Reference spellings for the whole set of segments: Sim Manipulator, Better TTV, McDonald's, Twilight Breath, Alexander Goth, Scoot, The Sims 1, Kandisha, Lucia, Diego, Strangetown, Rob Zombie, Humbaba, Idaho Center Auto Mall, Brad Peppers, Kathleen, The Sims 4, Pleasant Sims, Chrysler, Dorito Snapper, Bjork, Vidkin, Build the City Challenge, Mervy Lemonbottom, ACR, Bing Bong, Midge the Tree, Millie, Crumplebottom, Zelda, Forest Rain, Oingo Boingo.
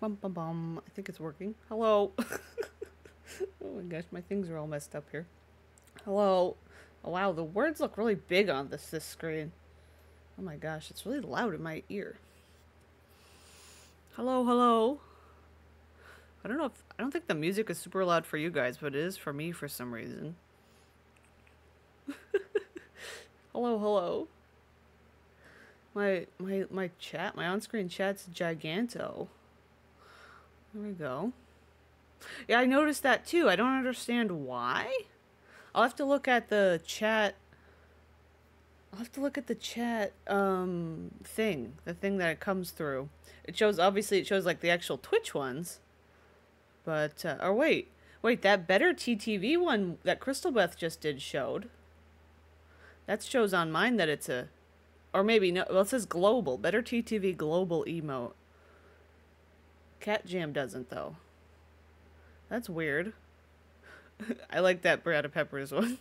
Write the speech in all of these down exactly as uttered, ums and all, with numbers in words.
Bum bum bum. I think it's working. Hello. Oh my gosh, my things are all messed up here. Hello. Oh wow, the words look really big on this this screen. Oh my gosh, it's really loud in my ear. Hello, hello. I don't know if I don't think the music is super loud for you guys, but it is for me for some reason. Hello, hello. My my my chat, my on-screen chat's giganto. There we go. Yeah, I noticed that too. I don't understand why. I'll have to look at the chat. I'll have to look at the chat um thing, the thing that it comes through. It shows obviously it shows like the actual Twitch ones. But uh, or wait. Wait, that Better T T V one that Crystalbeth just did showed. That shows on mine that it's a or maybe no, well it says global, Better T T V global emote. Cat Jam doesn't though. That's weird. I like that Brad Peppers one.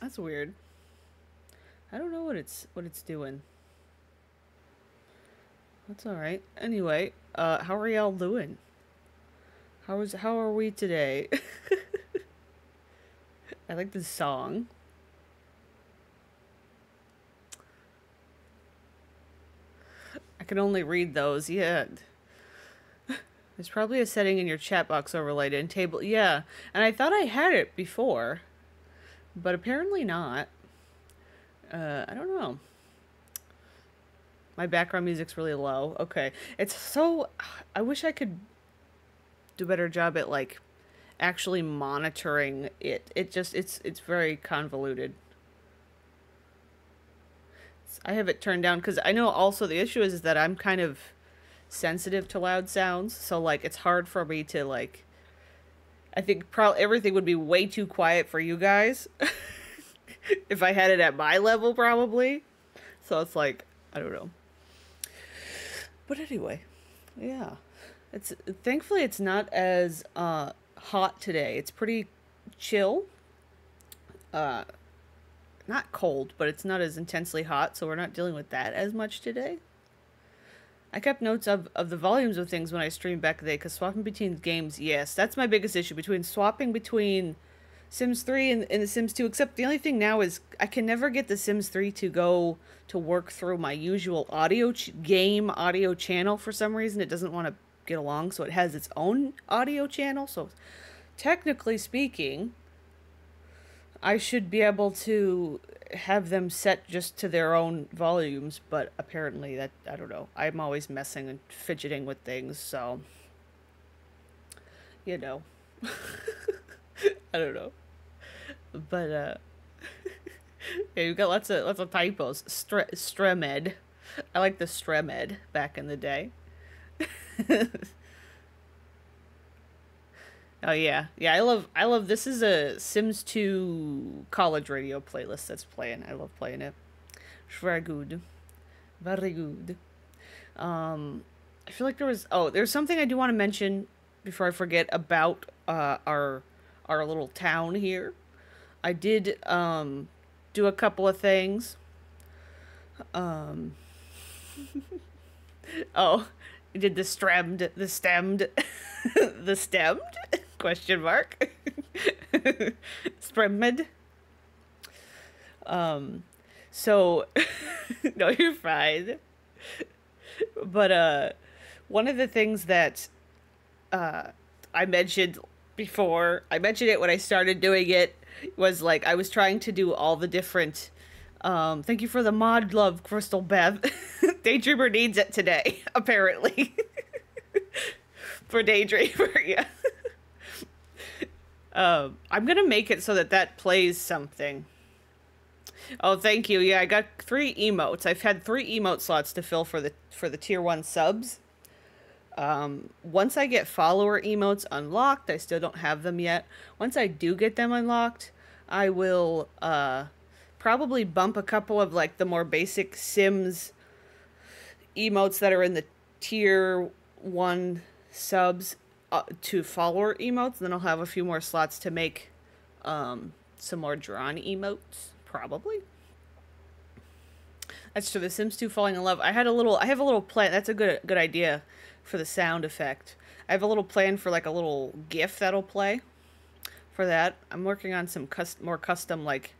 That's weird. I don't know what it's what it's doing. That's all right. Anyway, uh, how are y'all doing? How is how are we today? I like this song. I can only read those. Yeah. There's probably a setting in your chat box overlay to table. Yeah, and I thought I had it before, but apparently not. Uh, I don't know. My background music's really low. Okay, it's so. I wish I could do a better job at like actually monitoring it. It just it's it's very convoluted. I have it turned down because I know also the issue is, is that I'm kind of sensitive to loud sounds, so like it's hard for me to like I think probably everything would be way too quiet for you guys if I had it at my level probably, so it's like I don't know, but anyway, yeah, it's thankfully it's not as uh hot today. It's pretty chill, uh not cold, but it's not as intensely hot, so we're not dealing with that as much today. I kept notes of, of the volumes of things when I streamed back today, because swapping between games, yes, that's my biggest issue, between swapping between Sims three and, and The Sims two, except the only thing now is I can never get The Sims three to go to work through my usual audio ch game audio channel for some reason. It doesn't want to get along, so it has its own audio channel, so technically speaking, I should be able to have them set just to their own volumes, but apparently that, I don't know, I'm always messing and fidgeting with things, so, you know, I don't know, but, uh, yeah, you've got lots of, lots of typos, Stre Stremed, I like the Stremed back in the day. Oh yeah, yeah. I love, I love. This is a Sims two college radio playlist that's playing. I love playing it. It's very good, very good. Um, I feel like there was. Oh, there's something I do want to mention before I forget about uh our our little town here. I did um do a couple of things. Um. Oh, I did the stemmed, the stemmed, the stemmed. Question mark. Spremmed. Um, so, no, you're fine. But, uh, one of the things that, uh, I mentioned before, I mentioned it when I started doing it, was like, I was trying to do all the different, um, thank you for the mod love, Crystal Bev. Daydreamer needs it today, apparently. For Daydreamer, yeah. Um, I'm going to make it so that that plays something. Oh, thank you. Yeah, I got three emotes. I've had three emote slots to fill for the for the tier one subs. Um, once I get follower emotes unlocked, I still don't have them yet. Once I do get them unlocked, I will uh, probably bump a couple of like the more basic Sims emotes that are in the tier one subs Uh, to follower emotes, and then I'll have a few more slots to make um, some more drawn emotes, probably. That's true. The Sims two falling in love. I had a little. I have a little plan. That's a good good idea. for the sound effect. I have a little plan for like a little GIF that'll play for that. I'm working on some cust more custom like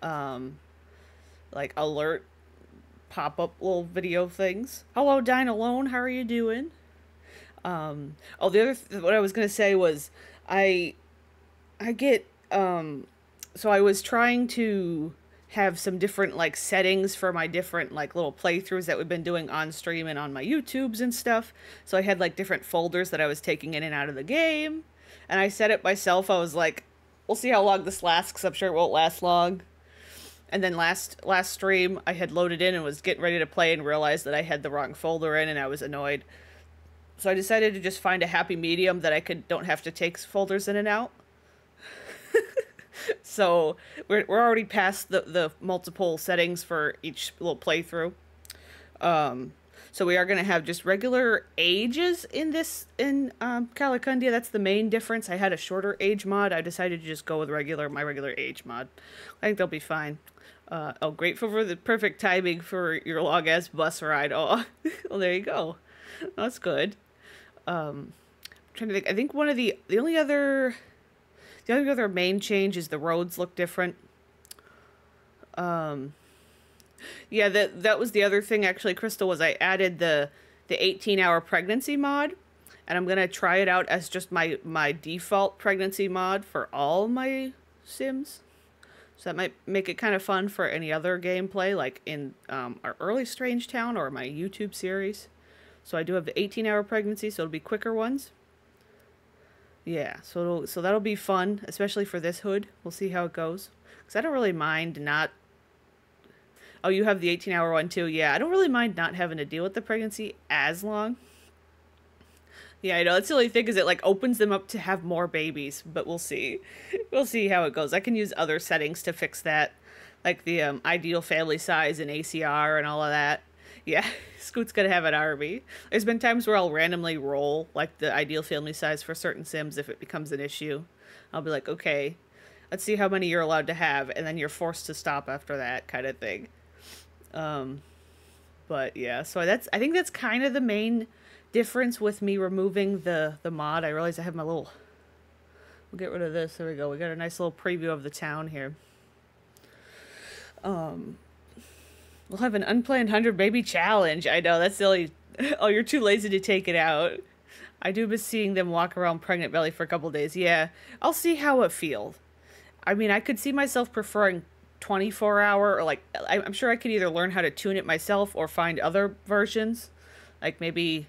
um, like alert pop-up little video things. Hello, Dine Alone. How are you doing? Um, oh, the other th what I was gonna say was I I get um, so I was trying to have some different like settings for my different like little playthroughs that we've been doing on stream and on my YouTubes and stuff. So I had like different folders that I was taking in and out of the game, and I set it myself. I was like, we'll see how long this lasts, because I'm sure it won't last long. And then last last stream I had loaded in and was getting ready to play and realized that I had the wrong folder in, and I was annoyed. So I decided to just find a happy medium that I could don't have to take folders in and out. So we're, we're already past the, the multiple settings for each little playthrough. Um, so we are going to have just regular ages in this, in um, Calicundia. That's the main difference. I had a shorter age mod. I decided to just go with regular, my regular age mod. I think they'll be fine. Uh, oh, grateful for the perfect timing for your long-ass bus ride. Oh, well, there you go. That's good. Um, I'm trying to think. I think one of the, the only other... The only other main change is the roads look different. Um, yeah, that that was the other thing, actually, Crystal, was I added the the eighteen hour pregnancy mod. And I'm going to try it out as just my, my default pregnancy mod for all my Sims. So that might make it kind of fun for any other gameplay, like in um, our early Strangetown or my YouTube series. So I do have the eighteen hour pregnancy, so it'll be quicker ones. Yeah, so it'll, so that'll be fun, especially for this hood. We'll see how it goes. Because I don't really mind not... Oh, you have the eighteen hour one too. Yeah, I don't really mind not having to deal with the pregnancy as long. Yeah, I know. That's the only thing, is it like opens them up to have more babies. But we'll see. We'll see how it goes. I can use other settings to fix that. Like the um, ideal family size and A C R and all of that. Yeah, Scoot's gonna have an army. There's been times where I'll randomly roll, like, the ideal family size for certain Sims if it becomes an issue. I'll be like, okay, let's see how many you're allowed to have, and then you're forced to stop after that kind of thing. Um, but, yeah, so that's, I think that's kind of the main difference with me removing the, the mod. I realize I have my little, we'll get rid of this, there we go. We got a nice little preview of the town here. Um... We'll have an unplanned one hundred baby challenge. I know, that's silly. Oh, you're too lazy to take it out. I do miss seeing them walk around pregnant belly for a couple days. Yeah, I'll see how it feels. I mean, I could see myself preferring twenty-four hour or like, I'm sure I could either learn how to tune it myself or find other versions. Like maybe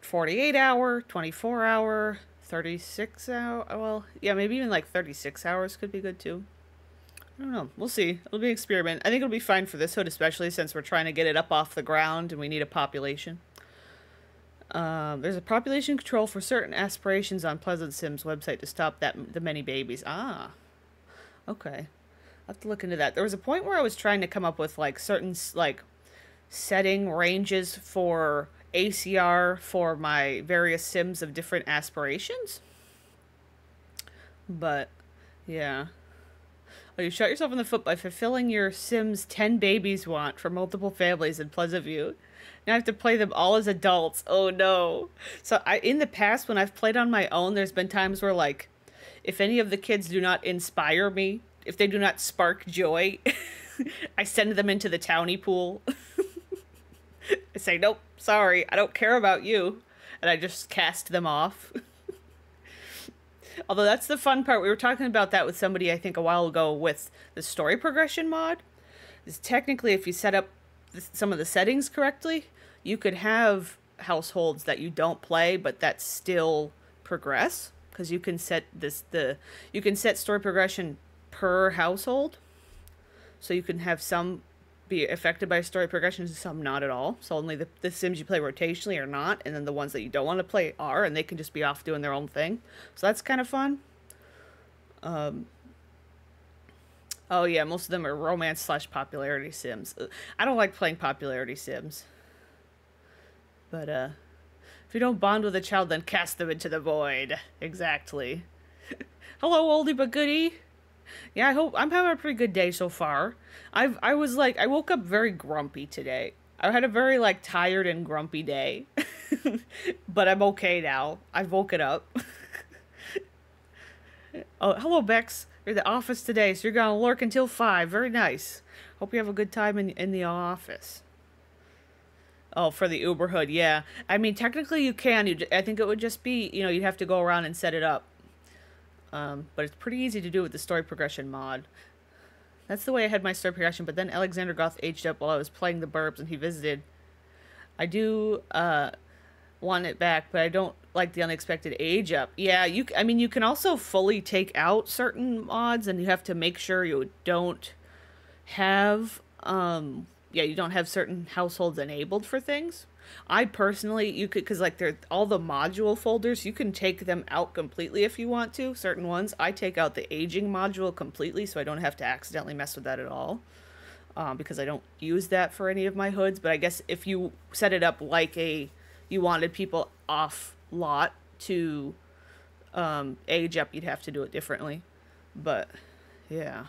forty-eight hour, twenty-four hour, thirty-six hour. Well, yeah, maybe even like thirty-six hours could be good too. I don't know. We'll see. It'll be an experiment. I think it'll be fine for this hood, especially since we're trying to get it up off the ground and we need a population. Um, there's a population control for certain aspirations on Pleasant Sims website to stop that the many babies. Ah, okay. I'll have to look into that. There was a point where I was trying to come up with like certain like setting ranges for A C R for my various Sims of different aspirations. But yeah. Oh, you shot yourself in the foot by fulfilling your Sims ten babies want for multiple families in Pleasant View. Now I have to play them all as adults. Oh no. So I, in the past, when I've played on my own, there's been times where like, if any of the kids do not inspire me, if they do not spark joy, I send them into the townie pool. I say, nope, sorry, I don't care about you. And I just cast them off. Although that's the fun part. We were talking about that with somebody, I think, a while ago with the story progression mod. Is technically, if you set up some of the settings correctly, you could have households that you don't play, but that still progress. Because you can set this the you can set story progression per household. So you can have some be affected by story progression and some not at all. So only the, the Sims you play rotationally are not, and then the ones that you don't want to play are, and they can just be off doing their own thing. So that's kind of fun. Um, oh yeah, most of them are romance slash popularity Sims. I don't like playing popularity Sims. But uh, if you don't bond with a child, then cast them into the void. Exactly. Hello, oldie but goodie. Yeah, I hope I'm having a pretty good day so far. I've I was like I woke up very grumpy today. I had a very like tired and grumpy day. But I'm okay now. I woke it up. Oh, hello, Bex. You're at the office today, so you're going to lurk until five. Very nice. Hope you have a good time in, in the office. Oh, for the Uber hood, yeah. I mean, technically you can. You, I think it would just be, you know, you'd have to go around and set it up. Um, but it's pretty easy to do with the story progression mod. That's the way I had my story progression, but then Alexander Goth aged up while I was playing the Burbs and he visited. I do uh, want it back, but I don't like the unexpected age up. Yeah, you. I mean, you can also fully take out certain mods, and you have to make sure you don't have... Um, yeah, you don't have certain households enabled for things. I personally, you could, because like they're all the module folders, you can take them out completely if you want to, certain ones. I take out the aging module completely so I don't have to accidentally mess with that at all, um, because I don't use that for any of my hoods. But I guess if you set it up like a, you wanted people off lot to um, age up, you'd have to do it differently. But yeah.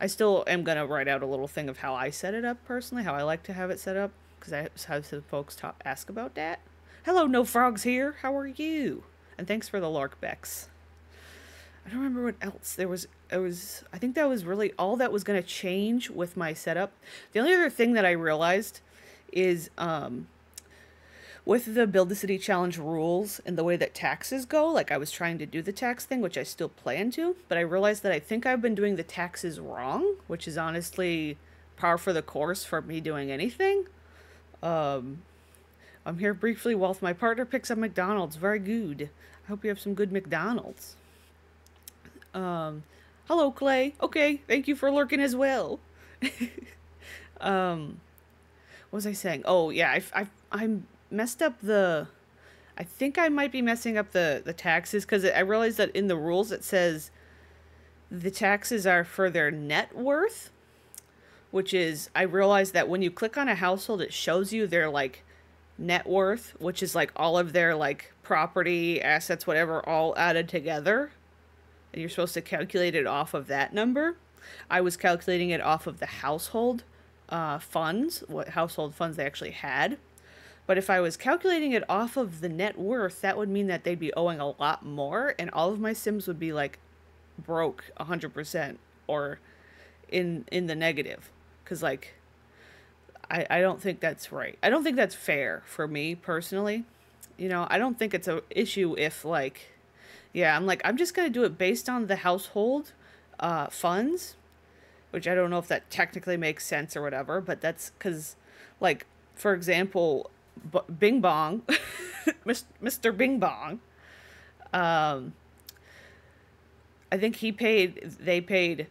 I still am going to write out a little thing of how I set it up personally, how I like to have it set up, because I have some folks talk, ask about that. Hello, No Frogs here. How are you? And thanks for the lark, Bex. I don't remember what else. There was, it was, I think that was really all that was going to change with my setup. The only other thing that I realized is um, with the Build the City Challenge rules and the way that taxes go, like I was trying to do the tax thing, which I still plan to, but I realized that I think I've been doing the taxes wrong, which is honestly par for the course for me doing anything. Um, I'm here briefly whilst my partner picks up McDonald's. Very good. I hope you have some good McDonald's. Um, hello, Clay. Okay, thank you for lurking as well. um, what was I saying? Oh, yeah, I, I, I'm... messed up the I think I might be messing up the the taxes, because I realized that in the rules it says the taxes are for their net worth, which is, I realized that when you click on a household it shows you their like net worth, which is like all of their like property, assets, whatever, all added together, and you're supposed to calculate it off of that number. I was calculating it off of the household uh, funds, what household funds they actually had. But if I was calculating it off of the net worth, that would mean that they'd be owing a lot more, and all of my Sims would be like broke one hundred percent or in in the negative. Because like, I, I don't think that's right. I don't think that's fair for me personally. You know, I don't think it's an issue if like, yeah, I'm like, I'm just going to do it based on the household uh, funds, which I don't know if that technically makes sense or whatever, but that's because like, for example, B Bing Bong, Mister Bing Bong, um, I think he paid, they paid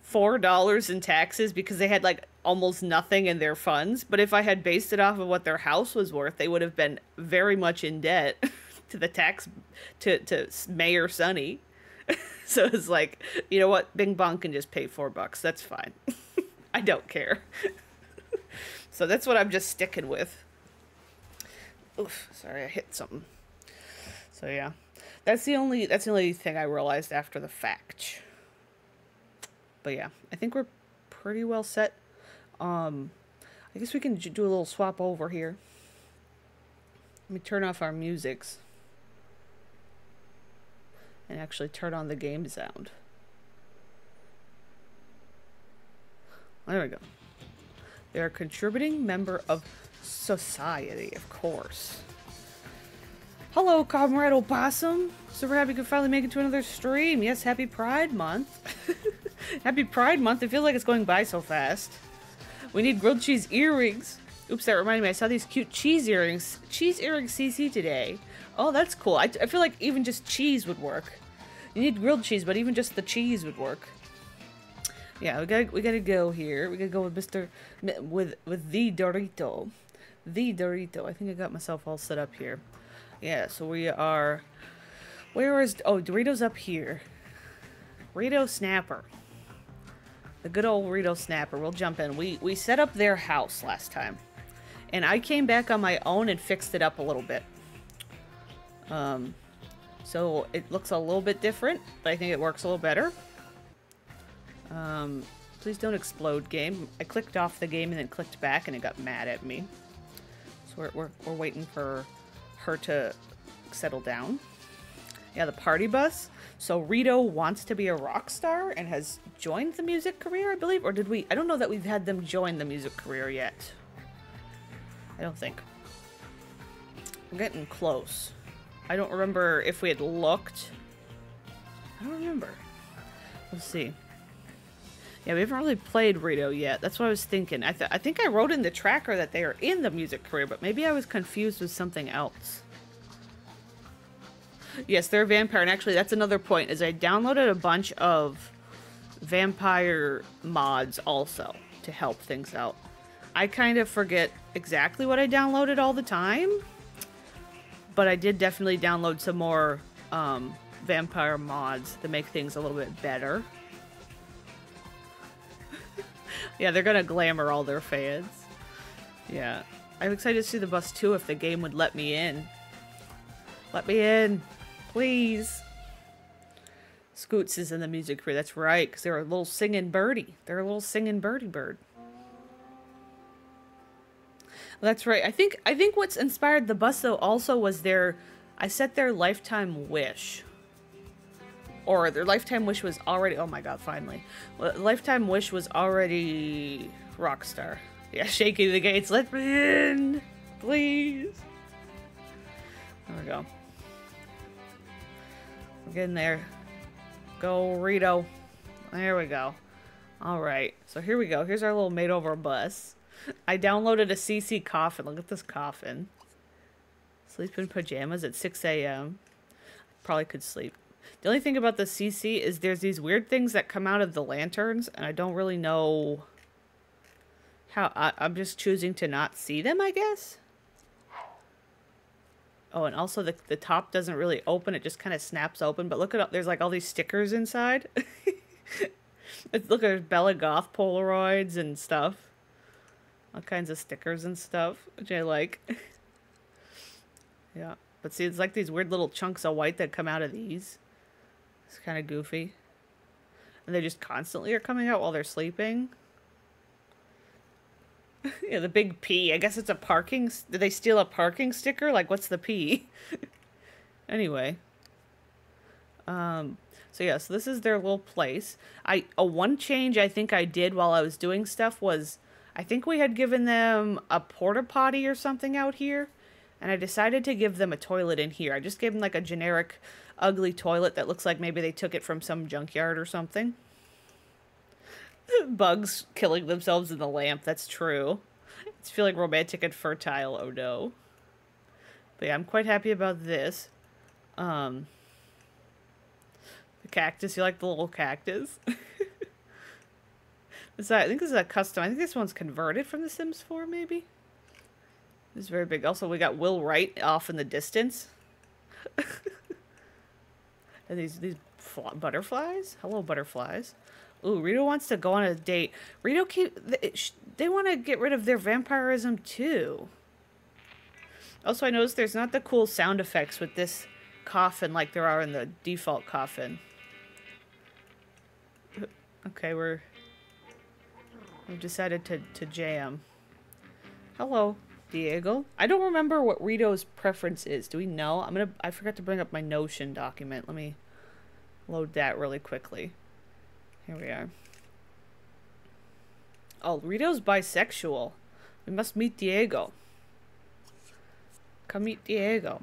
four dollars in taxes because they had like almost nothing in their funds. But if I had based it off of what their house was worth, they would have been very much in debt to the tax, to, to Mayor Sonny. So it's like, you know what? Bing Bong can just pay four bucks. That's fine. I don't care. So that's what I'm just sticking with. Oof, sorry, I hit something. So yeah, that's the only that's the only thing I realized after the fact. But yeah, I think we're pretty well set. Um, I guess we can do a little swap over here. Let me turn off our musics and actually turn on the game sound. There we go. They're a contributing member of society, of course. Hello, Comrade Opossum. Super happy you could finally make it to another stream. Yes, happy Pride Month. Happy Pride Month. It feels like it's going by so fast. We need grilled cheese earrings. Oops, that reminded me. I saw these cute cheese earrings. Cheese earring C C today. Oh, that's cool. I, I feel like even just cheese would work. You need grilled cheese, but even just the cheese would work. Yeah, we gotta we gotta go here. We gotta go with Mister with with the Dorito, the Dorito. I think I got myself all set up here. Yeah, so we are. Where is oh Dorito's up here? Dorito Snapper, the good old Dorito Snapper. We'll jump in. We we set up their house last time, and I came back on my own and fixed it up a little bit. Um, so it looks a little bit different, but I think it works a little better. Um, please don't explode, game. I clicked off the game and then clicked back and it got mad at me. So So we're, we're, we're waiting for her to settle down. Yeah, the party bus. So Rito wants to be a rock star and has joined the music career, I believe. Or did we? I don't know that we've had them join the music career yet. I don't think. We're getting close. I don't remember if we had looked. I don't remember. Let's see. Yeah, we haven't really played Rito yet. That's what I was thinking. I, th I think I wrote in the tracker that they are in the music career, but maybe I was confused with something else. Yes, they're a vampire. And actually, that's another point, is I downloaded a bunch of vampire mods also to help things out. I kind of forget exactly what I downloaded all the time, but I did definitely download some more um, vampire mods to make things a little bit better. Yeah, they're going to glamour all their fans. Yeah. I'm excited to see the bus, too, if the game would let me in. Let me in. Please. Scoots is in the music career. That's right, because they're a little singing birdie. They're a little singing birdie bird. That's right. I think I think what's inspired the bus, though, also was their... I set their lifetime wish. Or their lifetime wish was already... Oh, my God, finally. Well, lifetime wish was already... Rockstar. Yeah, shaking the gates. Let me in. Please. There we go. We're getting there. Go, Rito. There we go. All right. So here we go. Here's our little made-over bus. I downloaded a C C coffin. Look at this coffin. Sleep in pajamas at six A M Probably could sleep. The only thing about the C C is there's these weird things that come out of the lanterns, and I don't really know how. I, I'm just choosing to not see them, I guess. Oh, and also the, the top doesn't really open. It just kind of snaps open. But look at, there's like all these stickers inside. Look, there's Bella Goth Polaroids and stuff. All kinds of stickers and stuff, which I like. Yeah. But see, it's like these weird little chunks of white that come out of these. It's kind of goofy. And they just constantly are coming out while they're sleeping. Yeah, the big P. I guess it's a parking... Did they steal a parking sticker? Like, what's the P? Anyway. Um, so, yeah. So, this is their little place. I a one change I think I did while I was doing stuff was... I think we had given them a porta potty or something out here. And I decided to give them a toilet in here. I just gave them, like, a generic ugly toilet that looks like maybe they took it from some junkyard or something. Bugs killing themselves in the lamp. That's true. It's feeling romantic and fertile. Oh no. But yeah, I'm quite happy about this. Um, the cactus. You like the little cactus? Is that, I think this is a custom. I think this one's converted from The Sims four, maybe? This is very big. Also, we got Will Wright off in the distance. And these, these butterflies? Hello, butterflies. Ooh, Rito wants to go on a date. Rito keep... They, they want to get rid of their vampirism, too. Also, I noticed there's not the cool sound effects with this coffin like there are in the default coffin. Okay, we're... We've decided to, to jam. Hello, Diego. I don't remember what Rito's preference is. Do we know? I'm gonna... I forgot to bring up my Notion document. Let me load that really quickly. Here we are. Oh, Rito's bisexual. We must meet Diego. Come meet Diego.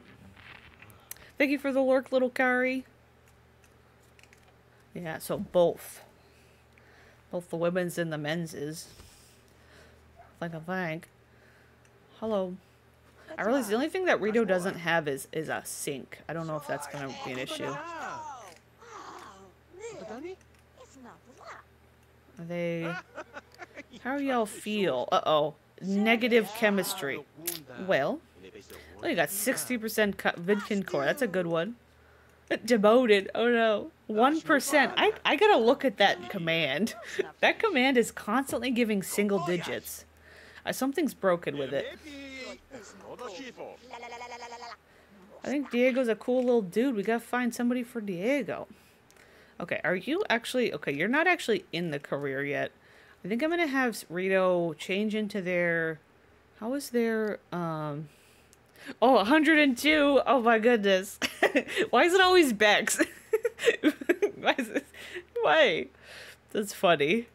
Thank you for the lurk, little Kari. Yeah, so both. Both the women's and the men's is. Like a bank. Hello. That's I realize the only thing that Rito doesn't have is, is a sink. I don't know if that's going to be an issue. Are they... How y'all feel? Uh-oh. Negative chemistry. Well, well you got sixty percent Vidkin core. That's a good one. Demoted. Oh, no. one percent. I, I gotta look at that command. That command is constantly giving single digits. Uh, something's broken with it. I think Diego's a cool little dude. We gotta find somebody for Diego. Okay, are you actually... Okay, you're not actually in the career yet. I think I'm going to have Rito change into their How is there, um... oh, one hundred and two! Oh my goodness. Why is it always Bex? Why is it... Why? That's funny.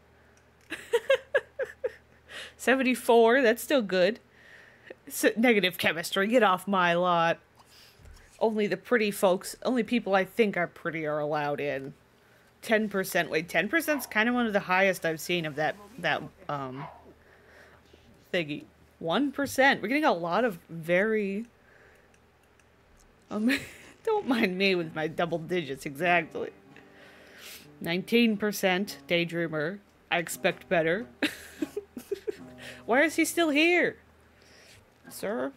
seventy-four, that's still good. So, negative chemistry, get off my lot. Only the pretty folks, only people I think are pretty are allowed in. ten percent, wait, ten percent's kind of one of the highest I've seen of that, that, um, thingy. one percent, we're getting a lot of very, um, don't mind me with my double digits, exactly. nineteen percent, daydreamer, I expect better. Why is he still here? Sir?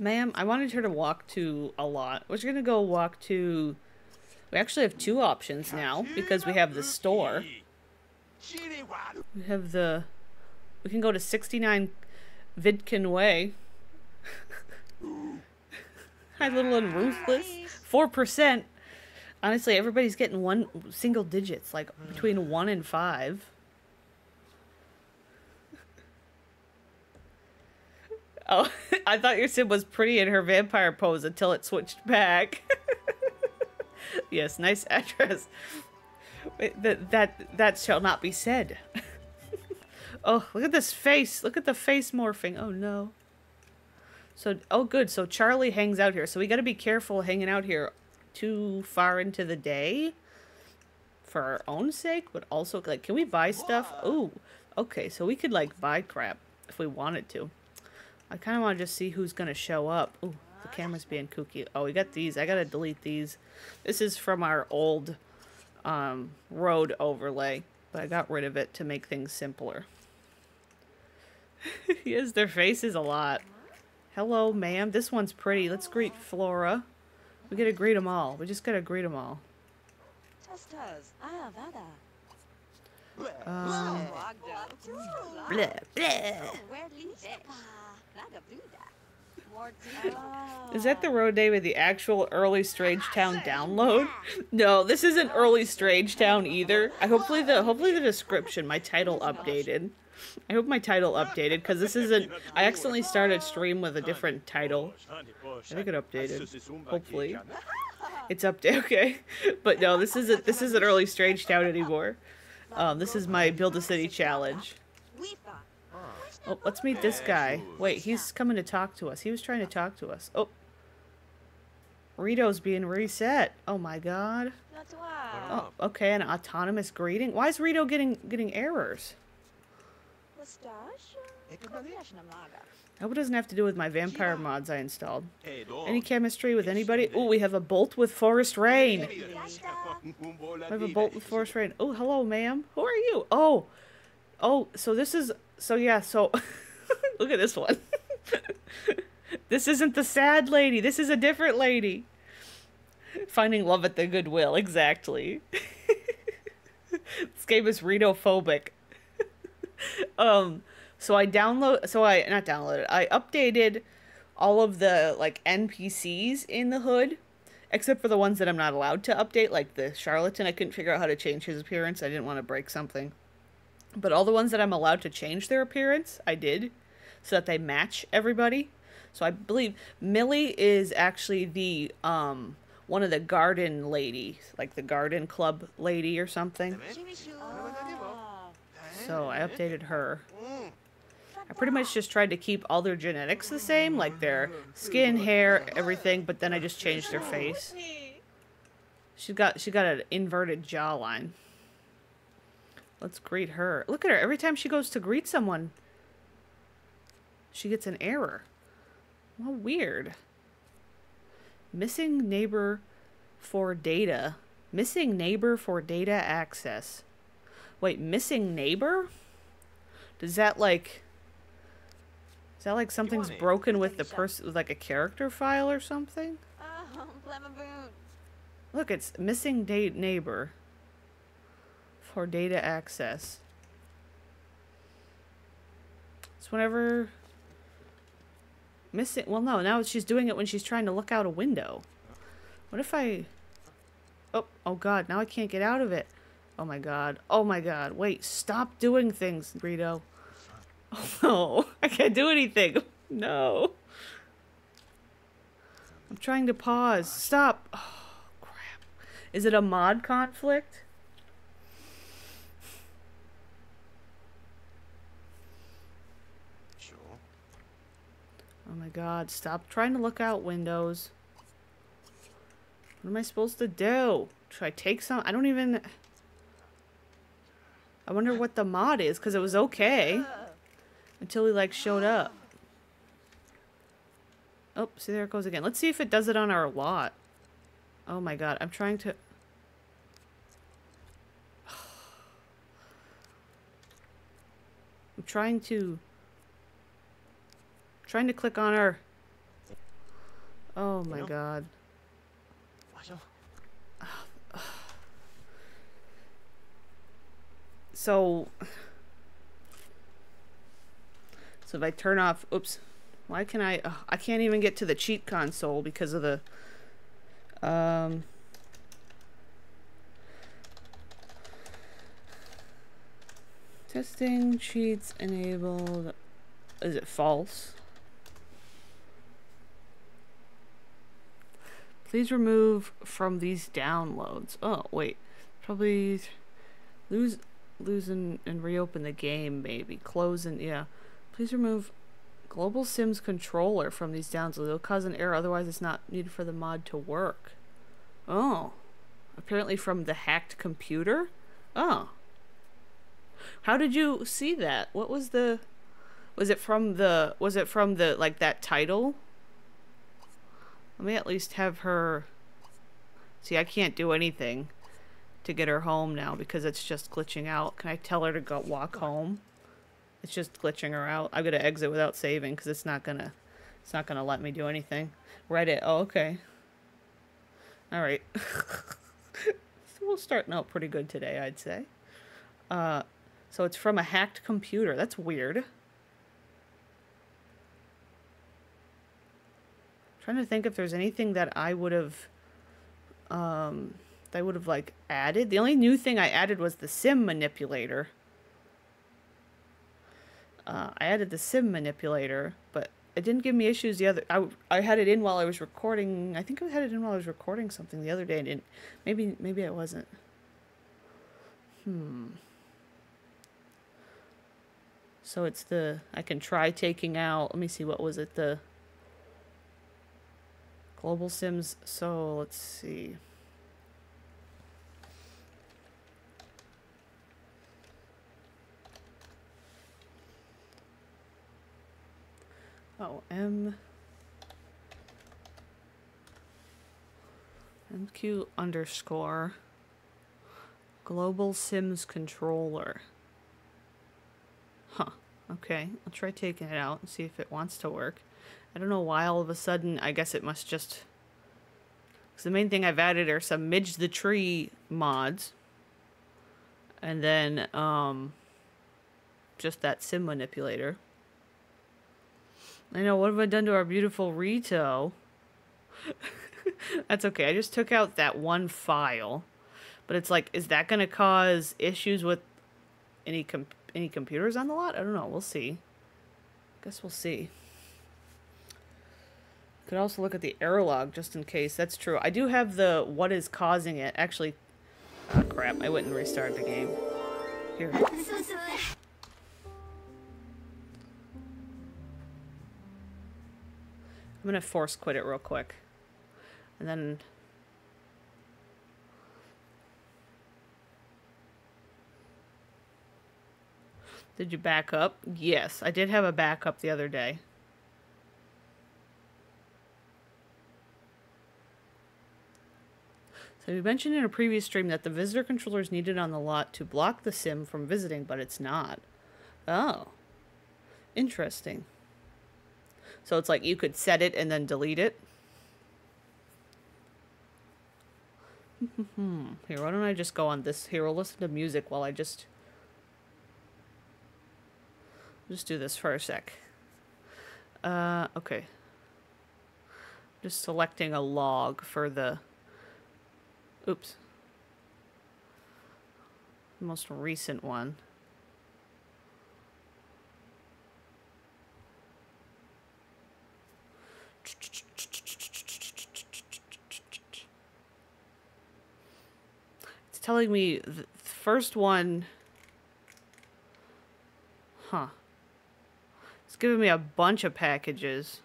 Ma'am, I wanted her to walk to a lot. We're going to go walk to... We actually have two options now, because we have the store. We have the... We can go to sixty-nine Vidkin Way. Hi, little and ruthless. four percent. Honestly, everybody's getting one single digits, like between one and five. Oh, I thought your Sim was pretty in her vampire pose until it switched back. Yes, nice address. Wait, that, that, that shall not be said. Oh, look at this face. Look at the face morphing. Oh, no. So, oh, good. So Charlie hangs out here. So we got to be careful hanging out here too far into the day for our own sake. But also, like, can we buy stuff? Oh, okay. So we could, like, buy crap if we wanted to. I kind of want to just see who's going to show up. Ooh, the camera's being kooky. Oh, we got these. I got to delete these. This is from our old um, road overlay, but I got rid of it to make things simpler. Yes, their faces a lot. Hello, ma'am. This one's pretty. Let's greet Flora. We got to greet them all. We just got to greet them all. Um, bleh, bleh. Is that the road name of the actual early Strangetown download? No, this isn't early Strangetown either. I hopefully the hopefully the description, my title updated. I hope my title updated because this isn't. I accidentally started stream with a different title. I think it updated. Hopefully, it's updated. Okay, but no, this isn't. This isn't early Strangetown anymore. Um, this is my Build the City Challenge. Oh, let's meet this guy. Wait, he's coming to talk to us. He was trying to talk to us. Oh. Rito's being reset. Oh my god. Oh, okay, an autonomous greeting. Why is Rito getting getting errors? I hope it doesn't have to do with my vampire mods I installed. Any chemistry with anybody? Oh, we have a bolt with Forest Rain. We have a bolt with Forest Rain. Oh, hello, ma'am. Who are you? Oh. Oh, so this is... So yeah, so look at this one. This isn't the sad lady. This is a different lady. Finding love at the Goodwill, exactly. This game is Rito-phobic. um, so I download, so I not downloaded. I updated all of the like N P Cs in the hood, except for the ones that I'm not allowed to update, like the charlatan. I couldn't figure out how to change his appearance. I didn't want to break something. But all the ones that I'm allowed to change their appearance, I did, so that they match everybody. So I believe Millie is actually the, um, one of the garden ladies, like the garden club lady or something. Oh. So I updated her. I pretty much just tried to keep all their genetics the same, like their skin, hair, everything, but then I just changed their face. She got, she got an inverted jawline. Let's greet her. Look at her. Every time she goes to greet someone, she gets an error. How weird. Missing neighbor for data. Missing neighbor for data access. Wait, missing neighbor? Does that like... Is that like something's broken with the person, with like a character file or something? Oh, look, it's missing date neighbor. For data access. It's whenever missing. Well, no, now she's doing it when she's trying to look out a window. What if I? Oh, oh God! Now I can't get out of it. Oh my God! Oh my God! Wait! Stop doing things, Rito. Oh no, I can't do anything. No. I'm trying to pause. Stop. Oh, crap. Is it a mod conflict? Sure. Oh my god, stop trying to look out windows. What am I supposed to do? Should I take some? I don't even... I wonder what the mod is, because it was okay. Until he, like, showed up. Oh, see, there it goes again. Let's see if it does it on our lot. Oh my god, I'm trying to... I'm trying to... I'm trying to click on our... Oh my god. So... So if I turn off... Oops. Why can I... Oh, I can't even get to the cheat console because of the... Um, testing cheats enabled... Is it false? Please remove from these downloads. Oh, wait. Probably... Lose, lose and, and reopen the game, maybe. Close and... Yeah. Please remove Global Sims controller from these downloads. It'll cause an error, otherwise it's not needed for the mod to work. Oh. Apparently from the hacked computer? Oh. How did you see that? What was the... Was it from the... Was it from the, like, that title? Let me at least have her... See, I can't do anything to get her home now because it's just glitching out. Can I tell her to go walk home? It's just glitching her out. I'm gonna exit without saving because it's not gonna, it's not gonna let me do anything. Reddit. Oh, okay. All right. So we're starting out pretty good today, I'd say. Uh, so it's from a hacked computer. That's weird. I'm trying to think if there's anything that I would have, um, that I would have like added. The only new thing I added was the Sim Manipulator. Uh, I added the Sim Manipulator, but it didn't give me issues the other... I, I had it in while I was recording... I think I had it in while I was recording something the other day. And didn't, maybe, maybe I wasn't. Hmm. So it's the... I can try taking out... Let me see, what was it? The Global Sims... So, let's see... Oh, M. M Q underscore Global Sims controller. Huh. Okay. I'll try taking it out and see if it wants to work. I don't know why all of a sudden, I guess it must just... Because the main thing I've added are some Midge the Tree mods. And then, um... just that Sim Manipulator. I know, what have I done to our beautiful Rito? That's okay, I just took out that one file. But it's like, is that going to cause issues with any com any computers on the lot? I don't know, we'll see. I guess we'll see. Could also look at the error log just in case, that's true. I do have the what is causing it. Actually, oh crap, I went and restarted the game. Here. I'm gonna force quit it real quick. And then... Did you back up? Yes, I did have a backup the other day. So we mentioned in a previous stream that the visitor controller is needed on the lot to block the sim from visiting, but it's not. Oh. Interesting. So it's like you could set it and then delete it. Here, why don't I just go on this? Here, we'll listen to music while I just... Just do this for a sec. Uh, okay. Just selecting a log for the... Oops. Most recent one. telling me the first one. Huh. It's giving me a bunch of packages.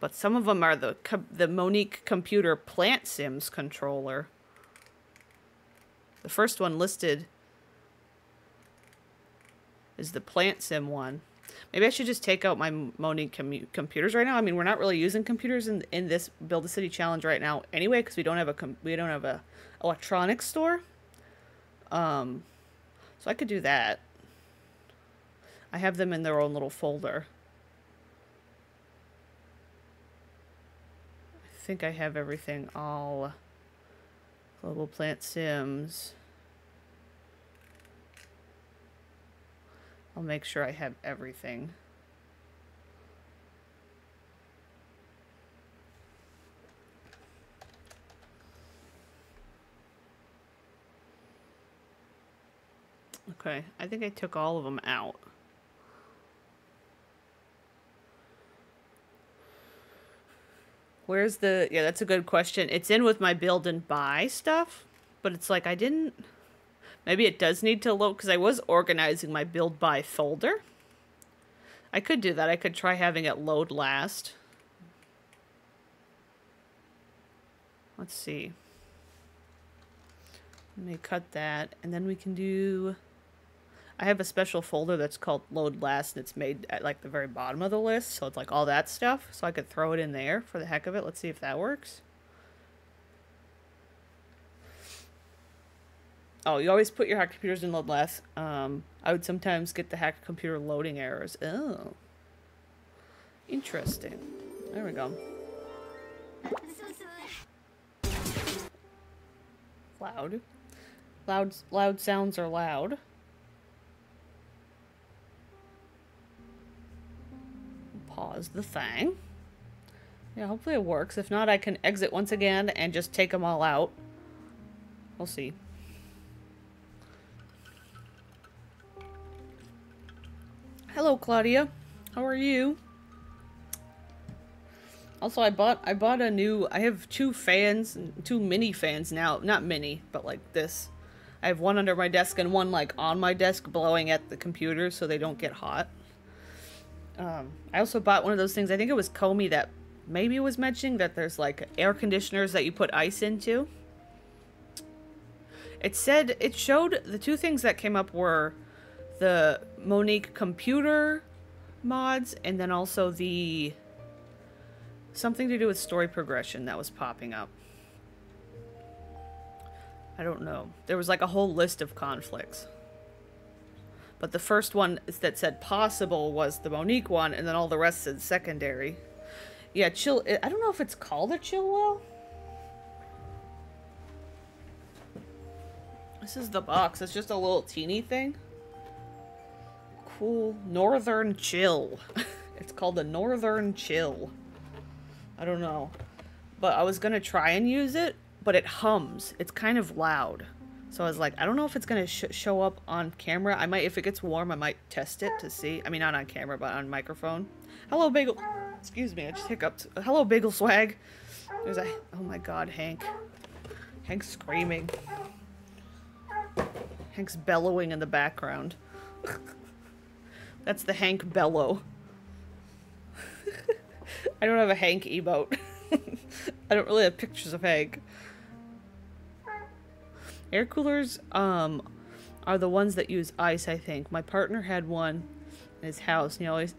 But some of them are the the Monique Computer Plant Sims controller. The first one listed is the Plant Sim one. Maybe I should just take out my Monique com computers right now. I mean, we're not really using computers in in this Build a City Challenge right now anyway, because we don't have a com we don't have a electronics store. Um, so I could do that. I have them in their own little folder. I think I have everything all. Global Plant Sims. I'll make sure I have everything. Okay, I think I took all of them out. Where's the... Yeah, that's a good question. It's in with my build and buy stuff, but it's like I didn't... Maybe it does need to load, because I was organizing my build buy folder. I could do that. I could try having it load last. Let's see. Let me cut that, and then we can do... I have a special folder that's called Load Last, and it's made at, like, the very bottom of the list, so it's, like, all that stuff. So I could throw it in there for the heck of it. Let's see if that works. Oh, you always put your hacked computers in Load Last. Um, I would sometimes get the hacked computer loading errors. Oh. Interesting. There we go. Loud. Loud, loud sounds are loud. Pause the thing. Yeah, hopefully it works. If not, I can exit once again and just take them all out. We'll see. Hello, Claudia. How are you? Also, I bought I bought a new... I have two fans, two mini fans now. Not mini, but like this. I have one under my desk and one like on my desk blowing at the computer so they don't get hot. Um, I also bought one of those things, I think it was Comey that maybe was mentioning, that there's like air conditioners that you put ice into. It said, it showed, the two things that came up were the Monique computer mods and then also the something to do with story progression that was popping up. I don't know. There was like a whole list of conflicts. But the first one that said possible was the Monique one, and then all the rest said secondary. Yeah, chill. I don't know if it's called a chill well. This is the box. It's just a little teeny thing. Cool. Northern Chill. It's called the Northern Chill. I don't know. But I was going to try and use it, but it hums. It's kind of loud. So I was like, I don't know if it's going to sh show up on camera. I might, if it gets warm, I might test it to see. I mean, not on camera, but on microphone. Hello, Bagel. Excuse me, I just hiccuped. Hello, Bagel Swag. There's a, oh my God, Hank. Hank's screaming. Hank's bellowing in the background. That's the Hank bellow. I don't have a Hank emote. I don't really have pictures of Hank. Air coolers um, are the ones that use ice, I think. My partner had one in his house, and he always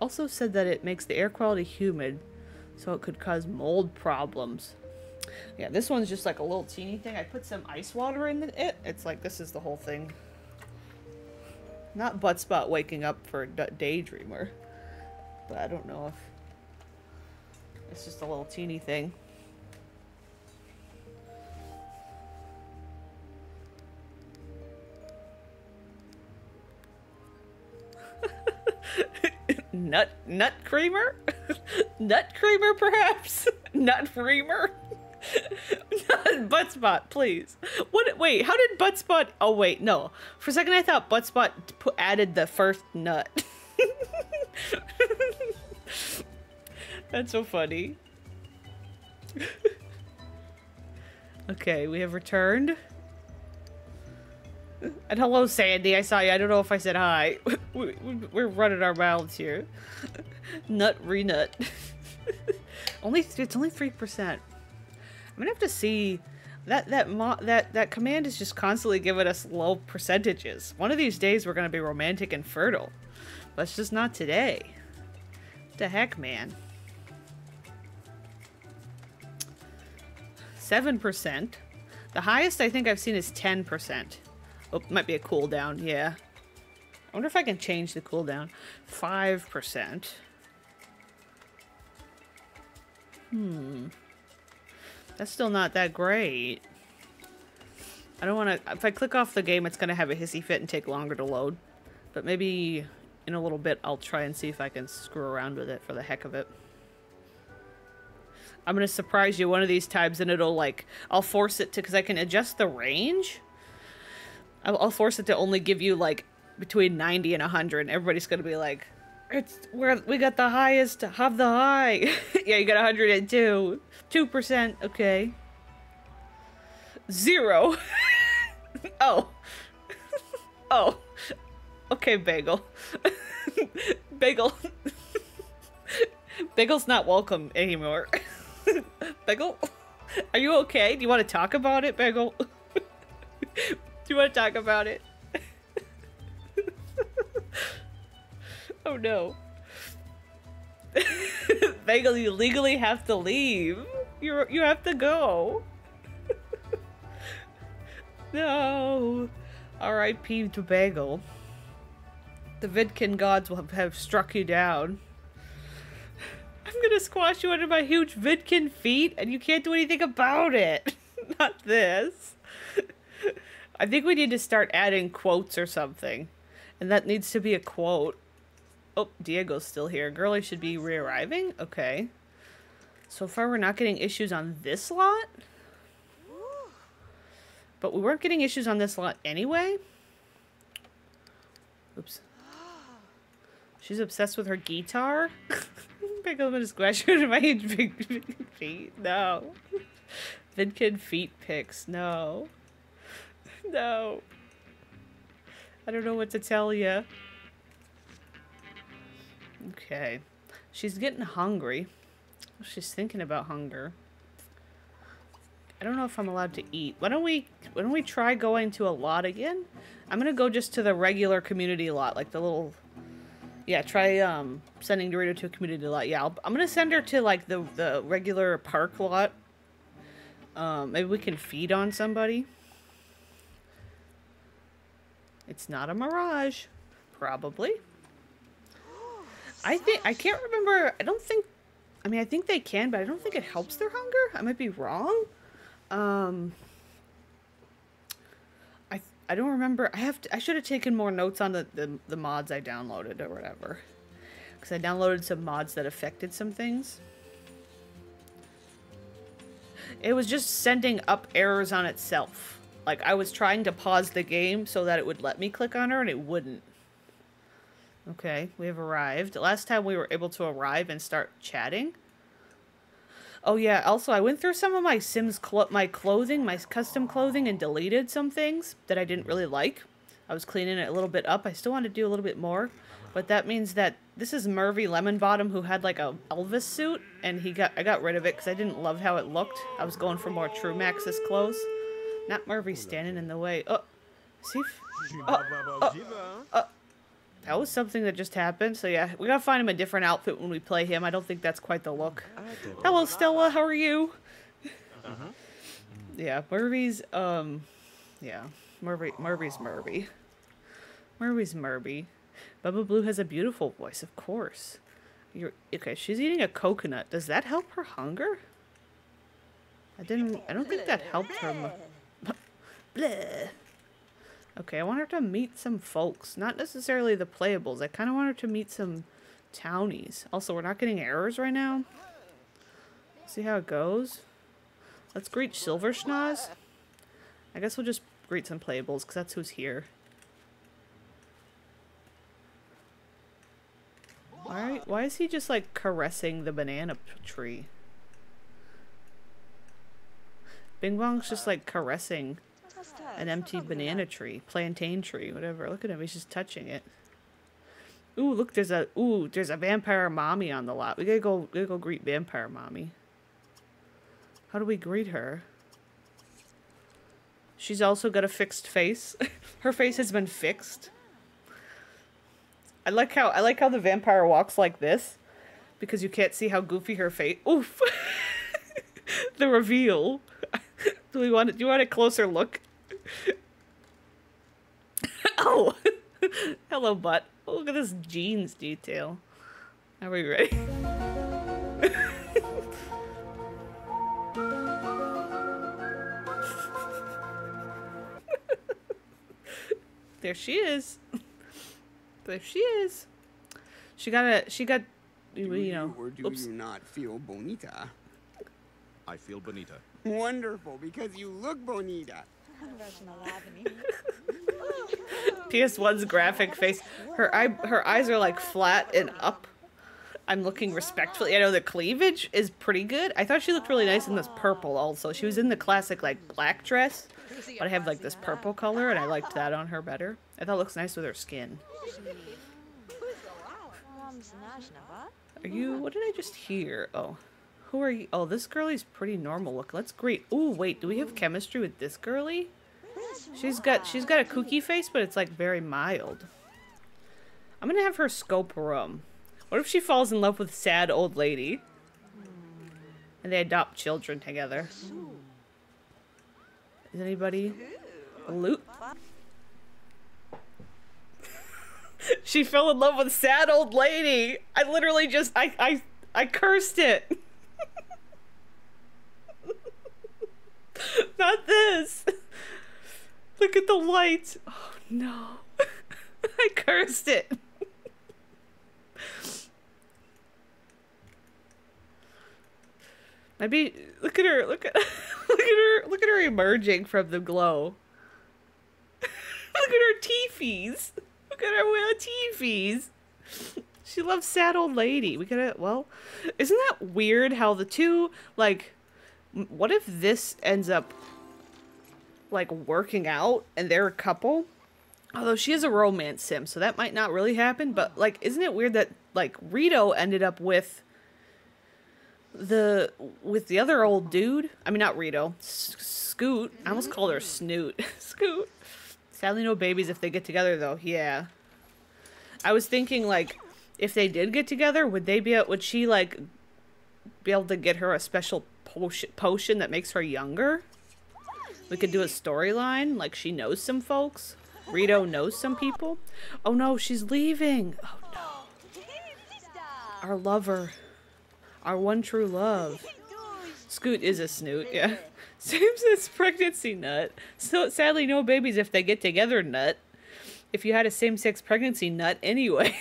also said that it makes the air quality humid, so it could cause mold problems. Yeah, this one's just like a little teeny thing. I put some ice water in it. It's like, this is the whole thing. Not butt spot waking up for a daydreamer, but I don't know if... It's just a little teeny thing. Nut nut creamer? Nut creamer, perhaps? Nut creamer? Not butt spot, please. What? Wait, how did butt spot? Oh, wait, no. For a second, I thought butt spot added the first nut. That's so funny. Okay, we have returned. And hello, Sandy. I saw you. I don't know if I said hi. We're running our mouths here. Nut re-nut. Only it's only three percent. I'm gonna have to see. That that mo that that command is just constantly giving us low percentages. One of these days we're gonna be romantic and fertile. But it's just not today. What the heck, man. Seven percent. The highest I think I've seen is ten percent. Oh, might be a cooldown, yeah. I wonder if I can change the cooldown. Five percent. Hmm. That's still not that great. I don't want to... If I click off the game, it's going to have a hissy fit and take longer to load. But maybe in a little bit, I'll try and see if I can screw around with it for the heck of it. I'm going to surprise you one of these times and it'll like... I'll force it to... Because I can adjust the range. I'll, I'll force it to only give you like between ninety and a hundred. And everybody's going to be like... It's where we got the highest. Have the high. Yeah, you got one hundred two. two percent. Okay. Zero. Oh. Oh. Okay, Bagel. Bagel. Bagel's not welcome anymore. Bagel? Are you okay? Do you want to talk about it, Bagel? Do you want to talk about it? Oh no. Bagel, you legally have to leave. You you have to go. No. R I P to Bagel. The Vidkin gods will have, have struck you down. I'm gonna squash you under my huge Vidkin feet and you can't do anything about it. Not this. I think we need to start adding quotes or something. And that needs to be a quote. Oh, Diego's still here. Girlie should be re-arriving? Okay. So far, we're not getting issues on this lot? But we weren't getting issues on this lot anyway? Oops. She's obsessed with her guitar? Pick up and squash her to my huge big, big feet. No. Vidkin feet pics. No. No. I don't know what to tell you. Okay. She's getting hungry. She's thinking about hunger. I don't know if I'm allowed to eat. Why don't we why don't we try going to a lot again? I'm gonna go just to the regular community lot, like the little Yeah, try um sending Dorito to a community lot. Yeah, I'll, I'm gonna send her to like the, the regular park lot. Um maybe we can feed on somebody. It's not a mirage, probably. I think, I can't remember, I don't think, I mean, I think they can, but I don't think it helps their hunger. I might be wrong. Um, I, I don't remember. I have to, I should have taken more notes on the, the, the mods I downloaded or whatever. Because I downloaded some mods that affected some things. It was just sending up errors on itself. Like, I was trying to pause the game so that it would let me click on her and it wouldn't. Okay, we have arrived. Last time we were able to arrive and start chatting. Oh yeah, also I went through some of my Sims, clo my clothing, my custom clothing, and deleted some things that I didn't really like. I was cleaning it a little bit up. I still want to do a little bit more. But that means that this is Mervy Lemonbottom, who had like a Elvis suit, and he got I got rid of it because I didn't love how it looked. I was going for more Trumax's clothes. Not Mervy standing in the way. Oh, see? Oh, oh, oh. That was something that just happened. So yeah, we gotta find him a different outfit when we play him. I don't think that's quite the look. Hello, Stella. How are you? Uh-huh. Yeah, Mervy's, um, yeah. Mervy, Mervy's Mervy. Mervy's Mervy. Bubba Blue has a beautiful voice, of course. You're, okay, she's eating a coconut. Does that help her hunger? I didn't, I don't think that helped her. Bleh. Okay, I want her to meet some folks. Not necessarily the playables. I kind of want her to meet some townies. Also, we're not getting errors right now. See how it goes. Let's greet Silver Schnoz. I guess we'll just greet some playables, because that's who's here. Why, why is he just, like, caressing the banana tree? Bing Bong's just, like, caressing an empty banana tree, plantain tree, whatever. Look at him, he's just touching it. Ooh, look, there's a ooh, there's a vampire mommy on the lot. We gotta go, we gotta go greet vampire mommy. How do we greet her? She's also got a fixed face. Her face has been fixed. I like how I like how the vampire walks like this, because you can't see how goofy her face. Oof. The reveal. Do we want? Do you want a closer look? Oh, hello, butt. Oh, look at this jeans detail. Are we ready? There she is. There she is. She got a. She got. You, you know. Or do oops. You not feel bonita? I feel bonita. Wonderful, because you look bonita. P S one's graphic face. Her eye, her eyes are like flat and up. I'm looking respectfully. I know the cleavage is pretty good. I thought she looked really nice in this purple also. She was in the classic like black dress, but I have like this purple color and I liked that on her better. I thought it looks nice with her skin. Are you, what did I just hear? Oh. Who are you? Oh, this girlie's pretty normal look. Let's greet. Ooh, wait, do we have chemistry with this girlie? She's got she's got a kooky face, but it's like very mild. I'm gonna have her scope a room. What if she falls in love with sad old lady? And they adopt children together. Is anybody loot? She fell in love with sad old lady. I literally just I I I cursed it. Not this. Look at the lights. Oh no. I cursed it. Maybe look at her, look at look at her look at her emerging from the glow. Look at her teefies. Look at her with her teefies. She loves sad old lady. We gotta well isn't that weird how the two like what if this ends up like working out and they're a couple? Although she is a romance sim, so that might not really happen, but like isn't it weird that like Rito ended up with the with the other old dude? I mean not Rito, Scoot. I almost called her Snoot. Scoot. Sadly no babies if they get together though. Yeah. I was thinking like if they did get together, would they be would she like be able to get her a special potion that makes her younger? We could do a storyline like she knows some folks. Rito knows some people. Oh no, she's leaving. Oh no. Our lover. Our one true love. Scoot is a snoot, yeah. Sims is pregnancy nut. So sadly no babies if they get together nut. If you had a same-sex pregnancy nut anyway.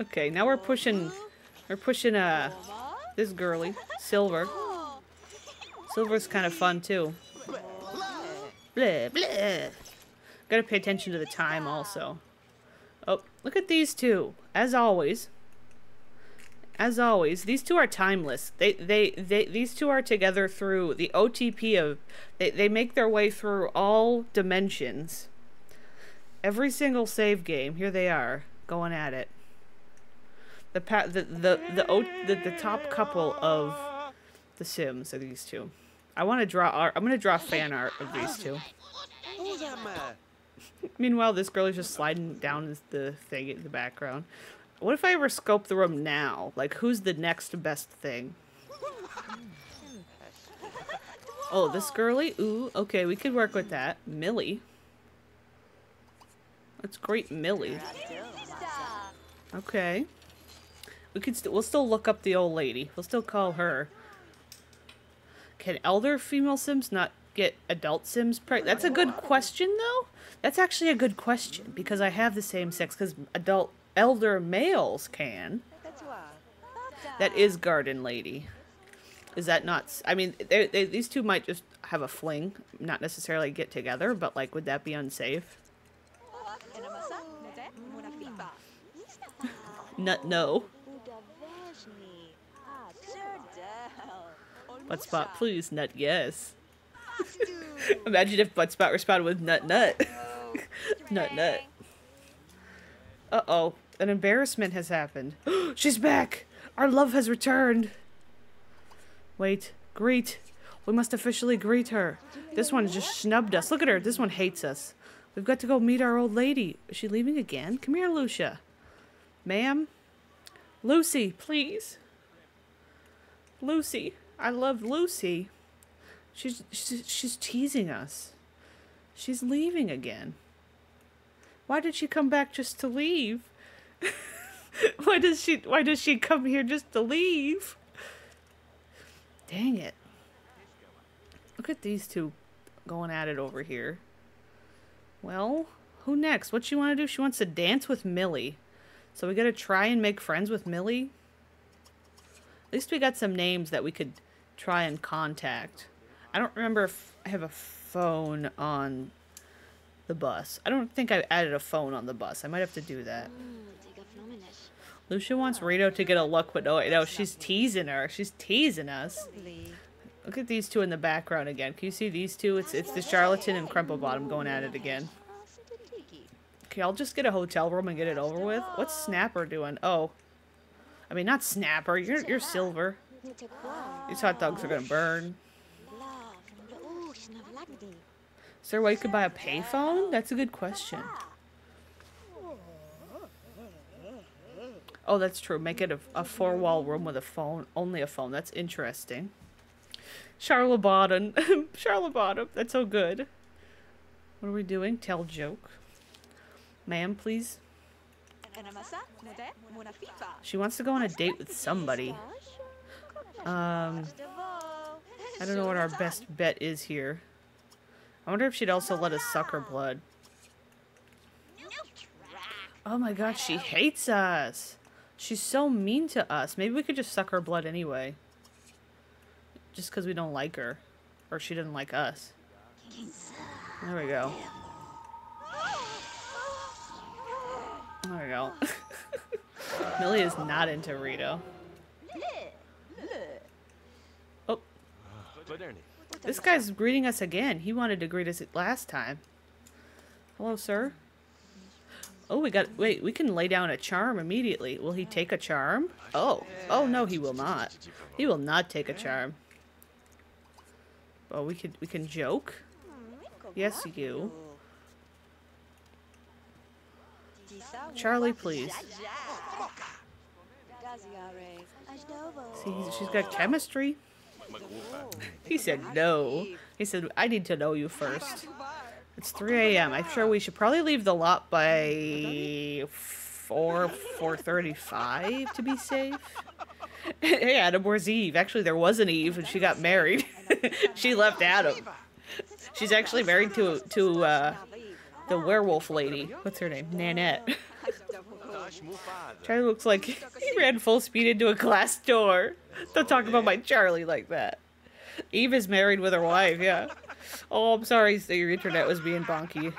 Okay, now we're pushing we're pushing uh this girly. Silver. Silver's kind of fun too. Blah, blah. Gotta pay attention to the time also. Oh, look at these two. As always. As always, these two are timeless. They they, they these two are together through the O T P of they, they make their way through all dimensions. Every single save game, here they are, going at it. The pa the the the, o the the top couple of The Sims are these two. I want to draw art. I'm gonna draw fan art of these two. Meanwhile, this girl is just sliding down the thing in the background. What if I ever scope the room now? Like, who's the next best thing? Oh, this girly. Ooh, okay, we could work with that. Millie. Let's greet Millie. Okay. We could st we'll still look up the old lady. We'll still call her. Can elder female Sims not get adult Sims pregnant? That's a good question, though. That's actually a good question, because I have the same sex, because adult elder males can. That is garden lady. Is that not... I mean, they, they, these two might just have a fling, not necessarily get together, but, like, would that be unsafe? Nut no. But spot please, nut yes. Imagine if Buttspot responded with nut nut. Nut nut. Uh-oh. An embarrassment has happened. She's back! Our love has returned! Wait. Greet. We must officially greet her. This one just snubbed us. Look at her. This one hates us. We've got to go meet our old lady. Is she leaving again? Come here, Lucia. Ma'am? Lucy, please. Lucy. I love Lucy. She's, she's, she's teasing us. She's leaving again. Why did she come back just to leave? Why does she, why does she come here just to leave? Dang it. Look at these two going at it over here. Well, who next? What she want to do? She wants to dance with Millie. So we got to try and make friends with Millie. At least we got some names that we could try and contact. I don't remember if I have a phone on the bus. I don't think I added a phone on the bus. I might have to do that. Lucia wants Rito to get a luck, but no, no, she's teasing her. She's teasing us. Look at these two in the background again. Can you see these two? It's it's the charlatan and Crumplebottom going at it again. Okay, I'll just get a hotel room and get it over with. What's Snapper doing? Oh. I mean, not Snapper. You're, you're Silver. These hot dogs are going to burn. Is there a way you could buy a payphone? That's a good question. Oh, that's true. Make it a, a four-wall room with a phone. Only a phone. That's interesting. Charlebottom. Charlebottom. That's so good. What are we doing? Tell joke. Ma'am, please. She wants to go on a date with somebody. Um, I don't know what our best bet is here. I wonder if she'd also let us suck her blood. Oh my god, she hates us. She's so mean to us. Maybe we could just suck her blood anyway. Just because we don't like her. Or she doesn't like us. There we go. There we go. Millie is not into Rito. Oh. This guy's greeting us again. He wanted to greet us last time. Hello, sir. Oh, we got... Wait, we can lay down a charm immediately. Will he take a charm? Oh. Oh, no, he will not. He will not take a charm. Oh, we can, we can joke. Yes, you. Charlie, please. See, she's got chemistry. He said no. He said, I need to know you first. It's three A M I'm sure we should probably leave the lot by four, four thirty-five to be safe. Hey, Adam, where's Eve? Actually, there was an Eve, and she got married. She left Adam. She's actually married to, to uh... the werewolf lady. What's her name? Nanette. Charlie looks like he ran full speed into a glass door. Don't talk about my Charlie like that. Eve is married with her wife, yeah. Oh, I'm sorry that your internet was being bonky.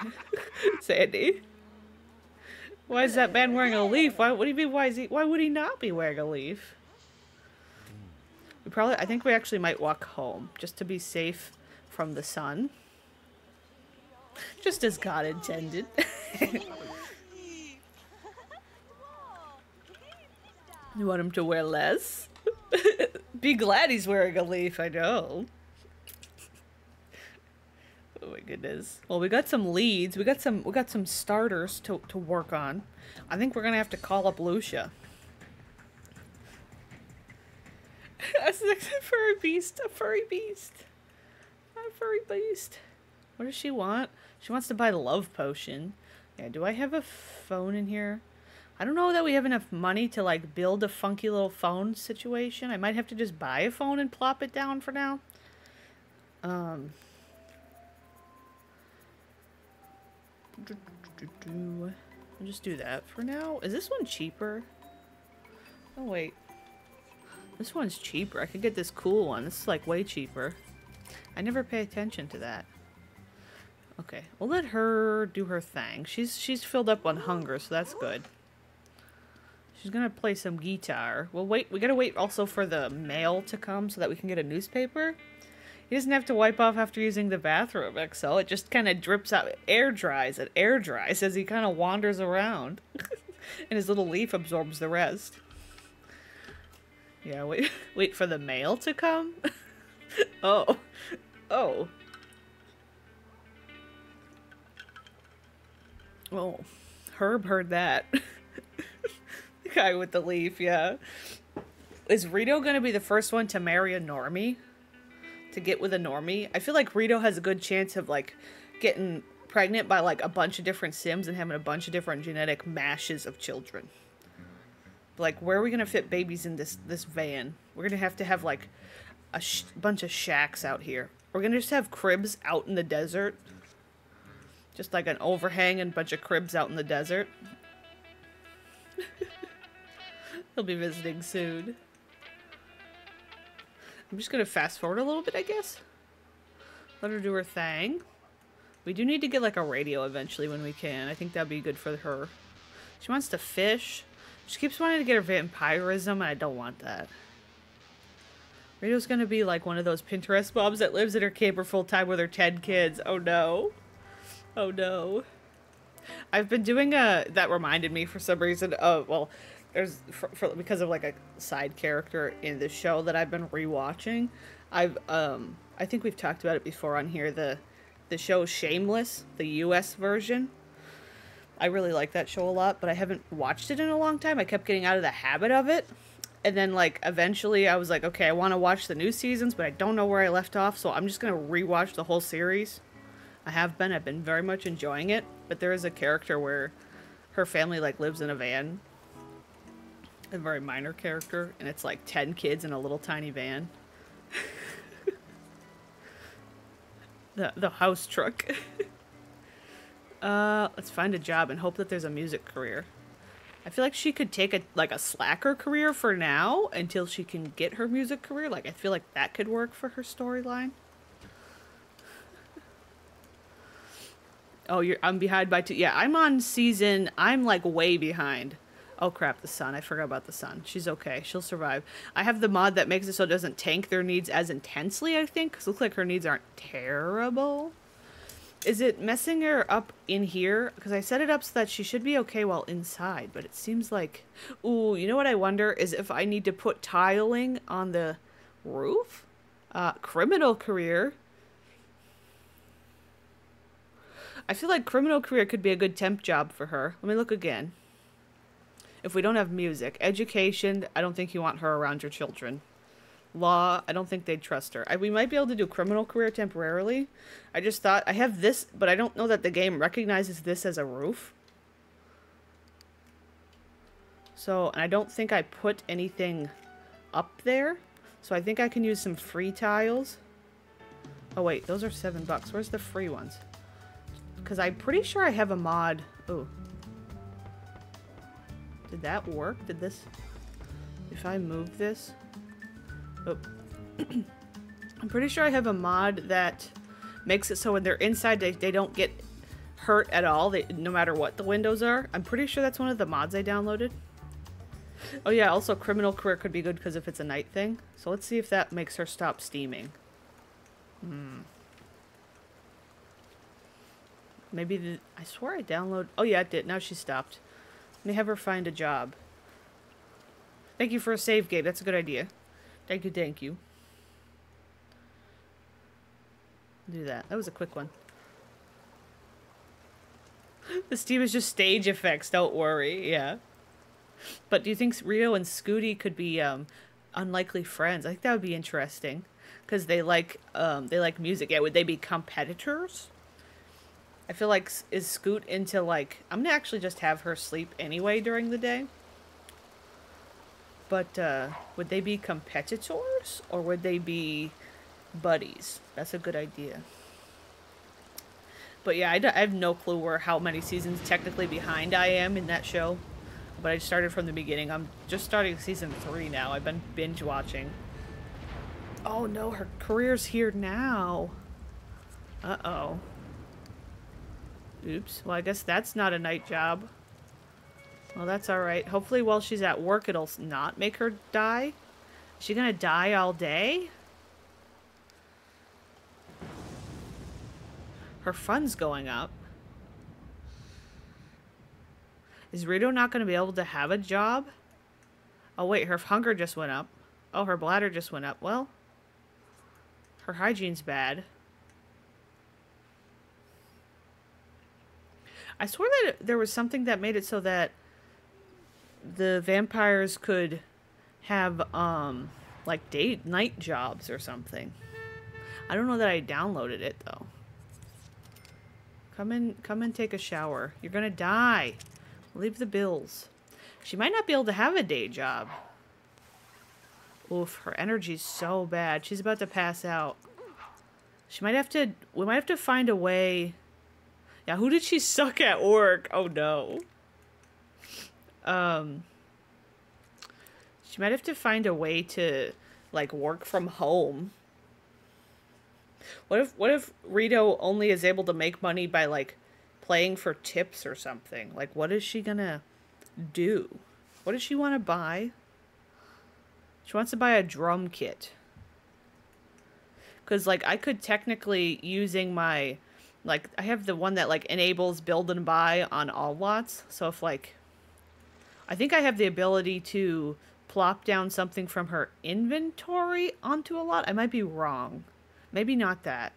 Sandy. Why is that man wearing a leaf? Why would he be why is he why would he not be wearing a leaf? We probably I think we actually might walk home just to be safe from the sun. Just as God intended. You want him to wear less? Be glad he's wearing a leaf, I know. Oh my goodness. Well, we got some leads. We got some we got some starters to, to work on. I think we're gonna have to call up Lucia. A furry beast, a furry beast. A furry beast. What does she want? She wants to buy love potion. Yeah, do I have a phone in here? I don't know that we have enough money to like build a funky little phone situation. I might have to just buy a phone and plop it down for now. Um. I'll just do that for now. Is this one cheaper? Oh wait. This one's cheaper. I could get this cool one. This is like way cheaper. I never pay attention to that. Okay, we'll let her do her thing. She's she's filled up on hunger, so that's good. She's gonna play some guitar. We'll wait. We gotta wait also for the mail to come so that we can get a newspaper. He doesn't have to wipe off after using the bathroom, Excel. It just kind of drips out. It air dries. It air dries as he kind of wanders around. And his little leaf absorbs the rest. Yeah, wait, wait for the mail to come? Oh. Oh. Oh. Herb heard that. The guy with the leaf, yeah. Is Rito going to be the first one to marry a normie? To get with a normie? I feel like Rito has a good chance of, like, getting pregnant by, like, a bunch of different Sims and having a bunch of different genetic mashes of children. Like, where are we going to fit babies in this, this van? We're going to have to have, like, a sh bunch of shacks out here. We're going to just have cribs out in the desert. Just, like, an overhang and a bunch of cribs out in the desert. He'll be visiting soon. I'm just going to fast forward a little bit, I guess. Let her do her thing. We do need to get like a radio eventually when we can. I think that'd be good for her. She wants to fish. She keeps wanting to get her vampirism and I don't want that. Rito's going to be like one of those Pinterest moms that lives in her camper full time with her ten kids. Oh no. Oh no. I've been doing a... That reminded me for some reason of... Well... There's for, for, because of like a side character in the show that I've been rewatching. I've um I think we've talked about it before on here. The the show Shameless, the U S version. I really like that show a lot, but I haven't watched it in a long time. I kept getting out of the habit of it, and then like eventually I was like, okay, I want to watch the new seasons, but I don't know where I left off, so I'm just gonna rewatch the whole series. I have been. I've been very much enjoying it, but there is a character where her family like lives in a van. A very minor character, and it's like ten kids in a little tiny van. the the house truck. uh, let's find a job and hope that there's a music career. I feel like she could take a like a slacker career for now until she can get her music career. Like I feel like that could work for her storyline. Oh, you're I'm behind by two. Yeah, I'm on season. I'm like way behind. Oh crap, the sun. I forgot about the sun. She's okay. She'll survive. I have the mod that makes it so it doesn't tank their needs as intensely, I think. Because it looks like her needs aren't terrible. Is it messing her up in here? Because I set it up so that she should be okay while inside. But it seems like... Ooh, you know what I wonder? Is if I need to put tiling on the roof? Uh, criminal career. I feel like criminal career could be a good temp job for her. Let me look again. If we don't have music. Education, I don't think you want her around your children. Law, I don't think they'd trust her. I, we might be able to do criminal career temporarily. I just thought, I have this, but I don't know that the game recognizes this as a roof. So, and I don't think I put anything up there. So I think I can use some free tiles. Oh wait, those are seven bucks. Where's the free ones? Because I'm pretty sure I have a mod. Ooh. Did that work? Did this... If I move this... Oh. I'm pretty sure I have a mod that makes it so when they're inside, they, they don't get hurt at all, they, no matter what the windows are. I'm pretty sure that's one of the mods I downloaded. Oh yeah, also criminal career could be good because if it's a night thing. So let's see if that makes her stop steaming. Hmm. Maybe the... I swear I downloaded... Oh yeah, it did. Now she stopped. Let me have her find a job. Thank you for a save, Gabe. That's a good idea. Thank you, thank you. Do that. That was a quick one. The steam is just stage effects. Don't worry. Yeah. But do you think Rio and Scooty could be um, unlikely friends? I think that would be interesting because they like um, they like music. Yeah, would they be competitors? I feel like, is Scoot into, like... I'm gonna actually just have her sleep anyway during the day. But, uh, would they be competitors? Or would they be buddies? That's a good idea. But yeah, I, I have no clue where how many seasons technically behind I am in that show. But I started from the beginning. I'm just starting season three now. I've been binge-watching. Oh no, her career's here now. Uh-oh. Oops. Well, I guess that's not a night job. Well, that's alright. Hopefully while she's at work, it'll not make her die. Is she gonna die all day? Her fun's going up. Is Rito not going to be able to have a job? Oh, wait, her hunger just went up. Oh, her bladder just went up. Well, her hygiene's bad. I swear that there was something that made it so that the vampires could have, um, like, day, night jobs or something. I don't know that I downloaded it, though. Come in, come and take a shower. You're gonna die. Leave the bills. She might not be able to have a day job. Oof, her energy's so bad. She's about to pass out. She might have to... We might have to find a way... Yeah, who did she suck at work? Oh, no. Um... She might have to find a way to, like, work from home. What if, what if Rito only is able to make money by, like, playing for tips or something? Like, what is she gonna do? What does she want to buy? She wants to buy a drum kit. Because, like, I could technically, using my, like, I have the one that, like, enables build and buy on all lots. So if, like, I think I have the ability to plop down something from her inventory onto a lot. I might be wrong. Maybe not that.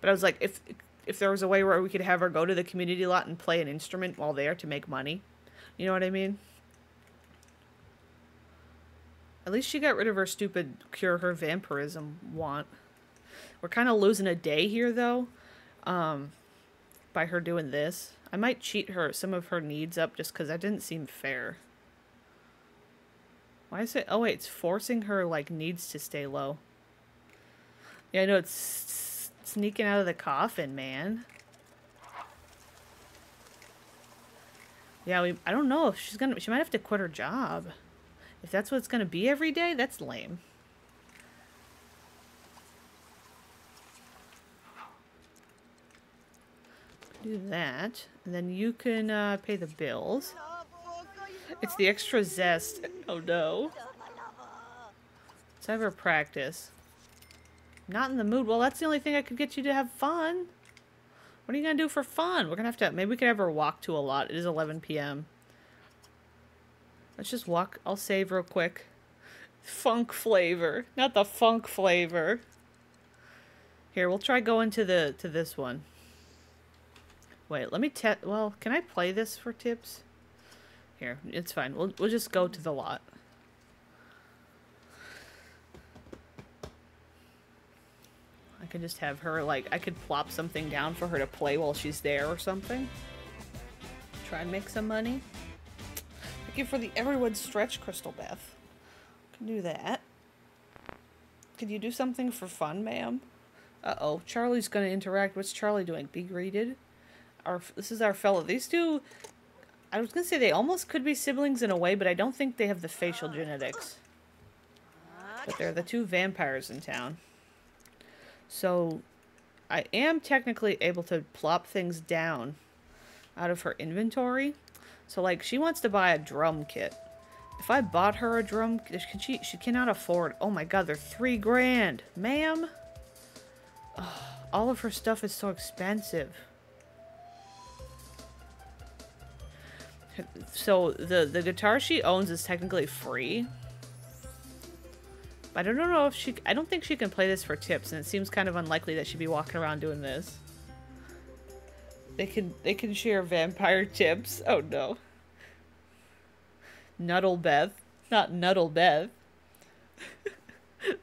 But I was like, if if there was a way where we could have her go to the community lot and play an instrument while there to make money. You know what I mean? At least she got rid of her stupid cure her vampirism want. We're kind of losing a day here, though, um, by her doing this. I might cheat her some of her needs up just because that didn't seem fair. Why is it? Oh, wait, it's forcing her, like, needs to stay low. Yeah, I know, it's sneaking out of the coffin, man. Yeah, we, I don't know if she's gonna, she might have to quit her job. If that's what it's gonna be every day, that's lame. Do that, and then you can uh, pay the bills. It's the extra zest. Oh no. Let's have her practice. Not in the mood. Well, that's the only thing I could get you to have fun. What are you going to do for fun? We're going to have to... Maybe we could have her walk to a lot. It is eleven p m Let's just walk. I'll save real quick. Funk flavor. Not the funk flavor. Here, we'll try going to the to this one. Wait, let me test... Well, can I play this for tips? Here, it's fine. We'll, we'll just go to the lot. I could just have her, like, I could plop something down for her to play while she's there or something. Try and make some money. Thank you for the everyone stretch, Crystal Beth. Can do that. Could you do something for fun, ma'am? Uh-oh, Charlie's gonna interact. What's Charlie doing? Be greeted? Our, this is our fellow. These two, I was gonna say they almost could be siblings in a way, but I don't think they have the facial genetics. But they're the two vampires in town. So, I am technically able to plop things down out of her inventory. So, like, she wants to buy a drum kit. If I bought her a drum kit, she, she cannot afford... Oh, my God, they're three grand. Ma'am? Oh, all of her stuff is so expensive. So, the, the guitar she owns is technically free. I don't know if she... I don't think she can play this for tips, and it seems kind of unlikely that she'd be walking around doing this. They can they can share vampire tips. Oh, no. Nuttlebeth. Not Nuttlebeth.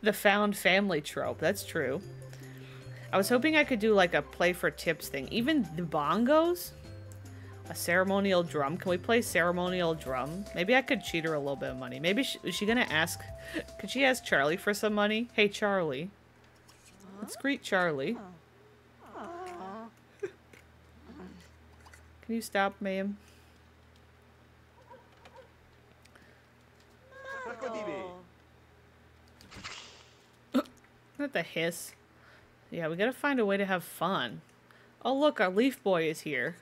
The found family trope. That's true. I was hoping I could do, like, a play for tips thing. Even the bongos? A ceremonial drum. Can we play ceremonial drum? Maybe I could cheat her a little bit of money. Maybe she, is she gonna ask? Could she ask Charlie for some money? Hey, Charlie. Let's greet Charlie. Can you stop, ma'am? Not the hiss. Yeah, we gotta find a way to have fun. Oh, look, our Leaf Boy is here.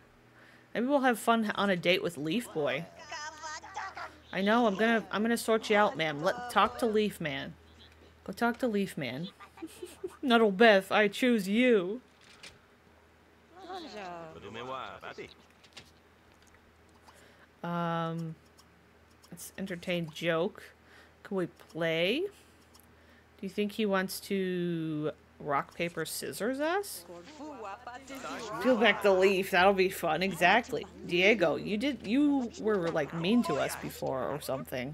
Maybe we'll have fun on a date with Leaf Boy. I know, I'm gonna I'm gonna sort you out, ma'am. Let talk to Leaf Man. Go talk to Leaf Man. Nuttlebeth, I choose you. Um, let's entertain joke. Can we play? Do you think he wants to rock, paper, scissors us? Peel back the leaf. That'll be fun. Exactly. Diego, you did. You were like mean to us before or something.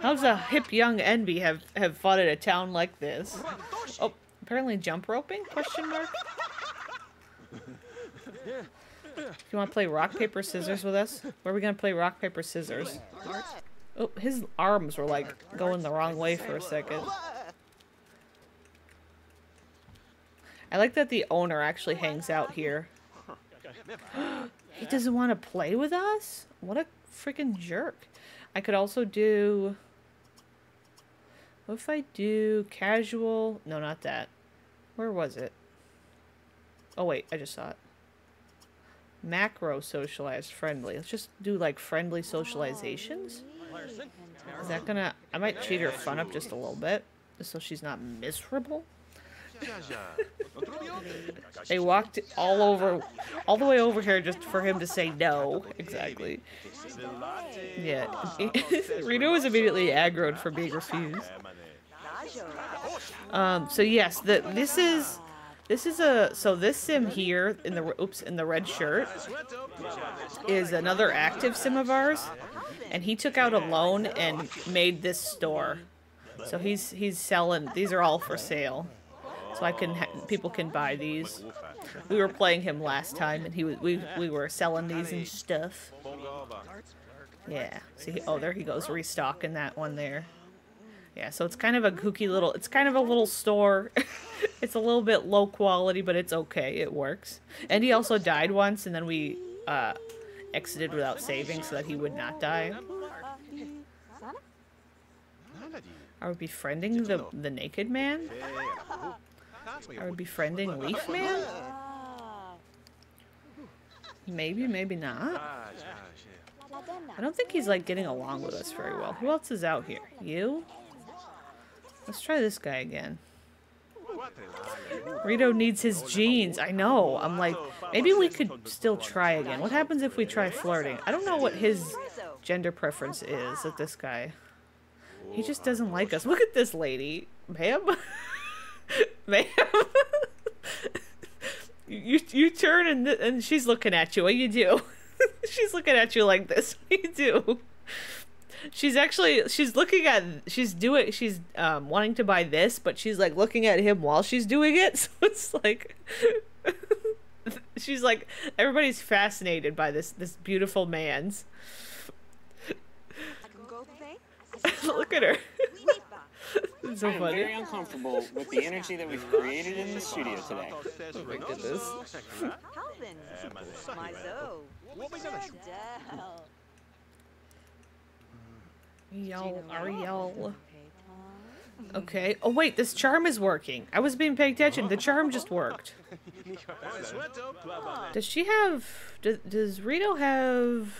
How's a hip young Envy have, have fought at a town like this? Oh, apparently jump roping? Question mark? You want to play rock, paper, scissors with us? Where are we going to play rock, paper, scissors? Oh, his arms were like going the wrong way for a second. I like that the owner actually hangs out here. He doesn't want to play with us? What a freaking jerk. I could also do... What if I do casual? No, not that. Where was it? Oh, wait. I just saw it. Macro socialized friendly. Let's just do like friendly socializations. Is that gonna... I might cheat her fun up just a little bit. Just so she's not miserable. They walked all over, all the way over here just for him to say no. Exactly. Yeah. Reno was immediately aggroed for being refused. Um, so yes, the, this is, this is a, so this sim here in the, oops, in the red shirt is another active sim of ours. And he took out a loan and made this store. So he's, he's selling, these are all for sale. So I can ha people can buy these. We were playing him last time, and he was we we were selling these and stuff. Yeah. See, oh, there he goes restocking that one there. Yeah. So it's kind of a kooky little. It's kind of a little store. It's a little bit low quality, but it's okay. It works. And he also died once, and then we uh, exited without saving so that he would not die. Are we befriending the the naked man? Are we befriending Leaf Man? Maybe, maybe not. I don't think he's like getting along with us very well. Who else is out here? You? Let's try this guy again. Rito needs his jeans. I know. I'm like, maybe we could still try again. What happens if we try flirting? I don't know what his gender preference is with this guy. He just doesn't like us. Look at this lady. Ma'am? Ma'am, you you turn and and she's looking at you. What do you do? She's looking at you like this. What do you do? She's actually she's looking at she's doing she's um wanting to buy this, but she's like looking at him while she's doing it. So it's like she's like everybody's fascinated by this this beautiful man's. Look at her. So I'm funny. Very uncomfortable with the energy that we've created in the studio today. Oh my goodness. Y'all are y'all. Okay. Oh wait, this charm is working. I was being paying attention. The charm just worked. Does she have... Does, does Rito have...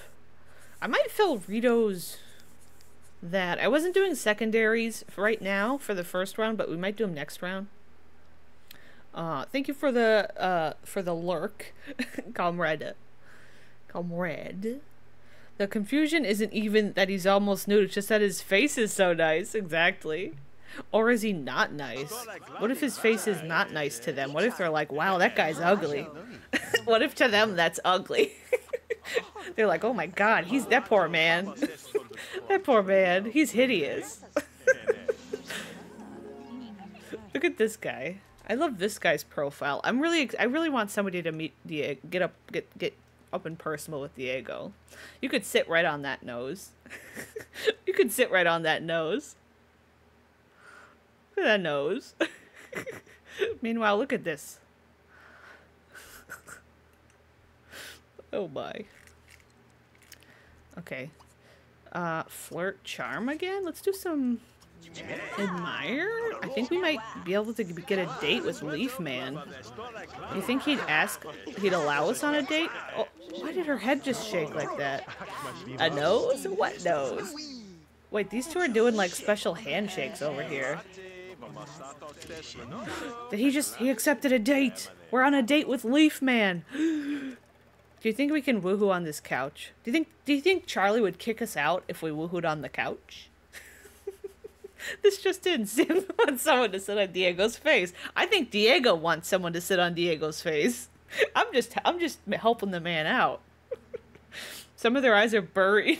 I might fill Rito's... That I wasn't doing secondaries right now for the first round, but we might do them next round. Uh, thank you for the uh for the lurk, comrade, comrade. The confusion isn't even that he's almost nude; it's just that his face is so nice. Exactly. Or is he not nice? What if his face is not nice to them? What if they're like, "Wow, that guy's ugly." What if to them that's ugly? They're like, "Oh my God, he's that poor man." That poor man, he's hideous. Look at this guy. I love this guy's profile. I'm really, I really want somebody to meet Diego, get up, get get up and personal with Diego. You could sit right on that nose. You could sit right on that nose. Look at that nose. Meanwhile, look at this. Oh my. Okay. Uh, flirt charm again? Let's do some admire? I think we might be able to get a date with Leaf Man. You think he'd ask, he'd allow us on a date? Oh, why did her head just shake like that? A nose? What nose? Wait, these two are doing like special handshakes over here. Did he just... He accepted a date. We're on a date with Leaf Man. Do you think we can woohoo on this couch? Do you think Do you think Charlie would kick us out if we woohooed on the couch? This just in. Sim wants someone to sit on Diego's face. I think Diego wants someone to sit on Diego's face. I'm just I'm just helping the man out. Some of their eyes are buried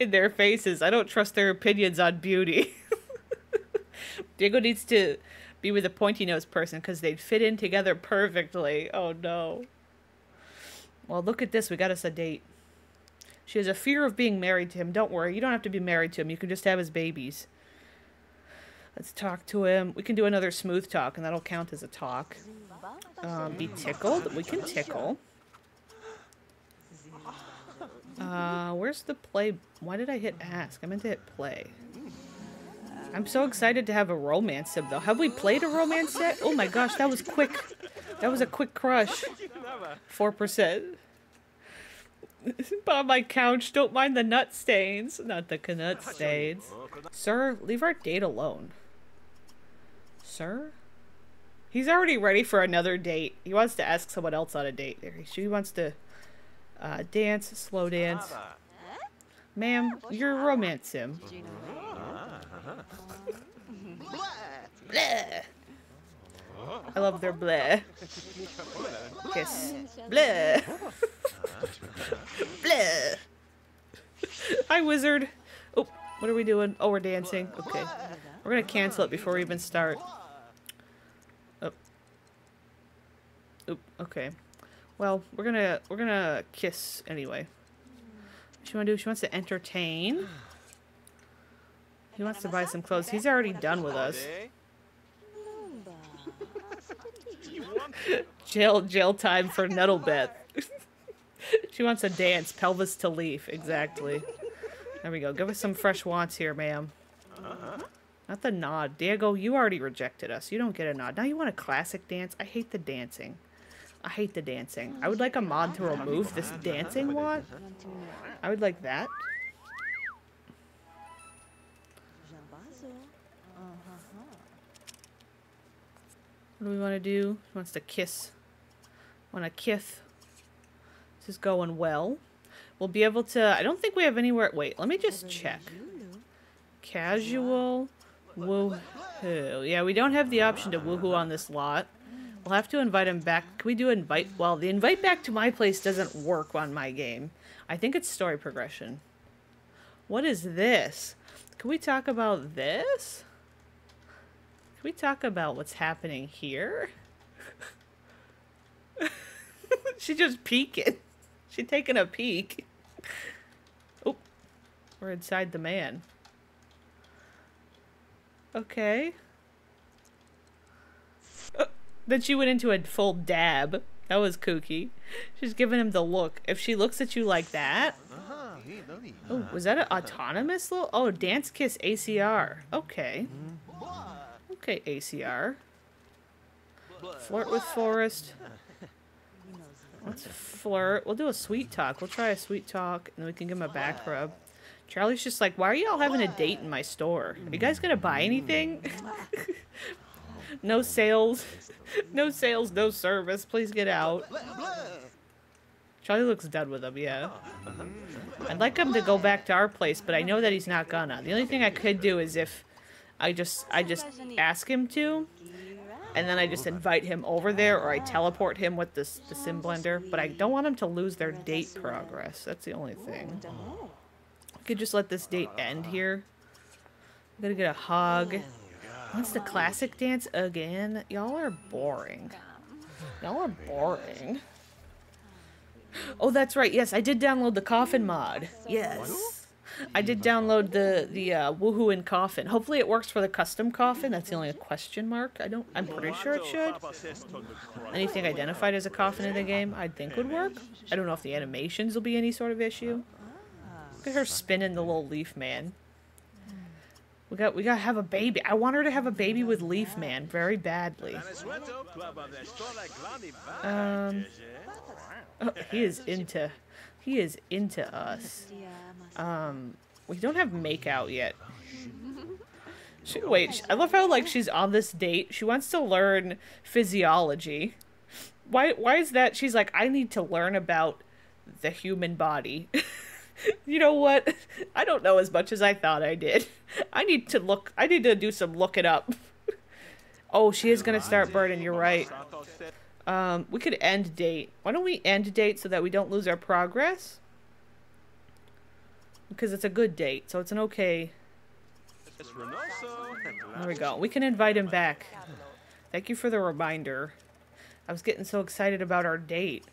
in their faces. I don't trust their opinions on beauty. Diego needs to be with a pointy-nosed person because they'd fit in together perfectly. Oh no. Well, look at this. We got us a date. She has a fear of being married to him. Don't worry. You don't have to be married to him. You can just have his babies. Let's talk to him. We can do another smooth talk, and that'll count as a talk. Um, be tickled. We can tickle. Uh, where's the play? Why did I hit ask? I meant to hit play. I'm so excited to have a romance sim, though. Have we played a romance set? Oh my gosh, that was quick. That was a quick crush. four percent. On my couch, don't mind the nut stains. Not the knut stains. Sir, leave our date alone. Sir? He's already ready for another date. He wants to ask someone else on a date. She wants to uh, dance, slow dance. Ma'am, you're a romance sim. Bleh. I love their bleh. Kiss. Bleh. Bleh. Hi, wizard. Oh, what are we doing? Oh, we're dancing. Okay. We're going to cancel it before we even start. Oh. Oop, okay. Well, we're going to we're going to kiss anyway. What she want to do? She wants to entertain. He wants to buy some clothes. He's already done with us. jail jail time for Nettlebeth. She wants a dance, pelvis to leaf. Exactly. There we go. Give us some fresh wants here, ma'am. Uh-huh. Not the nod. Diego, you already rejected us. You don't get a nod. Now you want a classic dance? I hate the dancing. I hate the dancing. I would like a mod to remove this dancing want. I would like that. What do we want to do? She wants to kiss. Want to kiss. This is going well. We'll be able to... I don't think we have anywhere... Wait, let me just check. Casual. Woohoo. Yeah, we don't have the option to woohoo on this lot. We'll have to invite him back. Can we do invite... Well, the invite back to my place doesn't work on my game. I think it's story progression. What is this? Can we talk about this? Can we talk about what's happening here? She just peeking. She taking a peek. Oh, we're inside the man. Okay. Oh, then she went into a full dab. That was kooky. She's giving him the look. If she looks at you like that. Oh, was that an autonomous little? Oh, dance kiss A C R. Okay. Okay, A C R. Flirt with Forest. Let's flirt. We'll do a sweet talk. We'll try a sweet talk, and then we can give him a back rub. Charlie's just like, why are y'all having a date in my store? Are you guys going to buy anything? No sales. No sales, no service. Please get out. Charlie looks done with him, yeah. I'd like him to go back to our place, but I know that he's not gonna. The only thing I could do is if... I just I just ask him to, and then I just invite him over there, or I teleport him with this the Simblender. But I don't want him to lose their date progress. That's the only thing. I could just let this date end here. I'm gonna get a hug. What's the classic dance again? Y'all are boring. Y'all are boring. Oh, that's right. Yes, I did download the coffin mod. Yes. I did download the the uh, woohoo in coffin. Hopefully it works for the custom coffin. That's the only question mark. I don't. I'm pretty sure it should. Anything identified as a coffin in the game, I think would work. I don't know if the animations will be any sort of issue. Look at her spinning the little leaf man. We got we gotta have a baby. I want her to have a baby with Leaf Man very badly. Um, oh, he is into. He is into us. Um, we don't have make out yet. She, wait, I love how, like, she's on this date. She wants to learn physiology. Why, why is that? She's like, I need to learn about the human body. You know what? I don't know as much as I thought I did. I need to look. I need to do some looking up. Oh, she is going to start burning. You're right. Um, we could end date. Why don't we end date so that we don't lose our progress? Because it's a good date, so it's an okay. There we go. We can invite him back. Thank you for the reminder. I was getting so excited about our date.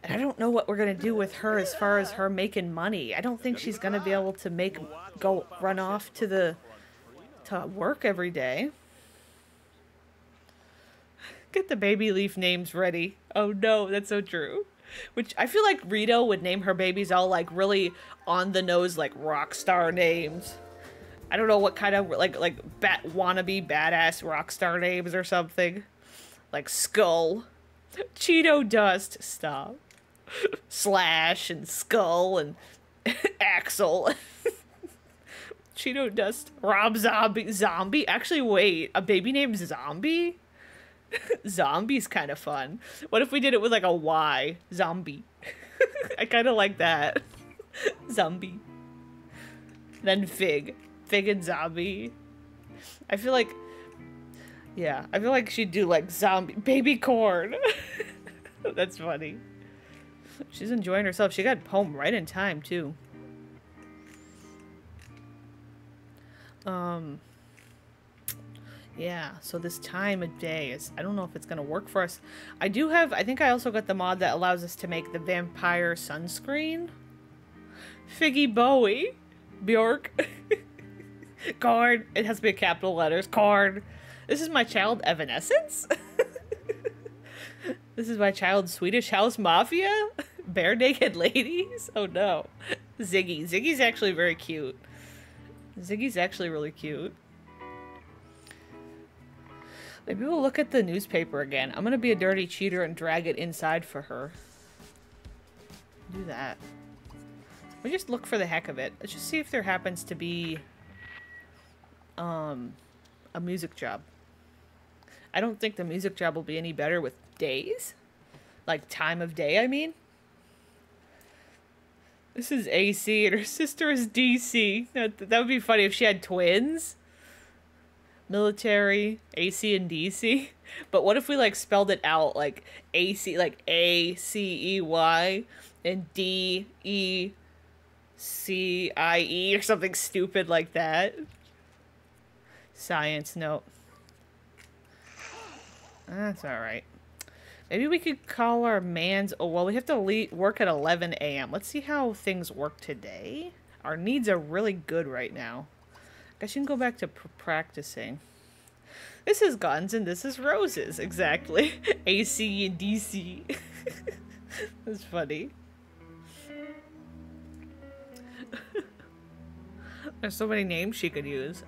And I don't know what we're going to do with her as far as her making money. I don't think she's going to be able to make, go run off to the, to work every day. Get the baby leaf names ready. Oh no, that's so true. Which I feel like Rito would name her babies all like really on the nose, like rock star names. I don't know what kind of like, like bat wannabe badass rock star names or something. Like Skull, Cheeto Dust, stop. Slash and Skull and Axel. Cheeto Dust, Rob Zombie, Zombie. Actually, wait, a baby named Zombie? Zombie's kind of fun. What if we did it with like a Y? Zombie. I kind of like that. Zombie. Then Fig. Fig and Zombie. I feel like, yeah, I feel like she'd do like zombie baby corn. That's funny. She's enjoying herself. She got home right in time too. Um, yeah, so this time of day is, I don't know if it's gonna work for us. I do have, I think I also got the mod that allows us to make the vampire sunscreen. Figgy Bowie. Bjork. Corn. It has to be capital letters. Corn. This is my child Evanescence? This is my child Swedish House Mafia? Bare Naked Ladies? Oh no. Ziggy. Ziggy's actually very cute. Ziggy's actually really cute. Maybe we'll look at the newspaper again. I'm gonna be a dirty cheater and drag it inside for her. Do that. We just look for the heck of it. Let's just see if there happens to be um, a music job. I don't think the music job will be any better with days. Like time of day, I mean. This is A C and her sister is D C. That, that would be funny if she had twins. Military, A C and D C. But what if we like spelled it out like A C, like A C E Y and D E C I E or something stupid like that. Science, no. That's alright. Maybe we could call our man's... Oh, well, we have to le work at eleven A M Let's see how things work today. Our needs are really good right now. I guess you can go back to pr practicing. This is guns and this is roses. Exactly. A C and D C. That's funny. There's so many names she could use.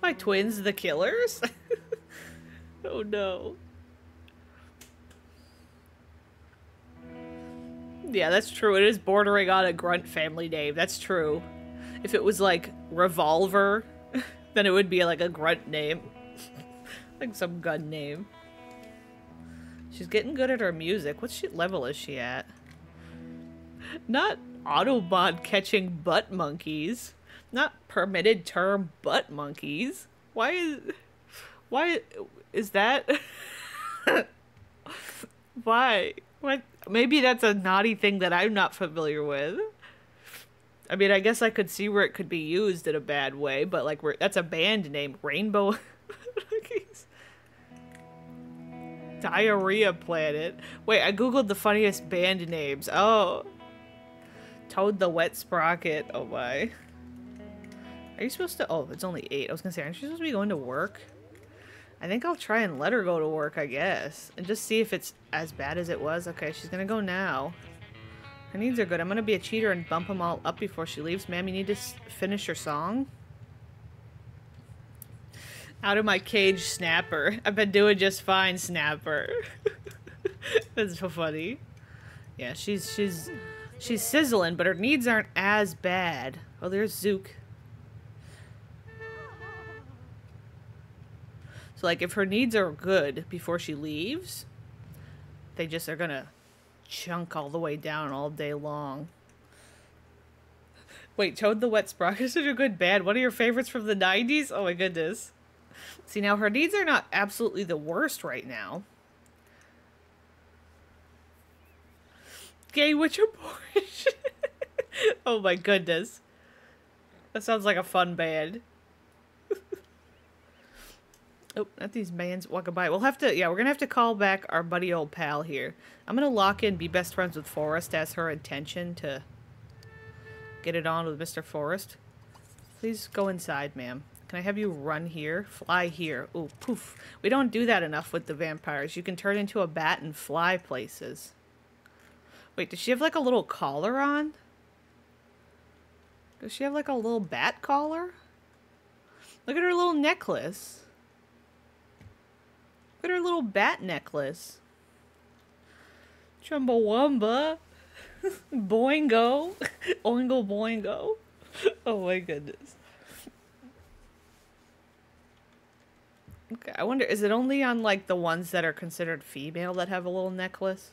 My twins, the killers? Oh no. Yeah, that's true. It is bordering on a grunt family name. That's true. If it was like Revolver, then it would be like a grunt name. Like some gun name. She's getting good at her music. What shit level is she at? Not Autobot catching butt monkeys. Not permitted term butt monkeys. Why is... Why is that? Why? What? Maybe that's a naughty thing that I'm not familiar with. I mean, I guess I could see where it could be used in a bad way, but like, we're, that's a band name. Rainbow monkeys. Diarrhea Planet. Wait, I googled the funniest band names. Oh. Toad the Wet Sprocket. Oh my. Are you supposed to... Oh, it's only eight. I was gonna say, aren't you supposed to be going to work? I think I'll try and let her go to work, I guess. And just see if it's as bad as it was. Okay, she's gonna go now. Her needs are good. I'm gonna be a cheater and bump them all up before she leaves. Ma'am, you need to s finish your song? Out of my cage, Snapper. I've been doing just fine, Snapper. That's so funny. Yeah, she's... she's... She's sizzling, but her needs aren't as bad. Oh, there's Zook. So like if her needs are good before she leaves, they just are gonna chunk all the way down all day long. Wait, Toad the Wet Sprocket is such a good band. One of your favorites from the nineties? Oh my goodness. See, now her needs are not absolutely the worst right now. Gay Witch abortion. Oh my goodness. That sounds like a fun band. Oh, not these bands walking by. We'll have to, yeah, we're going to have to call back our buddy old pal here. I'm going to lock in, be best friends with Forrest as her intention to get it on with Mister Forrest. Please go inside, ma'am. Can I have you run here? Fly here. Ooh, poof. We don't do that enough with the vampires. You can turn into a bat and fly places. Wait, does she have like a little collar on? Does she have like a little bat collar? Look at her little necklace. Look at her little bat necklace. Chumbawamba. Boingo. Oingo boingo. Oh my goodness. Okay, I wonder, is it only on like the ones that are considered female that have a little necklace?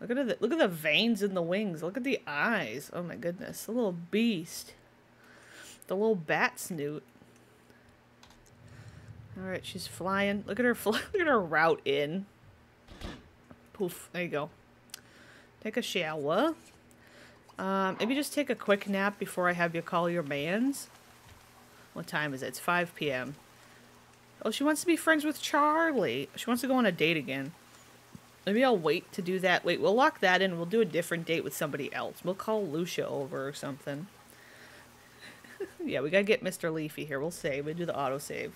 Look at the look at the veins in the wings. Look at the eyes. Oh my goodness. The little beast. The little bat snoot. All right, she's flying. Look at her fly, look at her route in. Poof, there you go. Take a shower. Um, maybe just take a quick nap before I have you call your mans. What time is it? It's five P M Oh, she wants to be friends with Charlie. She wants to go on a date again. Maybe I'll wait to do that. Wait, we'll lock that in. We'll do a different date with somebody else. We'll call Lucia over or something. Yeah, we gotta get Mister Leafy here. We'll save. We'll do the autosave.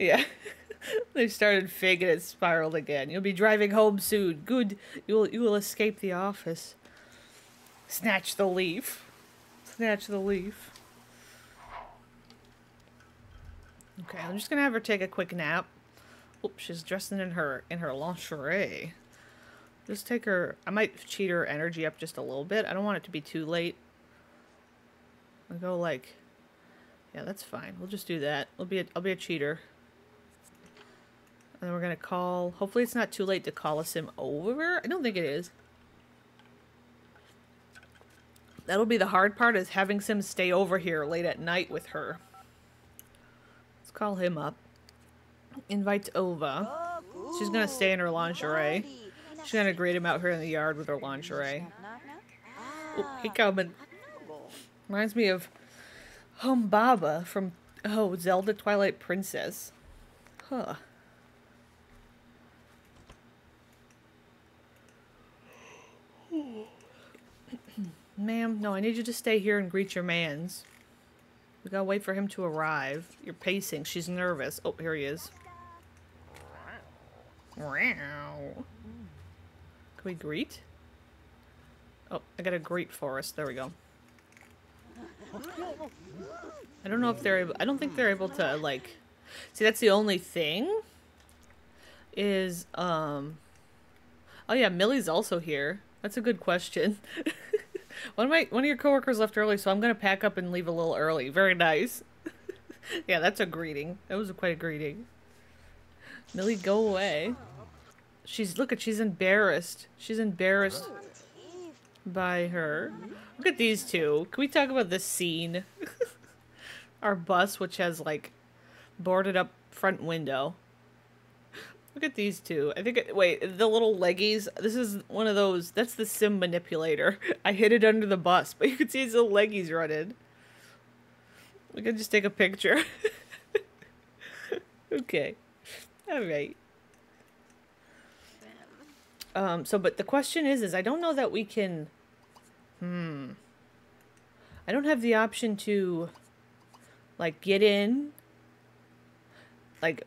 Yeah, they started Fig and it spiraled again. You'll be driving home soon. Good, you will you will escape the office. Snatch the leaf. Snatch the leaf. Okay, I'm just gonna have her take a quick nap. Oops, she's dressing in her in her lingerie. Just take her. I might cheat her energy up just a little bit. I don't want it to be too late. I'll go like, yeah, that's fine. We'll just do that. I'll be a, I'll be a cheater. And then we're going to call... Hopefully it's not too late to call a sim over. I don't think it is. That'll be the hard part, is having sims stay over here late at night with her. Let's call him up. Invite over. She's going to stay in her lingerie. She's going to greet him out here in the yard with her lingerie. Oh, he coming. Reminds me of Humbaba from, oh, Zelda Twilight Princess. Huh. Ma'am, no, I need you to stay here and greet your mans. We gotta wait for him to arrive. You're pacing. She's nervous. Oh, here he is. Can we greet? Oh, I gotta greet Forrest. There we go. I don't know if they're able, I don't think they're able to, like... See, that's the only thing. Is, um... Oh yeah, Millie's also here. That's a good question. One of my one of your coworkers left early, so I'm gonna pack up and leave a little early. Very nice. Yeah, that's a greeting. That was a, quite a greeting. Millie, go away. She's look at she's embarrassed. She's embarrassed by her. Look at these two. Can we talk about this scene? Our bus, which has like boarded up front window. Look at these two. I think, it, wait, the little leggies. This is one of those. That's the Sim Manipulator. I hid it under the bus, but you can see it's the leggies running. We can just take a picture. Okay. All right. Um, so, but the question is, is I don't know that we can, hmm. I don't have the option to, like, get in, like,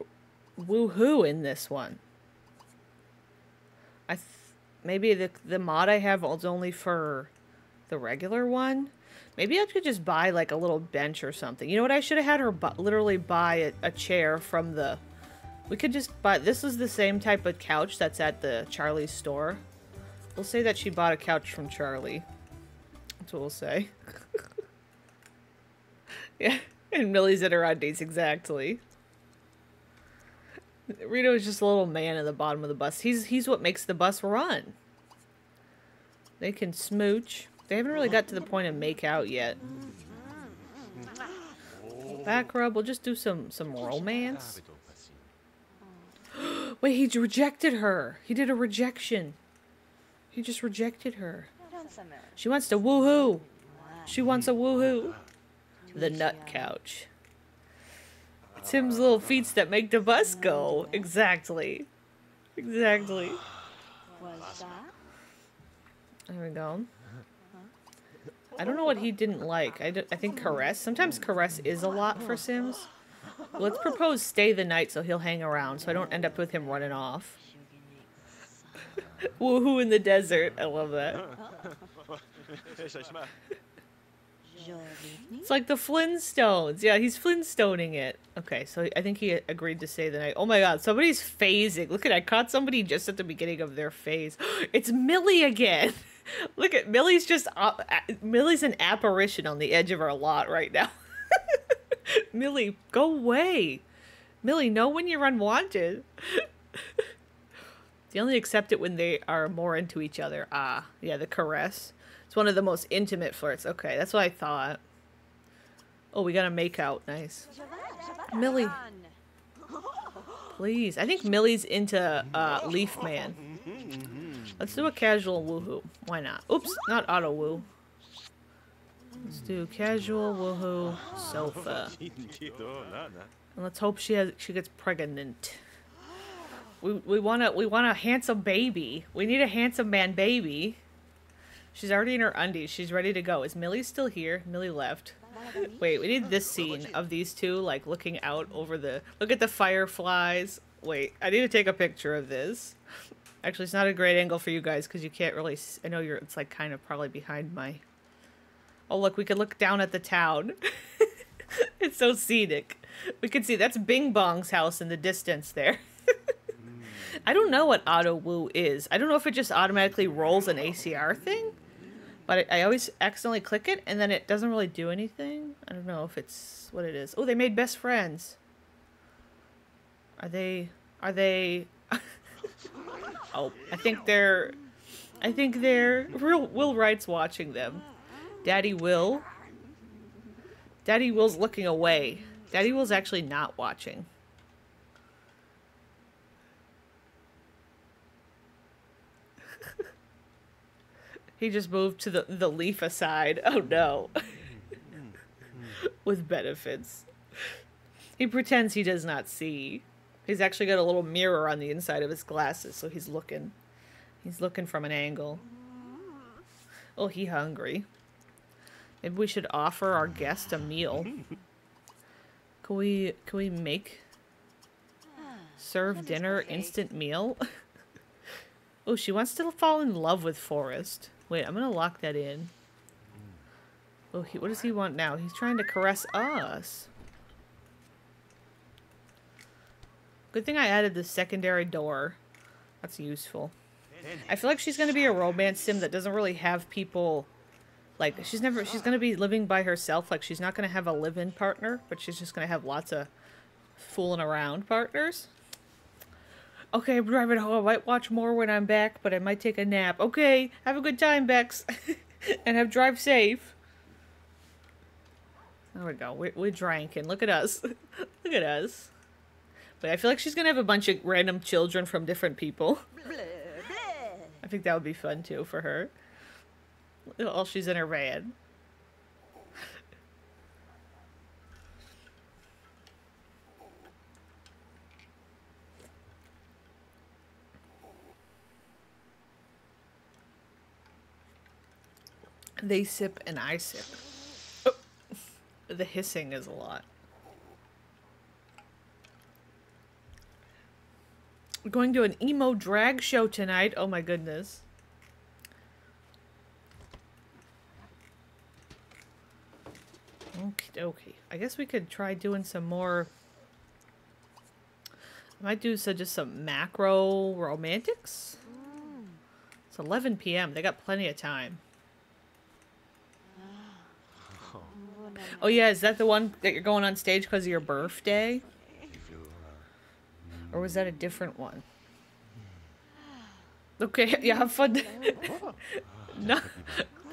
woohoo in this one. I, th maybe the, the mod I have is only for the regular one. Maybe I could just buy, like, a little bench or something. You know what? I should have had her bu literally buy a, a chair from the... We could just buy... This is the same type of couch that's at the Charlie's store. We'll say that she bought a couch from Charlie. That's what we'll say. Yeah, and Millie's in her undies, exactly. Rito is just a little man at the bottom of the bus. He's he's what makes the bus run. They can smooch. They haven't really got to the point of make out yet. Back rub. We'll just do some some romance. Wait, he rejected her. He did a rejection. He just rejected her. She wants to woohoo. She wants a woohoo. The nut couch. It's Tim's little feats that make the bus go. Exactly. Exactly. There we go. I don't know what he didn't like. I, I think caress. Sometimes caress is a lot for Sims. Let's propose stay the night so he'll hang around so I don't end up with him running off. Woohoo in the desert. I love that. It's like the Flintstones. Yeah, he's Flintstoning it. Okay, so I think he agreed to stay the night. Oh my god, somebody's phasing. Look at, I caught somebody just at the beginning of their phase. It's Millie again. Look at, Millie's just, uh, Millie's an apparition on the edge of our lot right now. Millie, go away. Millie, know when you're unwanted. They only accept it when they are more into each other. Ah, yeah, the caress. It's one of the most intimate flirts. Okay, that's what I thought. Oh, we got a make out. Nice. Millie. Please. I think Millie's into uh, Leaf Man. Let's do a casual woohoo. Why not? Oops, not auto woo. Let's do casual woohoo sofa. And let's hope she has she gets pregnant. We we wanna we want a handsome baby. We need a handsome man baby. She's already in her undies. She's ready to go. Is Millie still here? Millie left. Wait, we need this scene of these two like looking out over the look at the fireflies. Wait, I need to take a picture of this. Actually, it's not a great angle for you guys because you can't really. I know you're. It's like kind of probably behind my. Oh look, we could look down at the town. It's so scenic. We could see that's Bing Bong's house in the distance there. I don't know what auto woo is. I don't know if it just automatically rolls an A C R thing, but I, I always accidentally click it and then it doesn't really do anything. I don't know if it's what it is. Oh, they made best friends. Are they? Are they? Oh, I think they're. I think they're. Real Will Wright's watching them. Daddy Will. Daddy Will's looking away. Daddy Will's actually not watching. He just moved to the, the leaf aside. Oh no. With benefits. He pretends he does not see. He's actually got a little mirror on the inside of his glasses, so he's looking. He's looking from an angle. Oh, he hungry. Maybe we should offer our guest a meal. Can we, can we make... Serve dinner, instant meal? Oh, she wants to fall in love with Forest. Wait, I'm gonna lock that in. Oh, he, what does he want now? He's trying to caress us. Good thing I added the secondary door. That's useful. I feel like she's gonna be a romance sim that doesn't really have people... Like, she's never, she's gonna be living by herself. Like, she's not gonna have a live-in partner, but she's just gonna have lots of fooling around partners. Okay, I'm driving home. I might watch more when I'm back, but I might take a nap. Okay, have a good time, Bex. And have drive safe. There we go. We're, we're drinking. Look at us. Look at us. But I feel like she's gonna have a bunch of random children from different people. I think that would be fun, too, for her. Oh, she's in her van. They sip and I sip. Oh, the hissing is a lot. We're going to an emo drag show tonight. Oh my goodness. Okay, okay. I guess we could try doing some more. I might do so just some macro romantics. Mm. It's eleven p m They got plenty of time. Oh yeah, is that the one that you're going on stage because of your birthday? Or was that a different one? Okay, yeah, have fun. Not,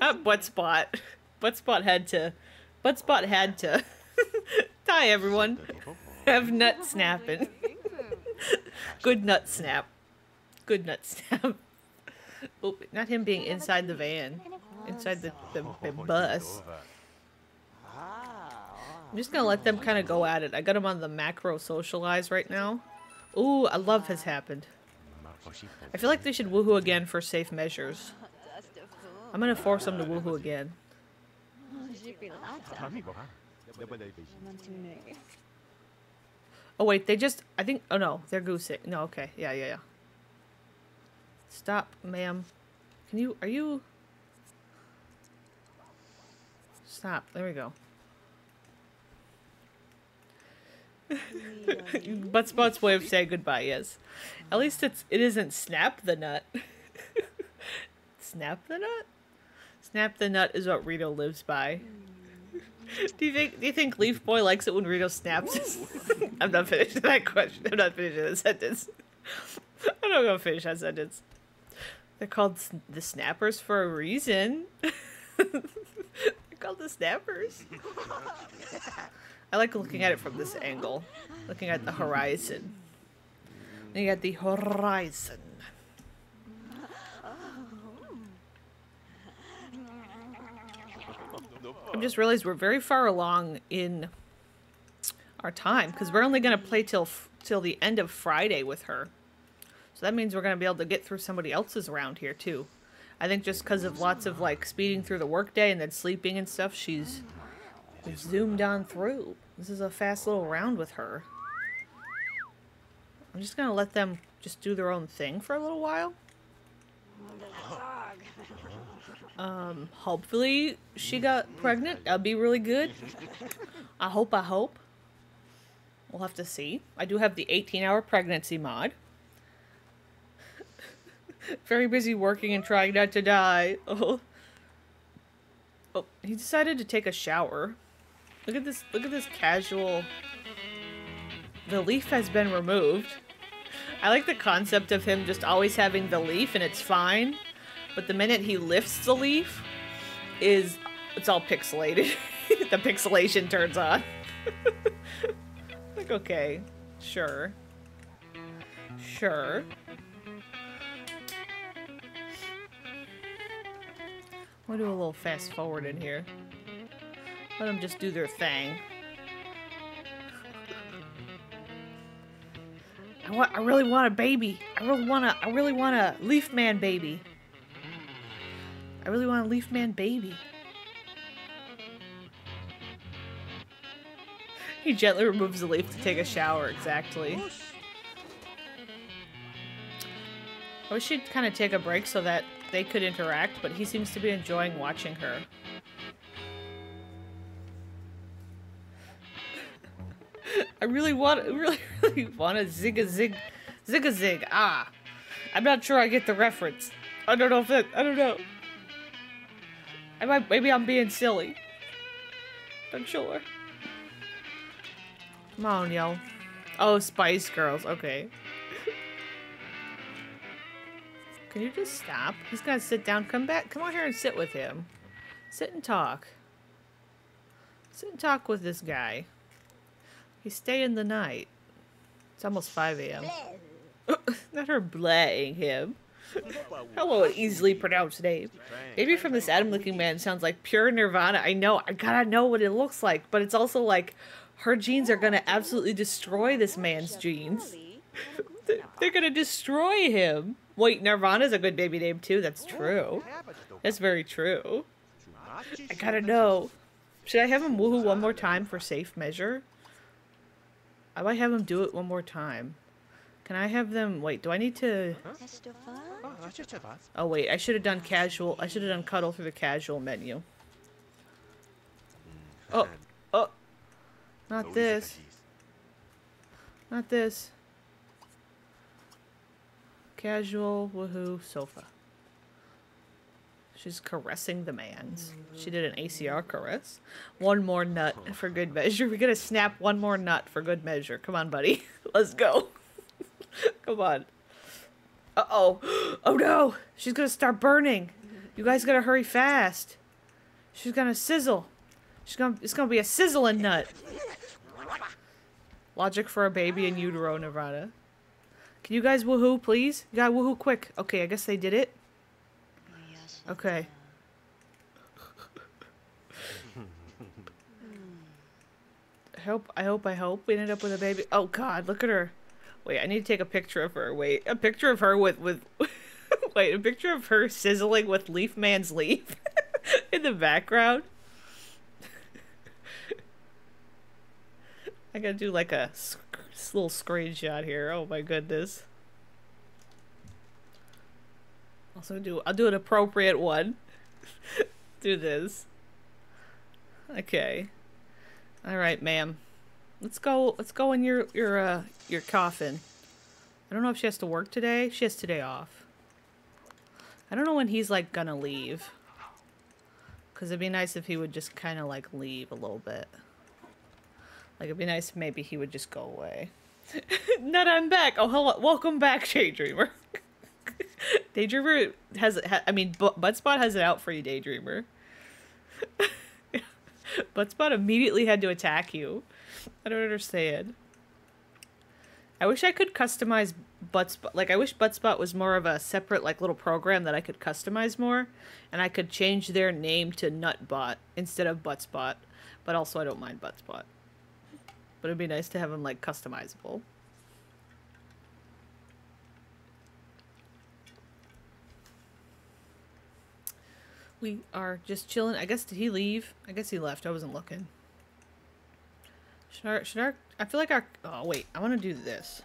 not butt spot. Butt spot had to. Butt spot had to. Hi everyone. Have nut snapping. Good nut snap. Good nut snap. Oh, not him being inside the van. Inside the, the, the bus. I'm just gonna let them kind of go at it. I got him on the macro socialize right now. Ooh, a love has happened. I feel like they should woohoo again for safe measures. I'm gonna force them to woohoo again. Oh wait, they just, I think, oh no, they're goosing. No, okay, yeah, yeah, yeah. Stop, ma'am. Can you, are you? Stop, there we go. Butt spot's way of saying goodbye, yes. At least it's it isn't snap the nut. Snap the nut? Snap the nut is what Rito lives by. Do you think do you think Leaf Boy likes it when Rito snaps? I'm not finishing that question. I'm not finishing that sentence. I'm not gonna finish that sentence. They're called the snappers for a reason. They're called the snappers. I like looking at it from this angle. Looking at the horizon. And you got the horizon. I just realized we're very far along in our time. Because we're only going to play till, till the end of Friday with her. So that means we're going to be able to get through somebody else's round here too. I think just because of lots of like speeding through the workday and then sleeping and stuff, she's... We've zoomed on through. This is a fast little round with her. I'm just gonna let them just do their own thing for a little while. Um, hopefully she got pregnant. That'd be really good. I hope, I hope. We'll have to see. I do have the eighteen hour pregnancy mod. Very busy working and trying not to die. Oh. Oh, he decided to take a shower. Look at this, look at this casual... The leaf has been removed. I like the concept of him just always having the leaf and it's fine. But the minute he lifts the leaf, is it's all pixelated. The pixelation turns on. Like, okay, sure. Sure. We'll do a little fast forward in here. Let them just do their thing. I want. I really want a baby. I really want a. I really want a leaf man baby. I really want a leaf man baby. He gently removes the leaf to take a shower. Exactly. I wish she'd kind of take a break so that they could interact, but he seems to be enjoying watching her. I really want, really, really want a zig-a-zig, zig-a-zig. Ah, I'm not sure I get the reference. I don't know if that. I don't know. I might, maybe I'm being silly. I'm sure. Come on, yo. Oh, Spice Girls. Okay. Can you just stop? He's gotta sit down. Come back. Come on here and sit with him. Sit and talk. Sit and talk with this guy. He's staying the night. It's almost five A M Not her blaying him. Hello, an easily pronounced name. Maybe from this Adam-looking man sounds like pure nirvana. I know. I gotta know what it looks like. But it's also like her jeans are gonna absolutely destroy this man's jeans. They're gonna destroy him. Wait, Nirvana's a good baby name too. That's true. That's very true. I gotta know. Should I have him woohoo one more time for safe measure? I might have him do it one more time. Can I have them? Wait, do I need to? Oh wait, I should have done casual. I should have done cuddle through the casual menu. Oh, oh, not this. Not this. Casual, woohoo, sofa. She's caressing the man's. She did an A C R caress. One more nut for good measure. We're gonna snap one more nut for good measure. Come on, buddy. Let's go. Come on. Uh-oh. Oh, no. She's gonna start burning. You guys gotta hurry fast. She's gonna sizzle. She's gonna, it's gonna be a sizzling nut. Logic for a baby in utero, Nevada. Can you guys woohoo, please? You gotta woohoo quick. Okay, I guess they did it. Okay. I hope, I hope, I hope we ended up with a baby. Oh, God, look at her. Wait, I need to take a picture of her. Wait, a picture of her with, with, wait, a picture of her sizzling with Leaf Man's leaf in the background. I gotta do like a sc little screenshot here. Oh my goodness. Also do, I'll do an appropriate one. Do this. Okay. All right, ma'am. Let's go. Let's go in your your uh your coffin. I don't know if she has to work today. She has today off. I don't know when he's like gonna leave. Cause it'd be nice if he would just kind of like leave a little bit. Like, it'd be nice if maybe he would just go away. Nut, I'm back! Oh, hello. Welcome back, Daydreamer. Daydreamer has... Ha I mean, B Buttspot has it out for you, Daydreamer. Buttspot immediately had to attack you. I don't understand. I wish I could customize Buttspot. Like, I wish Buttspot was more of a separate, like, little program that I could customize more. And I could change their name to Nutbot instead of Buttspot. But also, I don't mind Buttspot. But it'd be nice to have them, like, customizable. We are just chilling. I guess, did he leave? I guess he left. I wasn't looking. Should our, should our, I feel like our, oh, wait. I want to do this.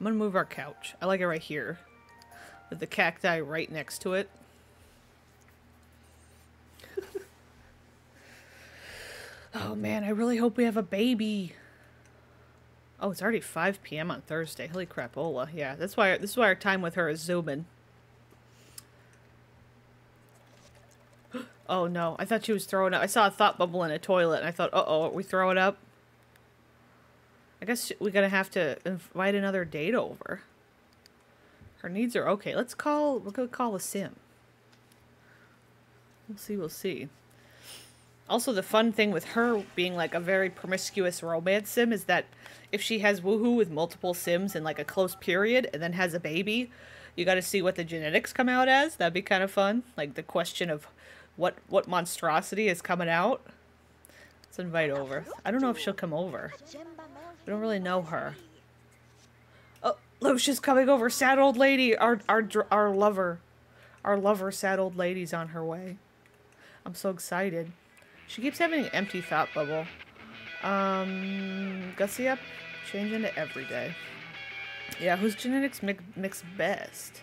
I'm going to move our couch. I like it right here. With the cacti right next to it. Oh man, I really hope we have a baby. Oh, it's already five P M on Thursday. Holy crapola! Yeah, that's why this is why our time with her is zooming. Oh no, I thought she was throwing up. I saw a thought bubble in a toilet, and I thought, uh oh, are we throwing up? I guess we're gonna have to invite another date over. Her needs are okay. Let's call. We're gonna call a sim. We'll see. We'll see. Also, the fun thing with her being, like, a very promiscuous romance sim is that if she has woohoo with multiple sims in, like, a close period and then has a baby, you gotta see what the genetics come out as. That'd be kind of fun. Like, the question of what what monstrosity is coming out. Let's invite over. I don't know if she'll come over. We don't really know her. Oh, Lucia's coming over. Sad old lady. Our, our, our lover. Our lover, sad old lady's on her way. I'm so excited. She keeps having an empty thought bubble. Um, Gussie up, change into everyday. Yeah, whose genetics mix, mix best?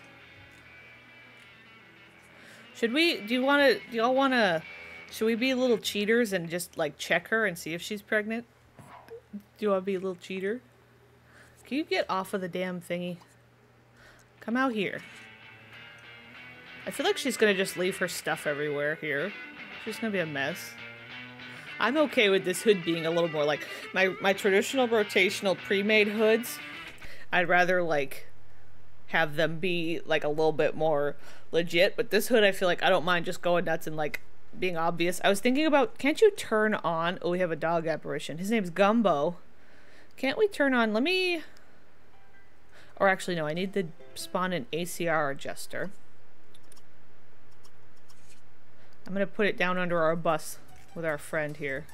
Should we, do you want to, do y'all want to, should we be little cheaters and just like check her and see if she's pregnant? Do you want to be a little cheater? Can you get off of the damn thingy? Come out here. I feel like she's going to just leave her stuff everywhere here. She's going to be a mess. I'm okay with this hood being a little more like my, my traditional rotational pre-made hoods. I'd rather like have them be like a little bit more legit, but this hood I feel like I don't mind just going nuts and like being obvious. I was thinking about, can't you turn on, oh, we have a dog apparition. His name's Gumbo. Can't we turn on, let me, or actually no, I need to spawn an A C R adjuster. I'm gonna put it down under our bus. With our friend here.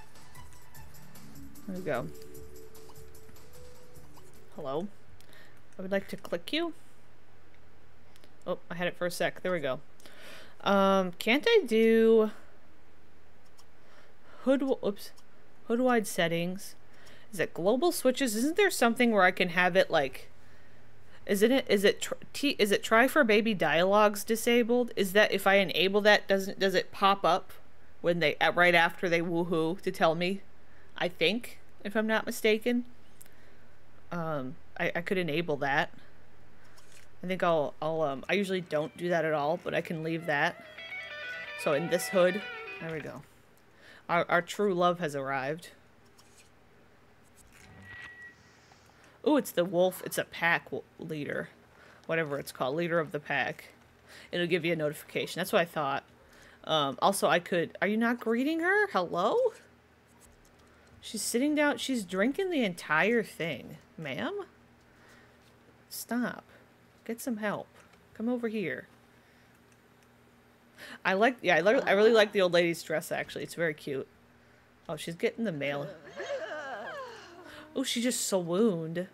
There we go. Hello. I would like to click you. Oh, I had it for a sec. There we go. Um, can't I do hood? Oops, hood wide settings. Is it global switches? Isn't there something where I can have it like? Is it is it t is it try for baby dialogues disabled? Is that if I enable that, doesn't does it pop up? When they, right after they woohoo to tell me, I think, if I'm not mistaken. Um, I, I could enable that. I think I'll, I'll, um, I usually don't do that at all, but I can leave that. So in this hood, there we go. Our, our true love has arrived. Ooh, it's the wolf. It's a pack leader. Whatever it's called. Leader of the pack. It'll give you a notification. That's what I thought. Um, also, I could... Are you not greeting her? Hello? She's sitting down. She's drinking the entire thing. Ma'am? Stop. Get some help. Come over here. I like... Yeah, I, I really like the old lady's dress, actually. It's very cute. Oh, she's getting the mail. Oh, she just swooned.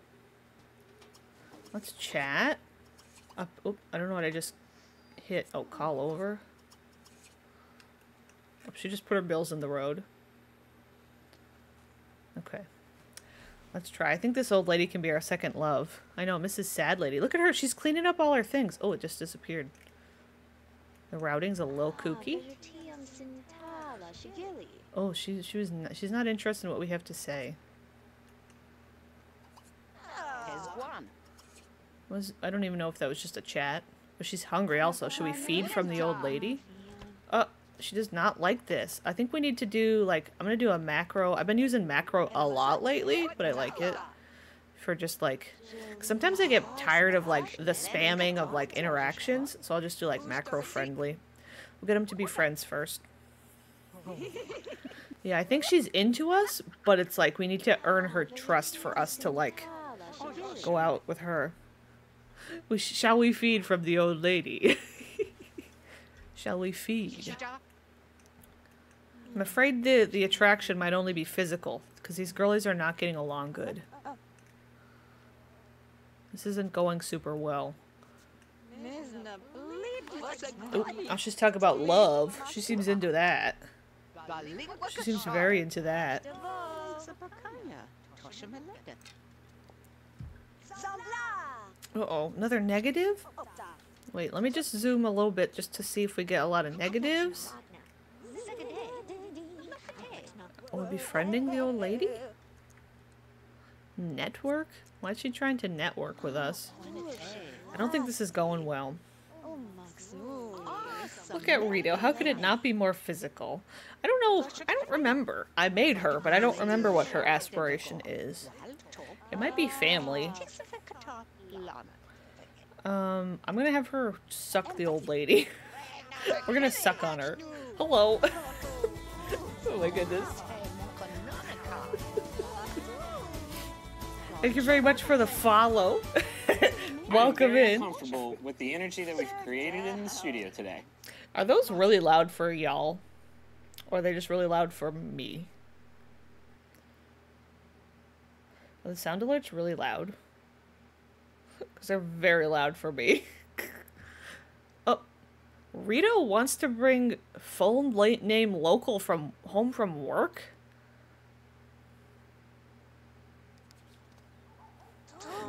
Let's chat. Up, oop, I don't know what I just hit. Oh, call over. Oh, she just put her bills in the road. Okay. Let's try. I think this old lady can be our second love. I know, Missus Sad Lady. Look at her. She's cleaning up all her things. Oh, it just disappeared. The routing's a little kooky. Oh, she she was not, she's not interested in what we have to say. Was I don't even know if that was just a chat. But she's hungry also. Should we feed from the old lady? Uh, she does not like this. I think we need to do, like, I'm going to do a macro. I've been using macro a lot lately, but I like it. For just, like, sometimes I get tired of, like, the spamming of, like, interactions. So I'll just do, like, macro-friendly. We'll get them to be friends first. Yeah, I think she's into us, but it's, like, we need to earn her trust for us to, like, go out with her. We sh shall we feed from the old lady? Shall we feed? I'm afraid the, the attraction might only be physical, because these girlies are not getting along good. This isn't going super well. Ooh, I'll just talk about love. She seems into that. She seems very into that. Uh-oh, another negative? Wait, let me just zoom a little bit just to see if we get a lot of negatives. Are we befriending the old lady? Network? Why is she trying to network with us? I don't think this is going well. Look at Rito. How could it not be more physical? I don't know. I don't remember. I made her, but I don't remember what her aspiration is. It might be family. Um, I'm gonna have her suck the old lady. We're gonna suck on her. Hello. Oh my goodness. Thank you very much for the follow. Welcome in. I'm comfortable with the energy that we've created in the studio today. Are those really loud for y'all? Or are they just really loud for me? Are the sound alerts really loud? Because they're very loud for me. Oh, Rito wants to bring full name local from home from work?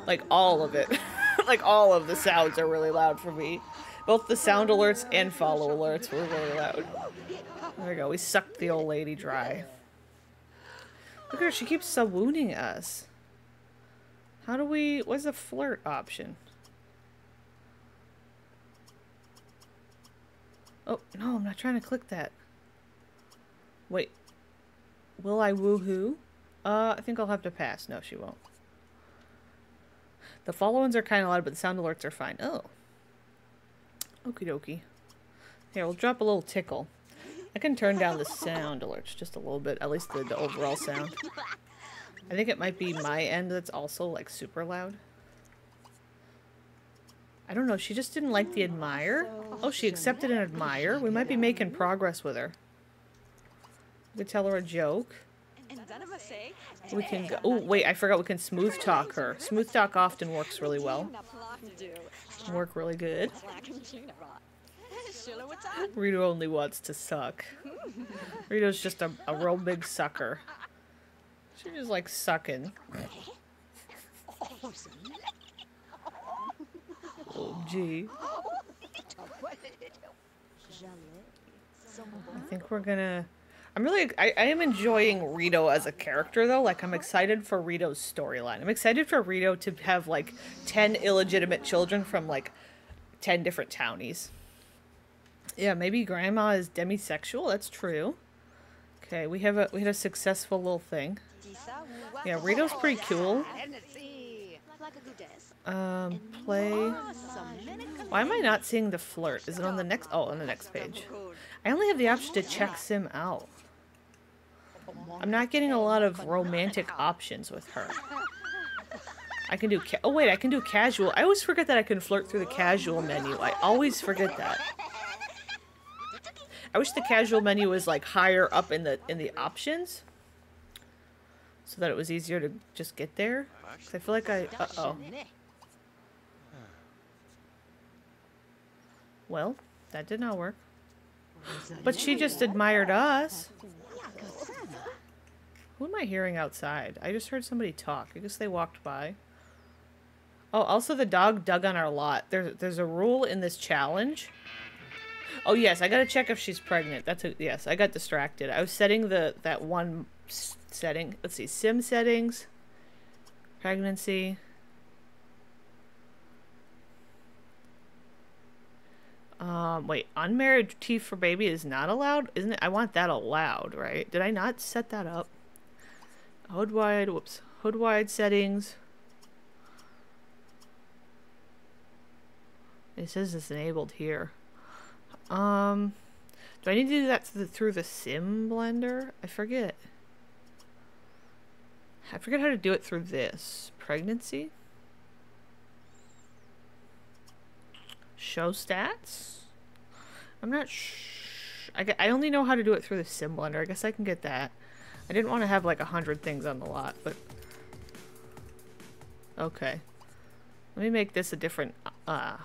Like all of it. Like all of the sounds are really loud for me. Both the sound alerts and follow alerts were really loud. There we go, we sucked the old lady dry. Look at her, she keeps swooning us. How do we... What's the flirt option? Oh, no, I'm not trying to click that. Wait. Will I woohoo? Uh, I think I'll have to pass. No, she won't. The follow-ons are kind of loud, but the sound alerts are fine. Oh. Okie dokie. Here, we'll drop a little tickle. I can turn down the sound alerts just a little bit. At least the, the overall sound. I think it might be my end that's also, like, super loud. I don't know. She just didn't like the admire. Oh, she accepted an admire. We might be making progress with her. We could tell her a joke. We can go... Oh, wait. I forgot we can smooth talk her. Smooth talk often works really well. Work really good. Rito only wants to suck. Rito's just a, a real big sucker. She's just like sucking. Oh, gee. I think we're gonna... I'm really... I, I am enjoying Rito as a character, though. Like, I'm excited for Rito's storyline. I'm excited for Rito to have, like, ten illegitimate children from, like, ten different townies. Yeah, maybe grandma is demisexual. That's true. Okay, we have a we had a successful little thing. Yeah, Rito's pretty cool. Um, play. Why am I not seeing the flirt? Is it on the next? Oh, on the next page. I only have the option to check Sim out. I'm not getting a lot of romantic options with her. I can do. Ca oh wait, I can do casual. I always forget that I can flirt through the casual menu. I always forget that. I wish the casual menu was like higher up in the in the options, so that it was easier to just get there. 'Cause I feel like I. Uh oh. Well, that did not work. But she just admired us. Who am I hearing outside? I just heard somebody talk. I guess they walked by. Oh, also the dog dug on our lot. There's there's a rule in this challenge. Oh yes, I gotta check if she's pregnant. That's a yes. I got distracted. I was setting the that one setting. Let's see, Sim settings, pregnancy. Um, wait, unmarried teeth for baby is not allowed, isn't it? I want that allowed, right? Did I not set that up? Hood wide, whoops. Hood wide settings. It says it's enabled here. Um, do I need to do that through the, through the Simblender? I forget. I forget how to do it through this. Pregnancy? Show stats? I'm not sh- I, I only know how to do it through the Simblender. I guess I can get that. I didn't want to have like a hundred things on the lot, but... Okay. Let me make this a different... Uh,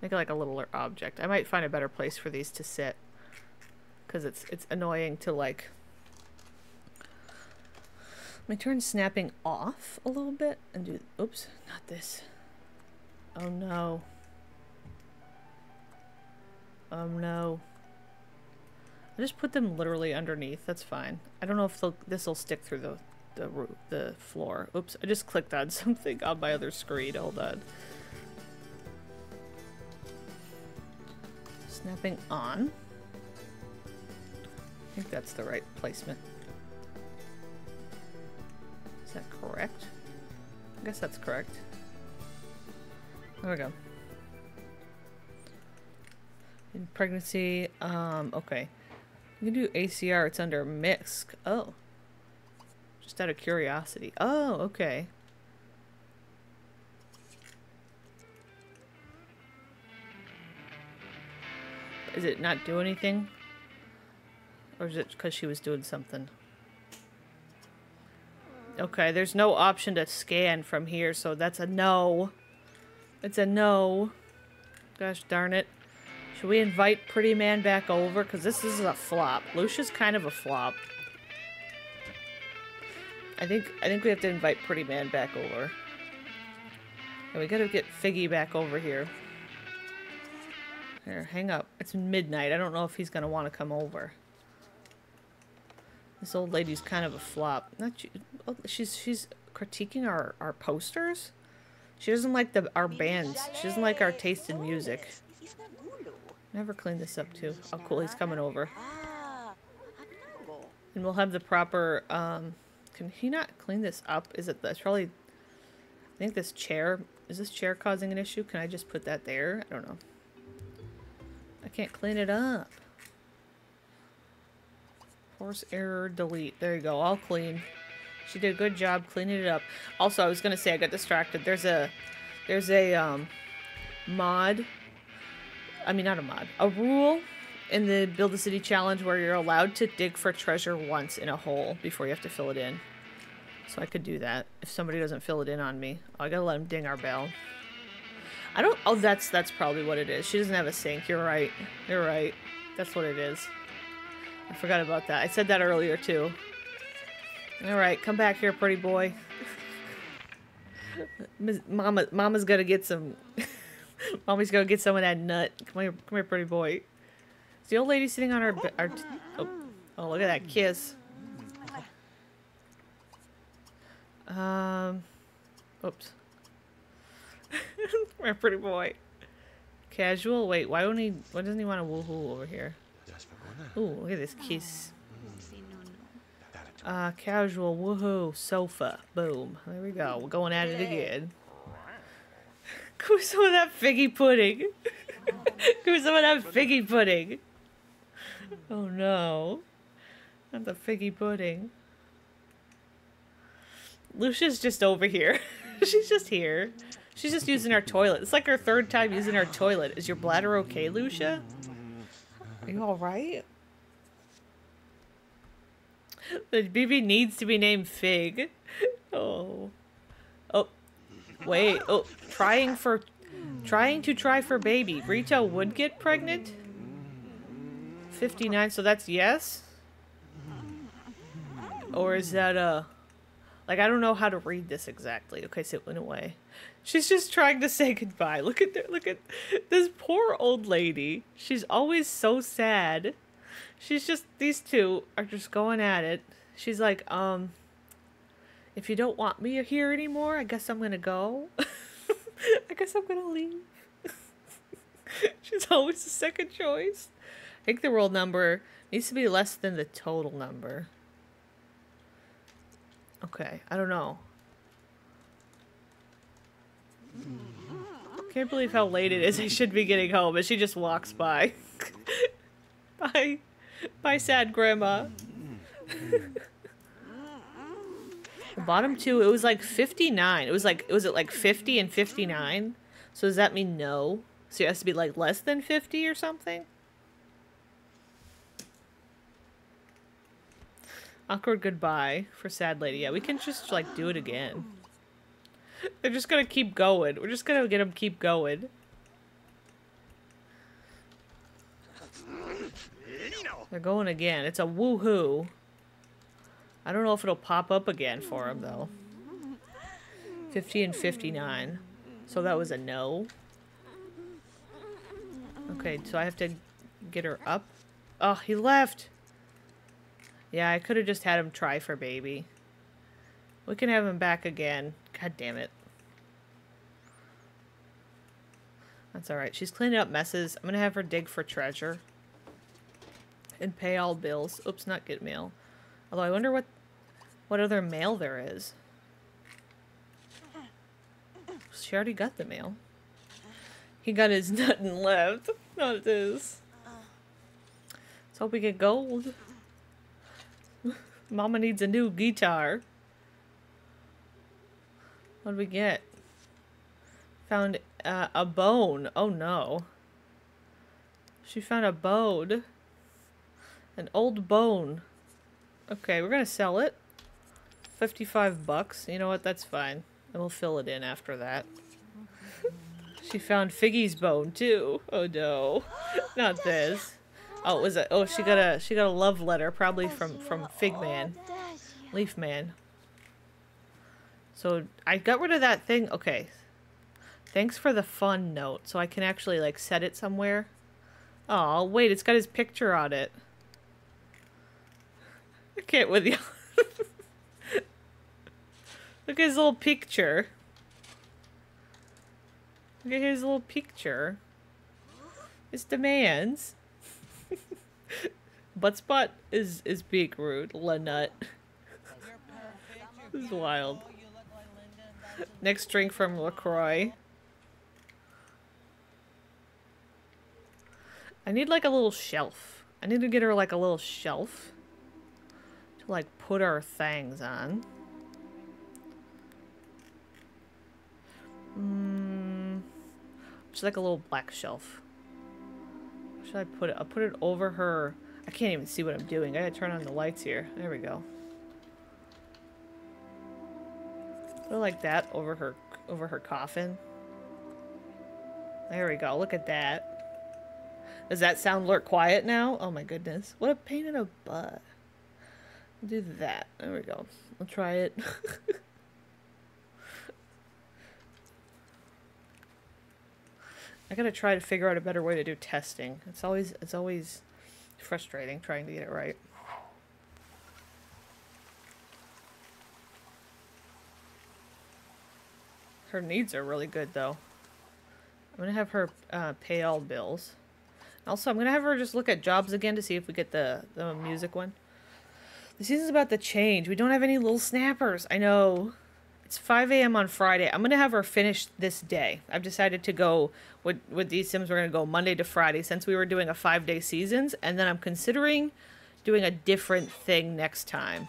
make it like a littler object. I might find a better place for these to sit, because it's it's annoying to like... Let me turn snapping off a little bit and do... Oops, not this. Oh no. Oh no. I just put them literally underneath. That's fine. I don't know if this will stick through the the roof, the floor. Oops! I just clicked on something on my other screen. Hold on. Snapping on. I think that's the right placement. Is that correct? I guess that's correct. There we go. In pregnancy, um, okay. You can do A C R, it's under M I S C. Oh. Just out of curiosity. Oh, okay. Is it not do anything? Or is it because she was doing something? Okay, there's no option to scan from here, so that's a no. It's a no. Gosh darn it. Should we invite Pretty Man back over? Because this, this is a flop. Lucia's kind of a flop. I think I think we have to invite Pretty Man back over. And we gotta get Figgy back over here. Here, hang up. It's midnight. I don't know if he's gonna want to come over. This old lady's kind of a flop. Not she, she's she's critiquing our, our posters? She doesn't like the our bands. She doesn't like our taste in music. Never cleaned this up too. Oh cool, he's coming over. And we'll have the proper, um, can he not clean this up? Is it, that's probably, I think this chair, is this chair causing an issue? Can I just put that there? I don't know. I can't clean it up. Force error, delete. There you go, all clean. She did a good job cleaning it up. Also, I was gonna say I got distracted. There's a, there's a, um, mod. I mean, not a mod. A rule in the Build the City Challenge where you're allowed to dig for treasure once in a hole before you have to fill it in. So I could do that if somebody doesn't fill it in on me. Oh, I gotta let him ding our bell. I don't... Oh, that's that's probably what it is. She doesn't have a sink. You're right. You're right. That's what it is. I forgot about that. I said that earlier, too. All right. Come back here, pretty boy. Mama, Mama's gotta get some... Mommy's gonna get some of that nut. Come here, come here, pretty boy. Is the old lady sitting on our... our t oh. Oh, look at that kiss. Um, oops. Come here, pretty boy. Casual? Wait, why won't he, why doesn't he want a woohoo over here? Ooh, look at this kiss. Uh, casual, woohoo, sofa. Boom. There we go. We're going at it again. Give me some of that figgy pudding. Give me some of that figgy pudding. Oh no. Not the figgy pudding. Lucia's just over here. She's just here. She's just using our toilet. It's like her third time using our toilet. Is your bladder okay, Lucia? Are you alright? The baby needs to be named Fig. Oh. Oh. Wait. Oh. Trying for... Trying to try for baby. Rita would get pregnant? fifty-nine, so that's yes? Or is that a... Like, I don't know how to read this exactly. Okay, so it went away. She's just trying to say goodbye. Look at the, look at this poor old lady. She's always so sad. She's just, these two are just going at it. She's like, um, if you don't want me here anymore, I guess I'm gonna go. I guess I'm gonna leave. She's always the second choice. I think the roll number needs to be less than the total number. Okay, I don't know. Can't believe how late it is. I should be getting home, but she just walks by. Bye. Bye, sad grandma. The bottom two, it was like fifty-nine. It was like, was it like fifty and fifty-nine? So does that mean no? So it has to be like less than fifty or something? Awkward goodbye for sad lady. Yeah, we can just like do it again. They're just gonna keep going. We're just gonna get them keep going. They're going again. It's a woohoo. I don't know if it'll pop up again for them though. fifty and fifty-nine. So that was a no. Okay, so I have to get her up. Oh, he left. Yeah, I could have just had him try for baby. We can have him back again. God damn it. That's alright. She's cleaning up messes. I'm gonna have her dig for treasure. And pay all bills. Oops, not get mail. Although I wonder what, what other mail there is. She already got the mail. He got his nut and left. Not this. Let's hope we get gold. Mama needs a new guitar. What did we get? Found uh, a bone. Oh no. She found a bone. An old bone. Okay, we're gonna sell it. fifty-five bucks. You know what? That's fine. And we'll fill it in after that. She found Figgy's bone too. Oh no. Not this. Oh, was it? Oh, she got a she got a love letter, probably from from Fig Man, Leaf Man. So I got rid of that thing. Okay, thanks for the fun note. So I can actually like set it somewhere. Oh wait, it's got his picture on it. I can't with you. Look at his little picture. Look at his little picture. His demands. Butt spot is is being rude. Lanut. This is wild. Next drink from LaCroix. I need like a little shelf. I need to get her like a little shelf to like put our things on. Mm, just like a little black shelf. Should I put it? I'll put it over her. I can't even see what I'm doing. I gotta turn on the lights here. There we go. Put it like that over her, over her coffin. There we go. Look at that. Does that sound lurk quiet now? Oh my goodness. What a pain in the butt. I'll do that. There we go. I'll try it. I gotta try to figure out a better way to do testing. It's always it's always frustrating trying to get it right. Her needs are really good though. I'm going to have her uh, pay all bills. Also, I'm going to have her just look at jobs again to see if we get the, the music one. The season's about to change. We don't have any little snappers. I know. It's five A M on Friday. I'm going to have her finish this day. I've decided to go with, with these Sims. We're going to go Monday to Friday since we were doing a five-day seasons. And then I'm considering doing a different thing next time.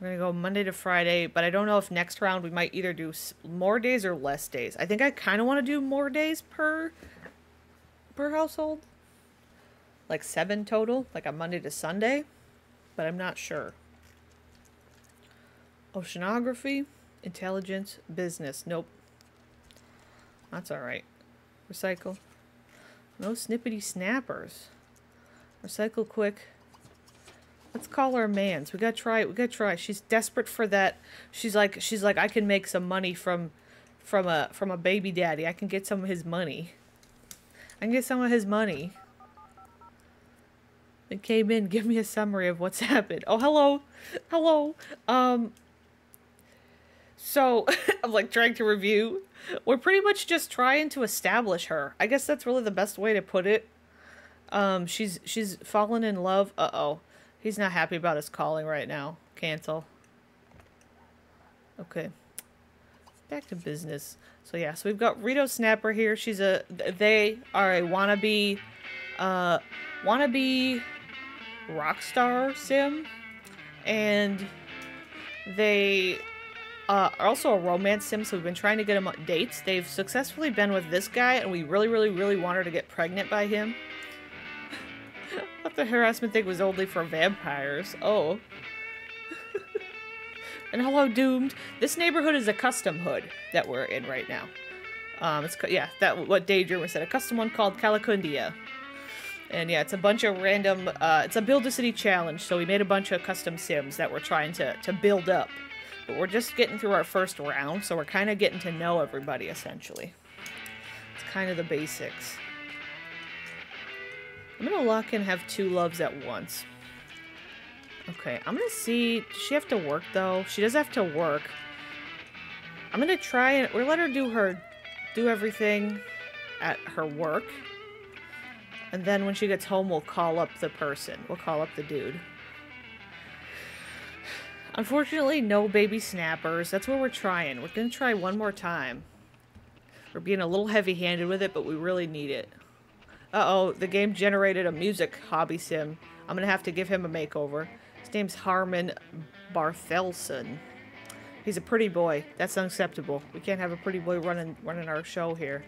We're going to go Monday to Friday, but I don't know if next round we might either do more days or less days. I think I kind of want to do more days per per household. Like seven total, like a Monday to Sunday, but I'm not sure. Oceanography, intelligence, business. Nope. That's all right. Recycle. No snippety snappers. Recycle quick. Let's call her Mans. We gotta try it. We gotta try. She's desperate for that. She's like, she's like, I can make some money from, from a, from a baby daddy. I can get some of his money. I can get some of his money. It came in. Give me a summary of what's happened. Oh, hello. Hello. Um, so I'm like trying to review. We're pretty much just trying to establish her. I guess that's really the best way to put it. Um, she's, she's fallen in love. Uh-oh. He's not happy about his calling right now. Cancel. Okay. Back to business. So yeah, so we've got Dorito Snapper here. She's a, they are a wannabe, uh, wannabe rock star sim. And they uh, are also a romance sim, so we've been trying to get them dates. They've successfully been with this guy, and we really, really, really want her to get pregnant by him. But the harassment thing was only for vampires. Oh. And hello, Doomed. This neighborhood is a custom hood that we're in right now. Um, it's yeah, that what Daydreamer said. A custom one called Calicundia. And yeah, it's a bunch of random. Uh, it's a Build the City Challenge. So we made a bunch of custom Sims that we're trying to to build up. But we're just getting through our first round, so we're kind of getting to know everybody essentially. It's kind of the basics. I'm gonna lock and have two loves at once. Okay, I'm gonna see. Does she have to work though? She does have to work. I'm gonna try and we'll let her do her, do everything at her work. And then when she gets home, we'll call up the person. We'll call up the dude. Unfortunately, no baby snappers. That's what we're trying. We're gonna try one more time. We're being a little heavy-handed with it, but we really need it. Uh-oh, the game generated a music hobby sim. I'm gonna have to give him a makeover. His name's Harmon Barthelson. He's a pretty boy. That's unacceptable. We can't have a pretty boy running running our show here.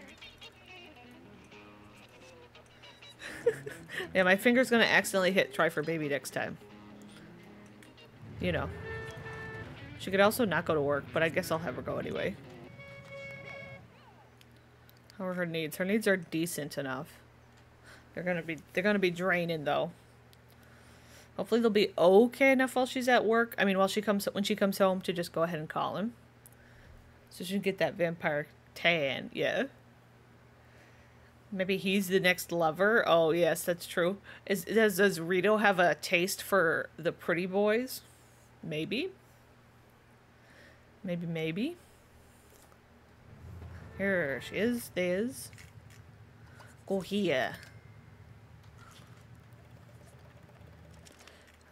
Yeah, my finger's gonna accidentally hit try for baby next time. You know. She could also not go to work, but I guess I'll have her go anyway. How are her needs? Her needs are decent enough. They're gonna be they're gonna be draining though. Hopefully they'll be okay enough while she's at work. I mean, while she comes when she comes home to just go ahead and call him, so she can get that vampire tan. Yeah. Maybe he's the next lover. Oh yes, that's true. Is does does Rito have a taste for the pretty boys? Maybe. Maybe maybe. Here she is. There is. Go here.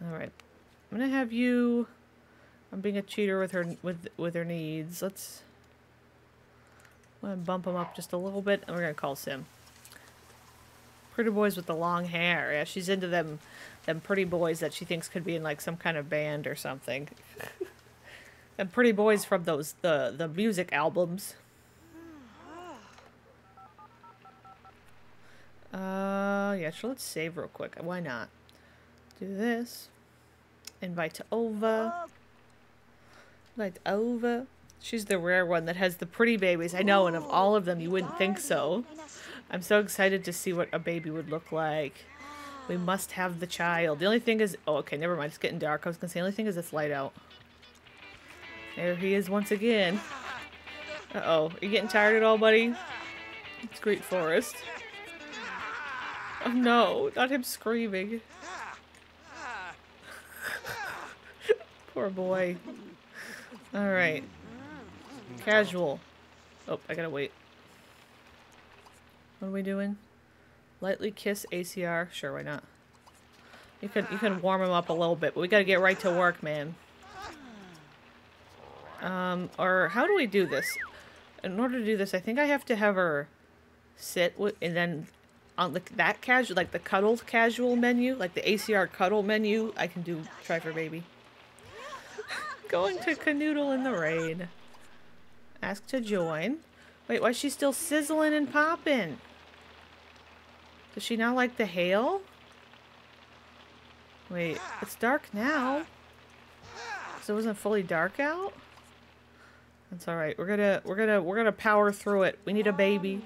All right, I'm gonna have you. I'm being a cheater with her with with her needs. Let's. I'm gonna bump him up just a little bit, and we're gonna call Sim. Pretty boys with the long hair. Yeah, she's into them, them pretty boys that she thinks could be in like some kind of band or something. And pretty boys from those the the music albums. Uh, yeah, sure, let's save real quick. Why not? Do this. Invite to over. Invite over. She's the rare one that has the pretty babies. I know, and of all of them, you wouldn't think so. I'm so excited to see what a baby would look like. We must have the child. The only thing is... Oh, okay, never mind. It's getting dark. I was going to say, the only thing is it's light out. There he is once again. Uh-oh. Are you getting tired at all, buddy? It's Great Forest. Oh no, not him screaming. Poor boy. Alright. Casual. Oh, I gotta wait. What are we doing? Lightly kiss A C R. Sure, why not? You can you can warm him up a little bit, but we gotta get right to work, man. Um, or how do we do this? In order to do this, I think I have to have her sit with, and then on the, that casual, like the cuddled casual menu, like the A C R cuddle menu, I can do try for baby. Going to canoodle in the rain. Ask to join. Wait, why is she still sizzling and popping? Does she not like the hail? Wait, it's dark now. So it wasn't fully dark out? That's alright. We're gonna we're gonna we're gonna power through it. We need a baby.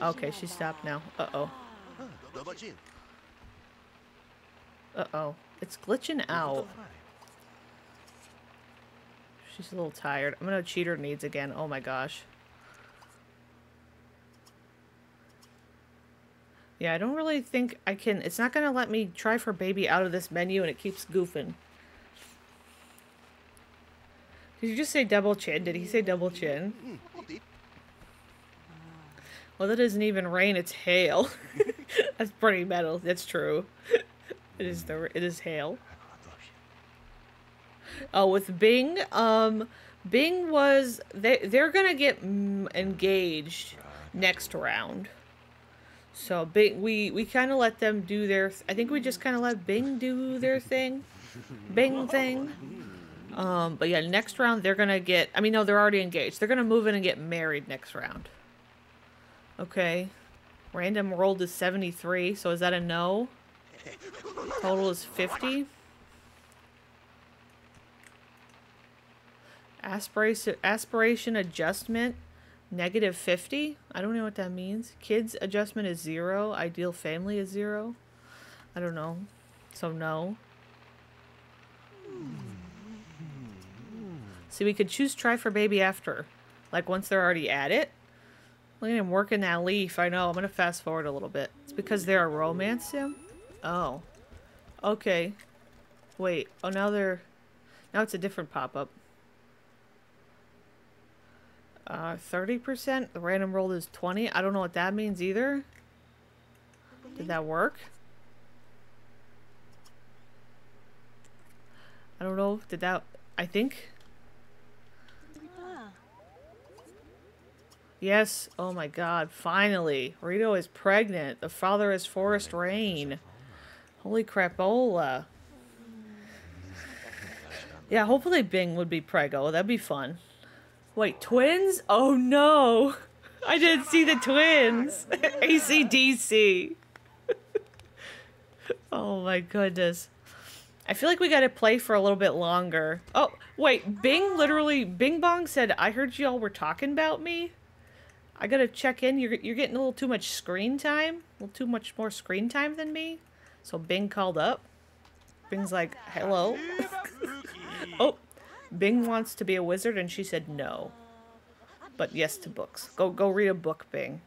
Okay, she stopped now. Uh-oh. Uh-oh. It's glitching out. She's a little tired. I'm gonna cheat her needs again. Oh my gosh. Yeah, I don't really think I can... It's not gonna let me try for baby out of this menu, and it keeps goofing. Did you just say double chin? Did he say double chin? Well, that isn't even rain, it's hail. That's pretty metal. That's true. It is the it is hail. Oh, with Bing, um Bing was they they're going to get engaged next round. So Bing, we we kind of let them do their th I think we just kind of let Bing do their thing. Bing thing. Um but yeah, next round they're going to get I mean no, they're already engaged. They're going to move in and get married next round. Okay. Random rolled is seventy-three, so is that a no? Total is fifty. Aspiration, aspiration adjustment, negative fifty. I don't know what that means. Kids adjustment is zero. Ideal family is zero. I don't know. So no. See, we could choose try for baby after. Like once they're already at it. Look at him working that leaf. I know. I'm gonna fast forward a little bit. It's because they're a romance sim? Oh. Okay. Wait. Oh, now they're... Now it's a different pop-up. Uh, thirty percent? The random roll is twenty. I don't know what that means either. Did that work? I don't know. Did that... I think... Yes. Oh my god. Finally. Rito is pregnant. The father is Forest Rain. Holy crapola. Yeah, hopefully Bing would be preggo. That'd be fun. Wait, twins? Oh no. I didn't see the twins. A C D C. Oh my goodness. I feel like we gotta play for a little bit longer. Oh, wait. Bing literally... Bing Bong said, I heard y'all were talking about me. I gotta check in. You're, you're getting a little too much screen time. A little too much more screen time than me. So Bing called up. Bing's like, hello. Oh, Bing wants to be a wizard and she said no. But yes to books. Go, go read a book, Bing.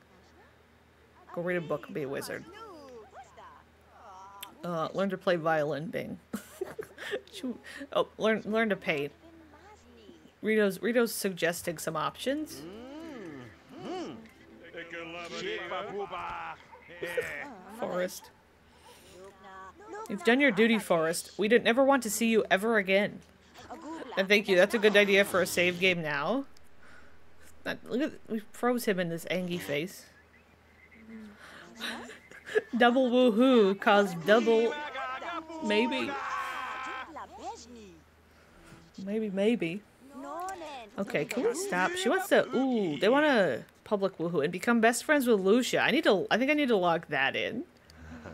Go read a book and be a wizard. Uh, learn to play violin, Bing. Oh, learn, learn to paint. Rito's, Rito's suggesting some options. Forest. You've done your duty, Forest. We didn't ever want to see you ever again. And thank you. That's a good idea for a save game now. Look at, we froze him in this angry face. Double woohoo caused double... Maybe. Maybe, maybe. Okay, can we stop? She wants to... Ooh, they want to... Public woohoo and become best friends with Lucia. I need to. I think I need to log that in. I'm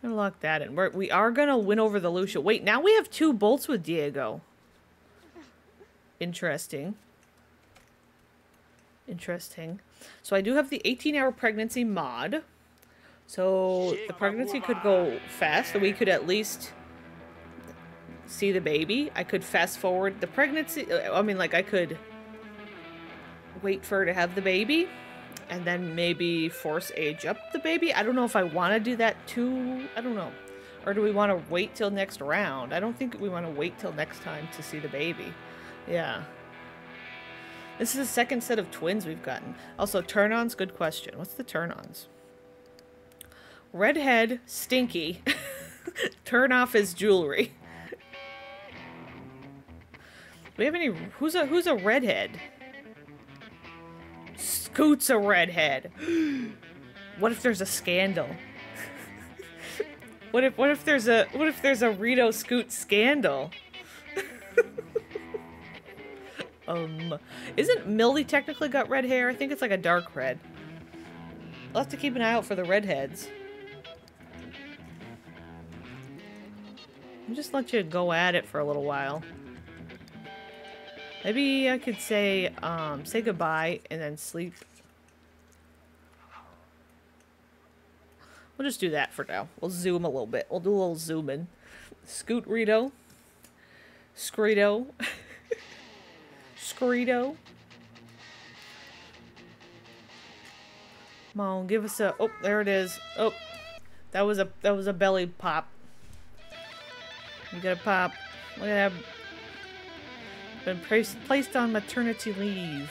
gonna lock that in. We're, we are gonna win over the Lucia. Wait, now we have two bolts with Diego. Interesting. Interesting. So I do have the eighteen hour pregnancy mod. So the pregnancy could go fast. So we could at least see the baby. I could fast forward the pregnancy. I mean, like I could. Wait for her to have the baby and then maybe force age up the baby. I don't know if I want to do that too. I don't know. Or do we want to wait till next round? I don't think we want to wait till next time to see the baby. Yeah. This is the second set of twins we've gotten. Also, turn-ons, good question. What's the turn-ons? Redhead, stinky. Turn off his jewelry. We have any... Who's a, who's a redhead? Scoot's a redhead. What if there's a scandal? What if what if there's a what if there's a Rito Scoot scandal? um, isn't Millie technically got red hair? I think it's like a dark red. I'll have to keep an eye out for the redheads. I'll just let you go at it for a little while. Maybe I could say um, say goodbye and then sleep. We'll just do that for now. We'll zoom a little bit. We'll do a little zoom in. Scoot Rito. Screedo. Screedo. Come on, give us a... Oh, there it is. Oh, that was a that was a belly pop. You gotta pop. Look at that. Been placed placed on maternity leave.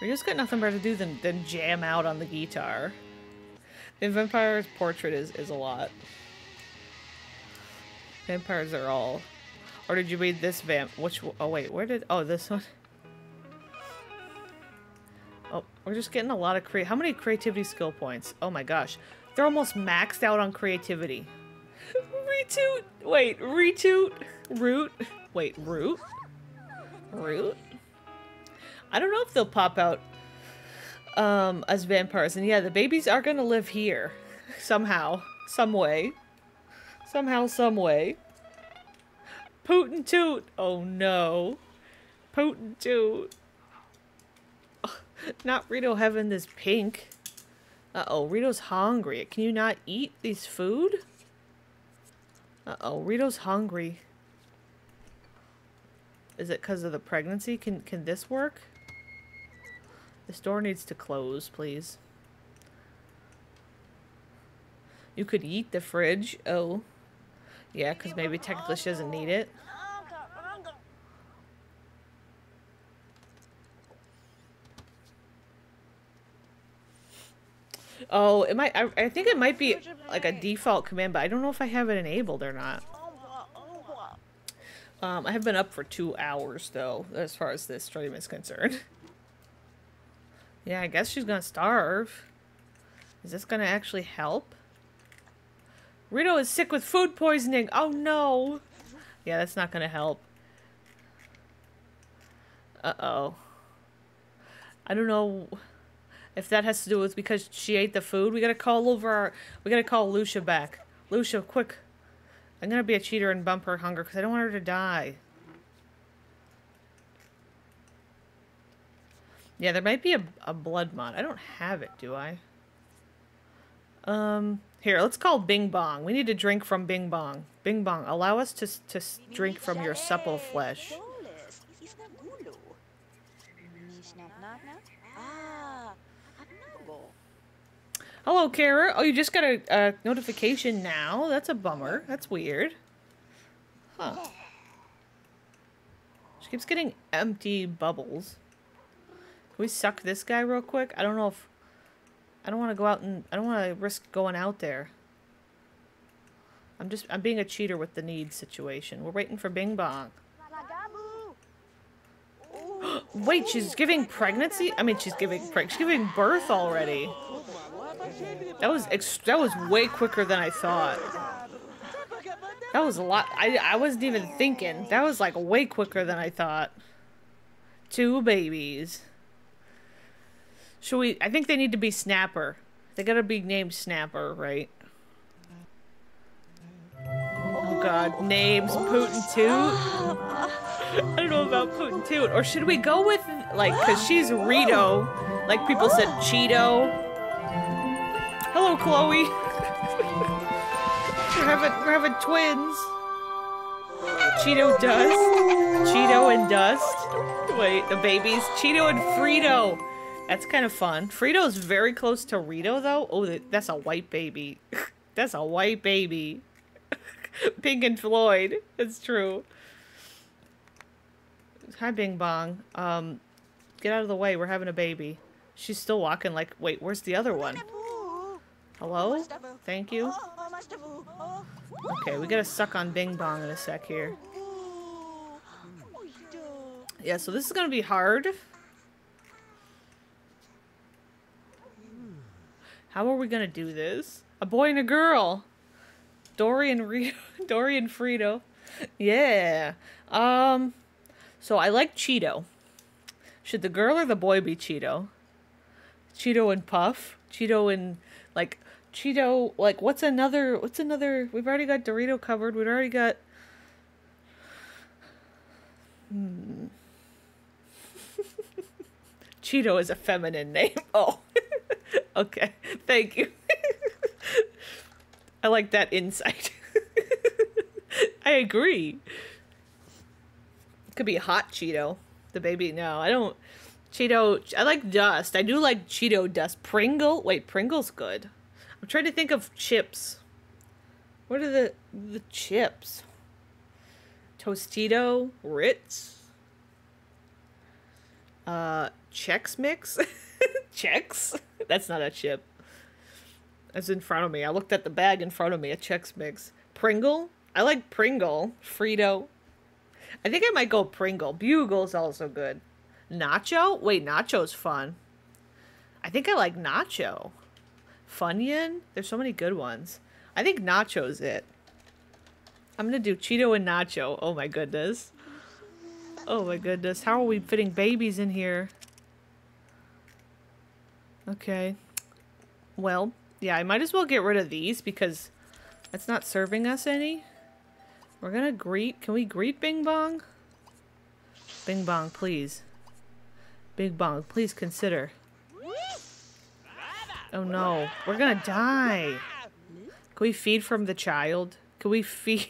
We just got nothing better to do than than jam out on the guitar. And vampire's portrait is, is a lot. Vampires are all... Or did you read this vamp? Which... Oh, wait. Where did... Oh, this one. Oh, we're just getting a lot of... Cre How many creativity skill points? Oh, my gosh. They're almost maxed out on creativity. Retoot! Wait. Retoot? Root? Wait. Root? Root? I don't know if they'll pop out... Um, as vampires, and yeah, the babies are gonna live here somehow, some way, somehow, some way. Poot and toot! Oh no, poot and toot! Oh, not Rito having this pink. Uh oh, Rito's hungry. Can you not eat these food? Uh oh, Rito's hungry. Is it because of the pregnancy? Can can this work? This door needs to close, please. You could eat the fridge. Oh. Yeah, because maybe technically she doesn't need it. Oh, it might. I, I think it might be like a default command, but I don't know if I have it enabled or not. Um, I have been up for two hours, though, as far as this stream is concerned. Yeah, I guess she's gonna starve. Is this gonna actually help? Rito is sick with food poisoning! Oh no! Yeah, that's not gonna help. Uh-oh. I don't know if that has to do with because she ate the food. We gotta call over our... We gotta call Lucia back. Lucia, quick. I'm gonna be a cheater and bump her hunger because I don't want her to die. Yeah, there might be a, a blood mod. I don't have it, do I? Um, here, let's call Bing Bong. We need to drink from Bing Bong. Bing Bong, allow us to, to drink from your supple flesh. Hello, Kara. Oh, you just got a, a notification now. That's a bummer. That's weird. Huh. She keeps getting empty bubbles. Can we suck this guy real quick? I don't know if... I don't want to go out and... I don't want to risk going out there. I'm just... I'm being a cheater with the need situation. We're waiting for Bing Bong. Wait, she's giving pregnancy? I mean, she's giving... Pre she's giving birth already. That was... Ex that was way quicker than I thought. That was a lot... I, I wasn't even thinking. That was, like, way quicker than I thought. Two babies. Should we? I think they need to be Snapper. They gotta be named Snapper, right? Oh God, names Poot and Toot. I don't know about Poot and Toot. Or should we go with like, cause she's Rito, like people said Cheeto. Hello, Chloe. we're having we're having twins. Cheeto Dust, Cheeto and Dust. Wait, the babies, Cheeto and Frito. That's kind of fun. Frito's very close to Rito, though. Oh, that's a white baby. That's a white baby. Pink and Floyd. That's true. Hi, Bing Bong. Um, Get out of the way. We're having a baby. She's still walking like, wait, where's the other one? Hello? Thank you. Okay, we gotta suck on Bing Bong in a sec here. Yeah, so this is gonna be hard. How are we gonna do this? A boy and a girl! Dory and Rio, Dory and Frito. Yeah. Um, so I like Cheeto. Should the girl or the boy be Cheeto? Cheeto and Puff. Cheeto and, like, Cheeto, like, what's another, what's another, we've already got Dorito covered, we've already got, hmm. Cheeto is a feminine name. Oh, okay, thank you. I like that insight. I agree. It could be Hot Cheeto, the baby, no, I don't, Cheeto, I like Dust, I do like Cheeto Dust. Pringle, wait, Pringle's good. I'm trying to think of chips. What are the the chips? Tostito, Ritz, uh, Chex Mix, Chex. That's not a chip. That's in front of me. I looked at the bag in front of me. A Chex Mix. Pringle. I like Pringle. Frito. I think I might go Pringle. Bugle's also good. Nacho. Wait, Nacho's fun. I think I like Nacho. Funyun? There's so many good ones. I think Nacho's it. I'm gonna do Cheeto and Nacho. Oh my goodness. Oh my goodness. How are we fitting babies in here? Okay. Well, yeah, I might as well get rid of these because that's not serving us any. We're gonna greet. Can we greet Bing Bong? Bing Bong, please. Bing Bong, please consider. Oh no, we're gonna die. Can we feed from the child? Can we feed?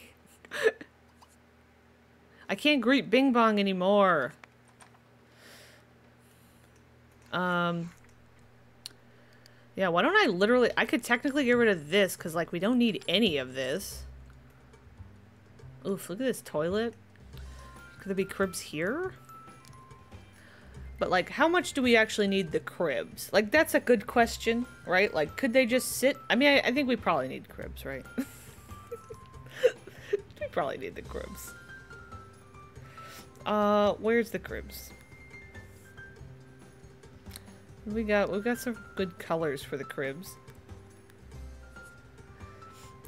I can't greet Bing Bong anymore. Um. Yeah, why don't I literally, I could technically get rid of this because like we don't need any of this. Oof, look at this toilet. Could there be cribs here? But, like, how much do we actually need the cribs? Like, that's a good question, right? Like, could they just sit? I mean, I, I think we probably need cribs, right? We probably need the cribs. Uh, where's the cribs? We got, we've got some good colors for the cribs.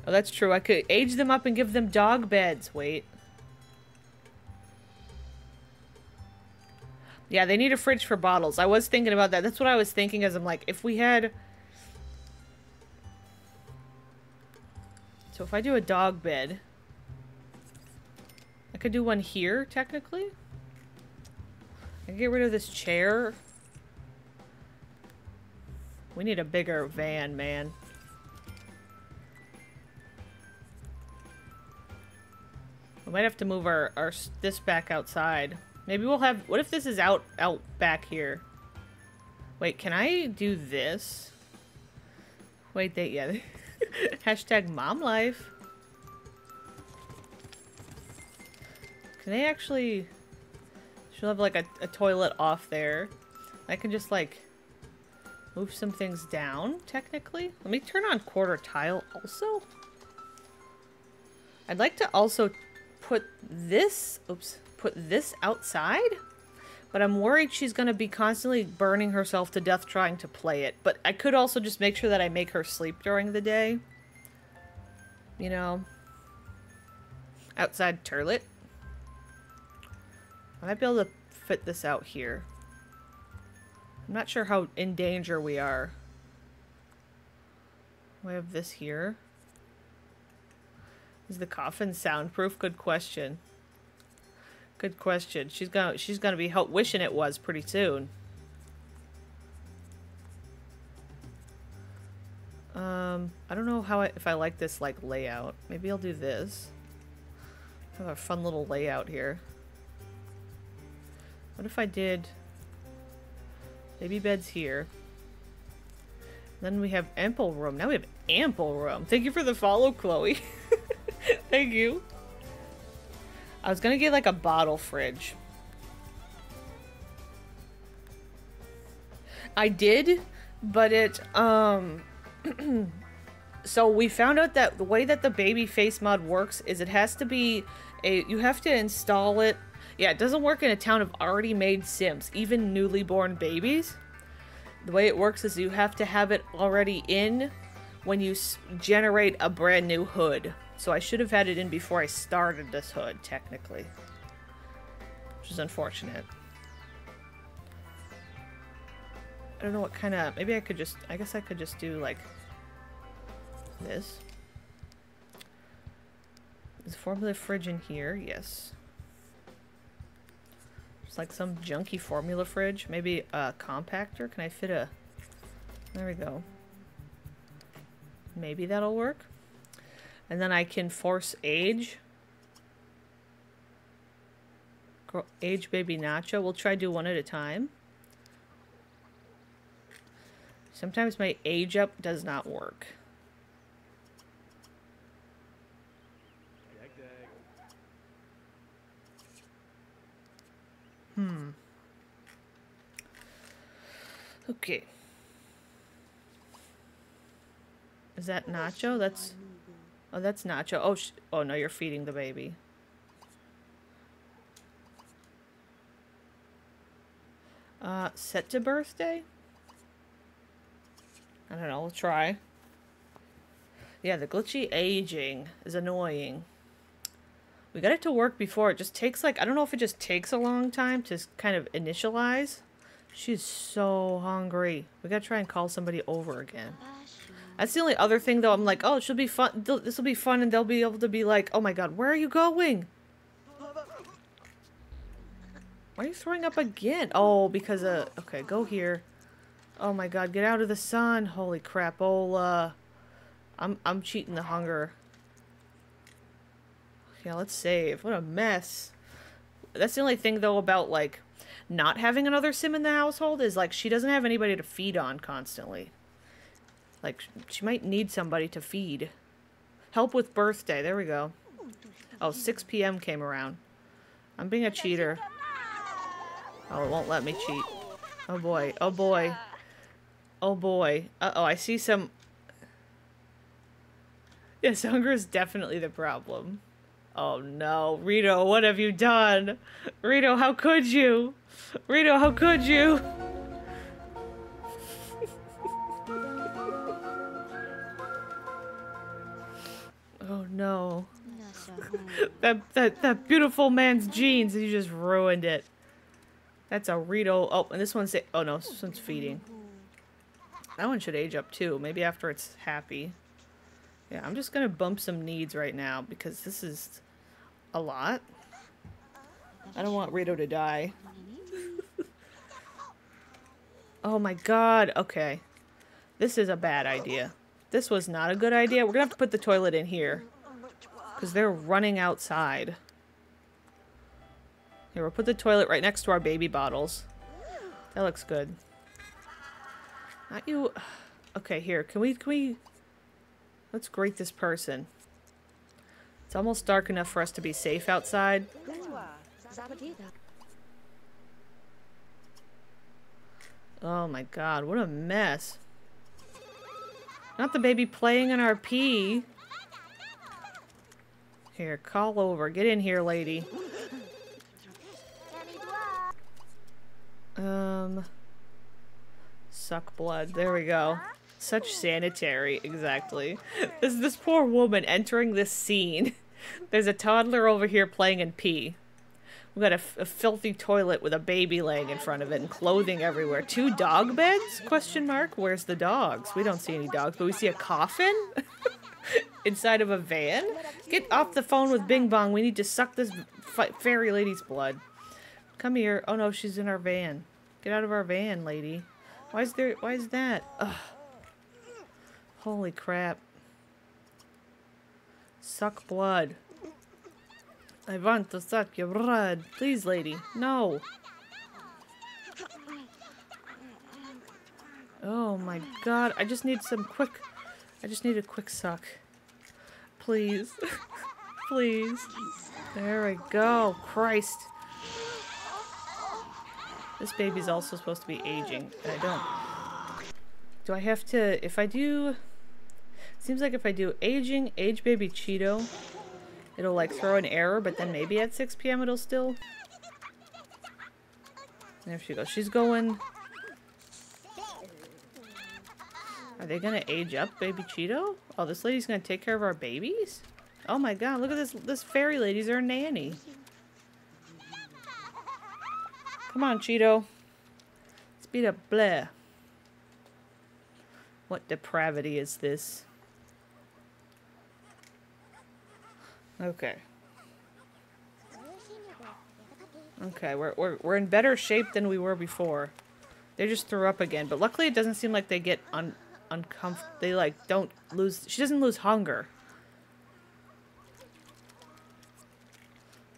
Oh, that's true. I could age them up and give them dog beds. Wait. Yeah, they need a fridge for bottles. I was thinking about that. That's what I was thinking as I'm like, if we had... So if I do a dog bed, I could do one here, technically. I can get rid of this chair. We need a bigger van, man. We might have to move our, our this back outside. Maybe we'll have... What if this is out out back here? Wait, can I do this? Wait, they... Yeah. Hashtag mom life. Can they actually... She'll have, like, a, a toilet off there. I can just, like, move some things down, technically. Let me turn on quarter tile also. I'd like to also put this... Oops. Put this outside, but I'm worried she's gonna be constantly burning herself to death trying to play it. But I could also just make sure that I make her sleep during the day, you know, outside toilet. I might be able to fit this out here. I'm not sure how in danger we are. We have this here. Is the coffin soundproof? Good question. Good question. She's gonna she's gonna be help wishing it was pretty soon. Um, I don't know how I, if I like this like layout. Maybe I'll do this. Have a fun little layout here. What if I did baby beds here? Then we have ample room. Now we have ample room. Thank you for the follow, Chloe. Thank you. I was gonna get like a bottle fridge. I did, but it, um, so we found out that the way that the baby face mod works is it has to be a, you have to install it. Yeah, it doesn't work in a town of already made Sims, even newly born babies. The way it works is you have to have it already in when you s generate a brand new hood. So I should have had it in before I started this hood, technically, which is unfortunate. I don't know what kind of, maybe I could just, I guess I could just do like this. There's a formula fridge in here, yes. It's like some junky formula fridge, maybe a compactor. Can I fit a, there we go. Maybe that'll work. And then I can force age. Girl, age baby nacho. We'll try do one at a time. Sometimes my age up does not work. Hmm. Okay. Is that Nacho? That's... Oh, that's Nacho. Oh, sh oh no, you're feeding the baby. Uh, set to birthday? I don't know, we'll try. Yeah, the glitchy aging is annoying. We got it to work before. It just takes like, I don't know if it just takes a long time to kind of initialize. She's so hungry. We gotta try and call somebody over again. That's the only other thing though. I'm like, oh, she'll be fun. This will be fun and they'll be able to be like, oh my God, where are you going? Why are you throwing up again? Oh, because, uh, okay, go here. Oh my God, get out of the sun. Holy crapola. I'm, I'm cheating the hunger. Yeah, let's save. What a mess. That's the only thing, though, about, like, not having another Sim in the household is, like, she doesn't have anybody to feed on constantly. Like, she might need somebody to feed. Help with birthday. There we go. Oh, six p m came around. I'm being a cheater. Oh, it won't let me cheat. Oh, boy. Oh, boy. Oh, boy. Uh-oh, I see some... Yes, hunger is definitely the problem. Oh no, Rito, what have you done? Rito, how could you? Rito, how could you? Oh no. that, that, that beautiful man's jeans, you just ruined it. That's a Rito. Oh, and this one's, oh no, this one's feeding. That one should age up too, maybe after it's happy. Yeah, I'm just gonna bump some needs right now because this is... a lot. I don't want Rito to die. Oh my God, okay. This is a bad idea. This was not a good idea. We're gonna have to put the toilet in here. Because they're running outside. Here, we'll put the toilet right next to our baby bottles. That looks good. Not you... Okay, here, can we... Can we... Let's greet this person. It's almost dark enough for us to be safe outside. Oh my God, what a mess. Not the baby playing in our pee. Here, call over. Get in here, lady. Um, suck blood. There we go. Such sanitary, exactly. This this poor woman entering this scene. There's a toddler over here playing in pee. We've got a, a filthy toilet with a baby laying in front of it and clothing everywhere. Two dog beds? Question mark. Where's the dogs? We don't see any dogs, but we see a coffin inside of a van. Get off the phone with Bing Bong. We need to suck this fairy lady's blood. Come here. Oh no, she's in our van. Get out of our van, lady. Why is there? Why is that? Ugh. Holy crap. Suck blood. I want to suck your blood. Please, lady. No. Oh my God. I just need some quick... I just need a quick suck. Please. Please. There we go. Christ. This baby's also supposed to be aging. And I don't... Do I have to, if I do, seems like if I do aging, age baby Cheeto, it'll like throw an error, but then maybe at six p m it'll still. There she goes. She's going. Are they gonna age up baby Cheeto? Oh, this lady's gonna take care of our babies? Oh my god, look at this, this fairy lady's our nanny. Come on, Cheeto. Speed up, Blair. What depravity is this? Okay. Okay, we're, we're, we're in better shape than we were before. They just threw up again, but luckily it doesn't seem like they get un uncomfortable. They like don't lose, she doesn't lose hunger.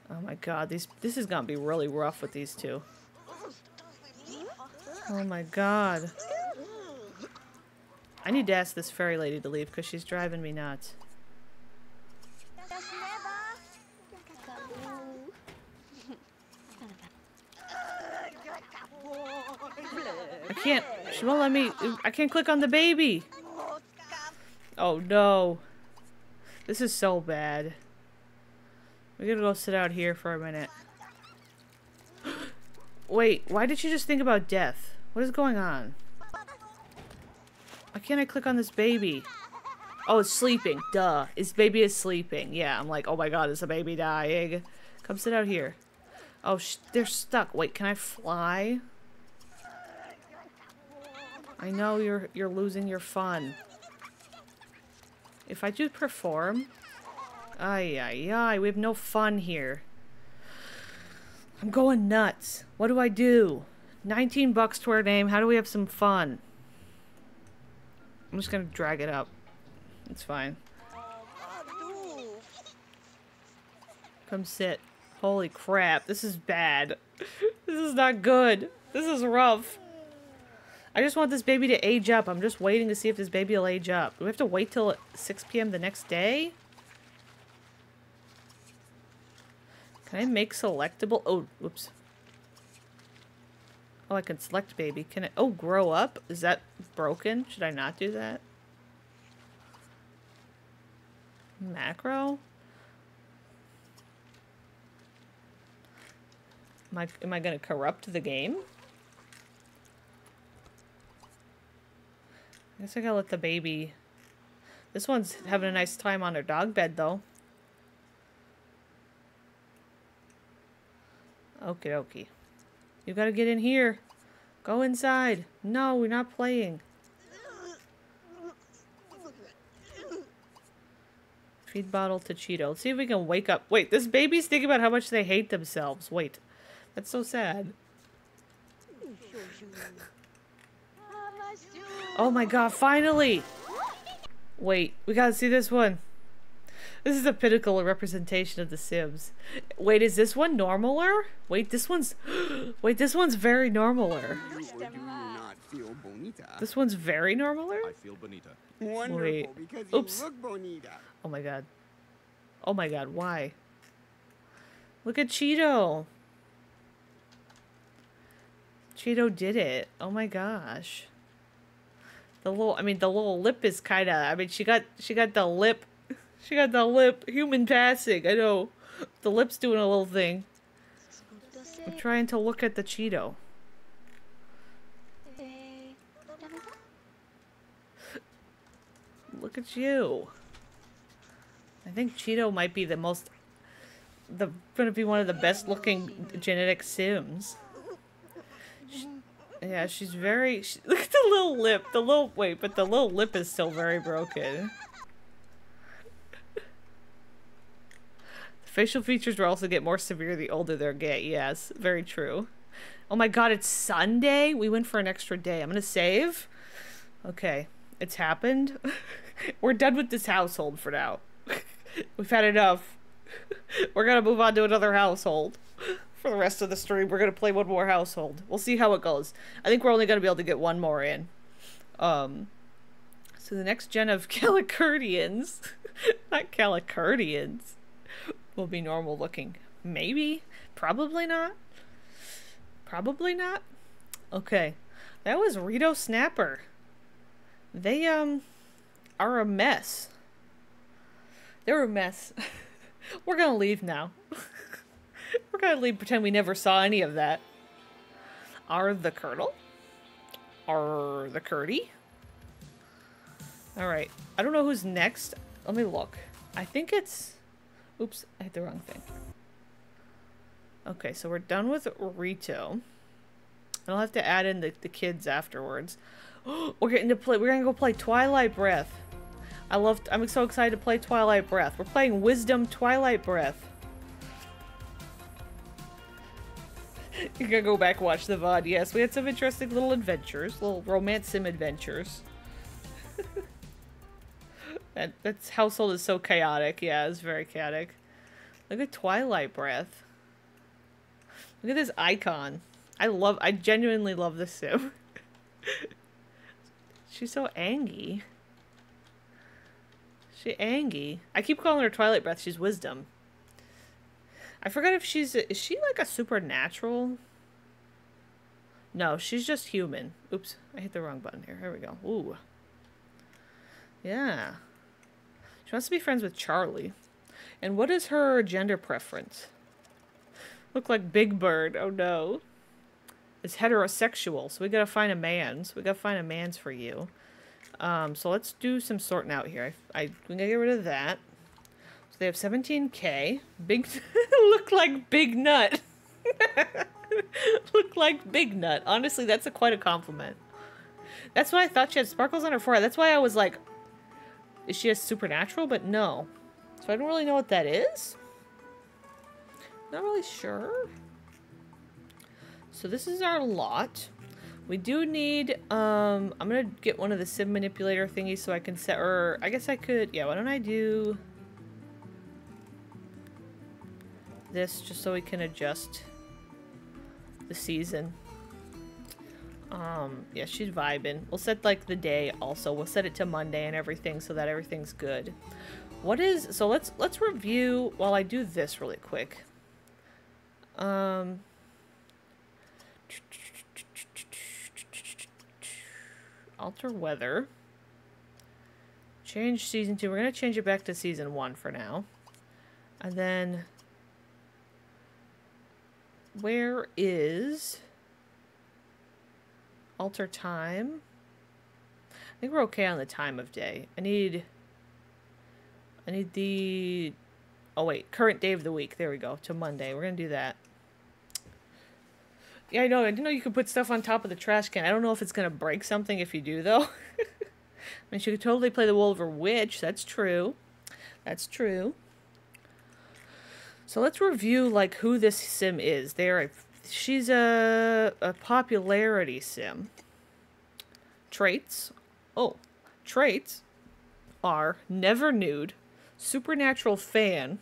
Oh my god, these, this is gonna be really rough with these two. Oh my god. I need to ask this fairy lady to leave because she's driving me nuts. I can't, she won't let me, I can't click on the baby. Oh no. This is so bad. We gotta go sit out here for a minute. Wait, why did she just think about death? What is going on? Why can't I click on this baby? Oh, it's sleeping. Duh. This baby is sleeping. Yeah, I'm like, oh my god, is a baby dying? Come sit out here. Oh, sh they're stuck. Wait, can I fly? I know you're you're losing your fun. If I do perform... Ay, ay, ay, we have no fun here. I'm going nuts. What do I do? nineteen bucks to our name. How do we have some fun? I'm just gonna drag it up. It's fine. Come sit. Holy crap, this is bad. This is not good. This is rough. I just want this baby to age up. I'm just waiting to see if this baby will age up. Do we have to wait till six p m the next day? Can I make selectable? Oh, whoops. Oh, I can select baby. Can I? Oh, grow up? Is that broken? Should I not do that? Macro? Am I, am I going to corrupt the game? I guess I gotta let the baby... This one's having a nice time on her dog bed, though. Okie dokie. You gotta get in here. Go inside. No, we're not playing. Feed bottle to Cheeto. Let's see if we can wake up. Wait, this baby's thinking about how much they hate themselves. Wait. That's so sad. Oh my god, finally! Wait, we gotta see this one. This is a pinnacle representation of The Sims. Wait, is this one normaler? Wait, this one's... Wait, this one's very normaler. This one's very normaler? I feel bonita. Wait. Oops. Oh my god. Oh my god, why? Look at Cheeto. Cheeto did it. Oh my gosh. The little... I mean, the little lip is kinda... I mean, she got, she got the lip... She got the lip. Human passing. I know. The lip's doing a little thing. I'm trying to look at the Cheeto. Look at you. I think Cheeto might be the most... The gonna be one of the best looking genetic Sims. She, yeah, she's very... She, look at the little lip. The little... Wait, but the little lip is still very broken. Facial features will also get more severe the older they get. Yes, very true. Oh my god, it's Sunday? We went for an extra day. I'm gonna save. Okay, it's happened. We're done with this household for now. We've had enough. We're gonna move on to another household. For the rest of the stream, we're gonna play one more household. We'll see how it goes. I think we're only gonna be able to get one more in. Um, so the next gen of Calicundians. Not Calicundians. Will be normal looking. Maybe. Probably not. Probably not. Okay. That was Dorito Snapper. they um are a mess. They're a mess. We're gonna leave now. We're gonna leave, pretend we never saw any of that. Are the Curdle? Are the Curdy? Alright. I don't know who's next. Let me look. I think it's... Oops, I hit the wrong thing. Okay, so we're done with Rito. I'll have to add in the, the kids afterwards. We're getting to play... We're gonna go play Twilight Breath. I love... I'm so excited to play Twilight Breath. We're playing Wisdom Twilight Breath. You're gonna go back and watch the V O D. Yes, we had some interesting little adventures. Little romance sim adventures. that that's household is so chaotic. Yeah, it's very chaotic. Look at Twilight Breath. Look at this icon. I love... I genuinely love this sim. She's so angy. She angy. I keep calling her Twilight Breath. She's Wisdom. I forgot if she's... Is she like a supernatural? No, she's just human. Oops, I hit the wrong button here. Here we go. Ooh. Yeah. She wants to be friends with Charlie. And what is her gender preference? Look like Big Bird. Oh no. It's heterosexual, so we gotta find a man. So we gotta find a man's for you. Um, so let's do some sorting out here. I, I, we gotta get rid of that. They have seventeen K. Big... Look like Big Nut. Look like Big Nut. Honestly, that's a, quite a compliment. That's why I thought she had sparkles on her forehead. That's why I was like, is she a supernatural? But no. So I don't really know what that is. Not really sure. So this is our lot. We do need... Um, I'm going to get one of the Sim Manipulator thingies so I can set... Or I guess I could... Yeah, why don't I do... this just so we can adjust the season. Um, yeah, she's vibing. We'll set like the day also. We'll set it to Monday and everything so that everything's good. What is... So let's let's review while I do this really quick. Um, alter weather. Change season two. We're gonna change it back to season one for now. And then... where is alter time? I think we're okay on the time of day. I need I need the oh wait, current day of the week. There we go, to Monday. We're gonna do that. Yeah, I know, I didn't know you could put stuff on top of the trash can. I don't know if it's gonna break something if you do though. I mean, she could totally play the Wolver Witch, that's true. That's true. So let's review like who this sim is. They're a, she's a, a popularity sim. Traits. Oh, traits are never nude, supernatural fan,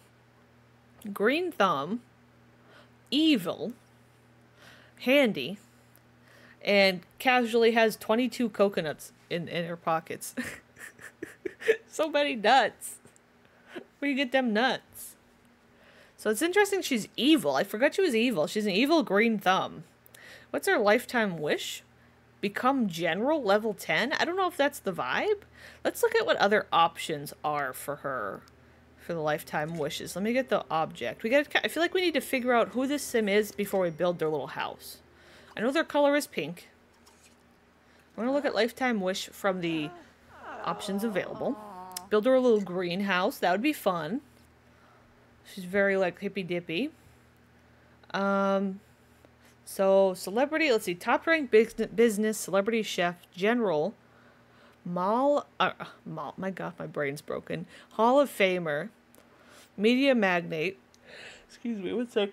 green thumb, evil, handy, and casually has twenty-two coconuts in, in her pockets. So many nuts. Where do you get them nuts? So it's interesting she's evil. I forgot she was evil. She's an evil green thumb. What's her lifetime wish? Become general level ten? I don't know if that's the vibe. Let's look at what other options are for her for the lifetime wishes. Let me get the object. We got. I feel like we need to figure out who this sim is before we build their little house. I know their color is pink. We're going to look at lifetime wish from the options available. Build her a little greenhouse. That would be fun. She's very, like, hippy-dippy. Um, so, celebrity, let's see, top-ranked business, celebrity chef, general, mall, uh, mall, my god, my brain's broken, Hall of Famer, media magnate, excuse me, one sec,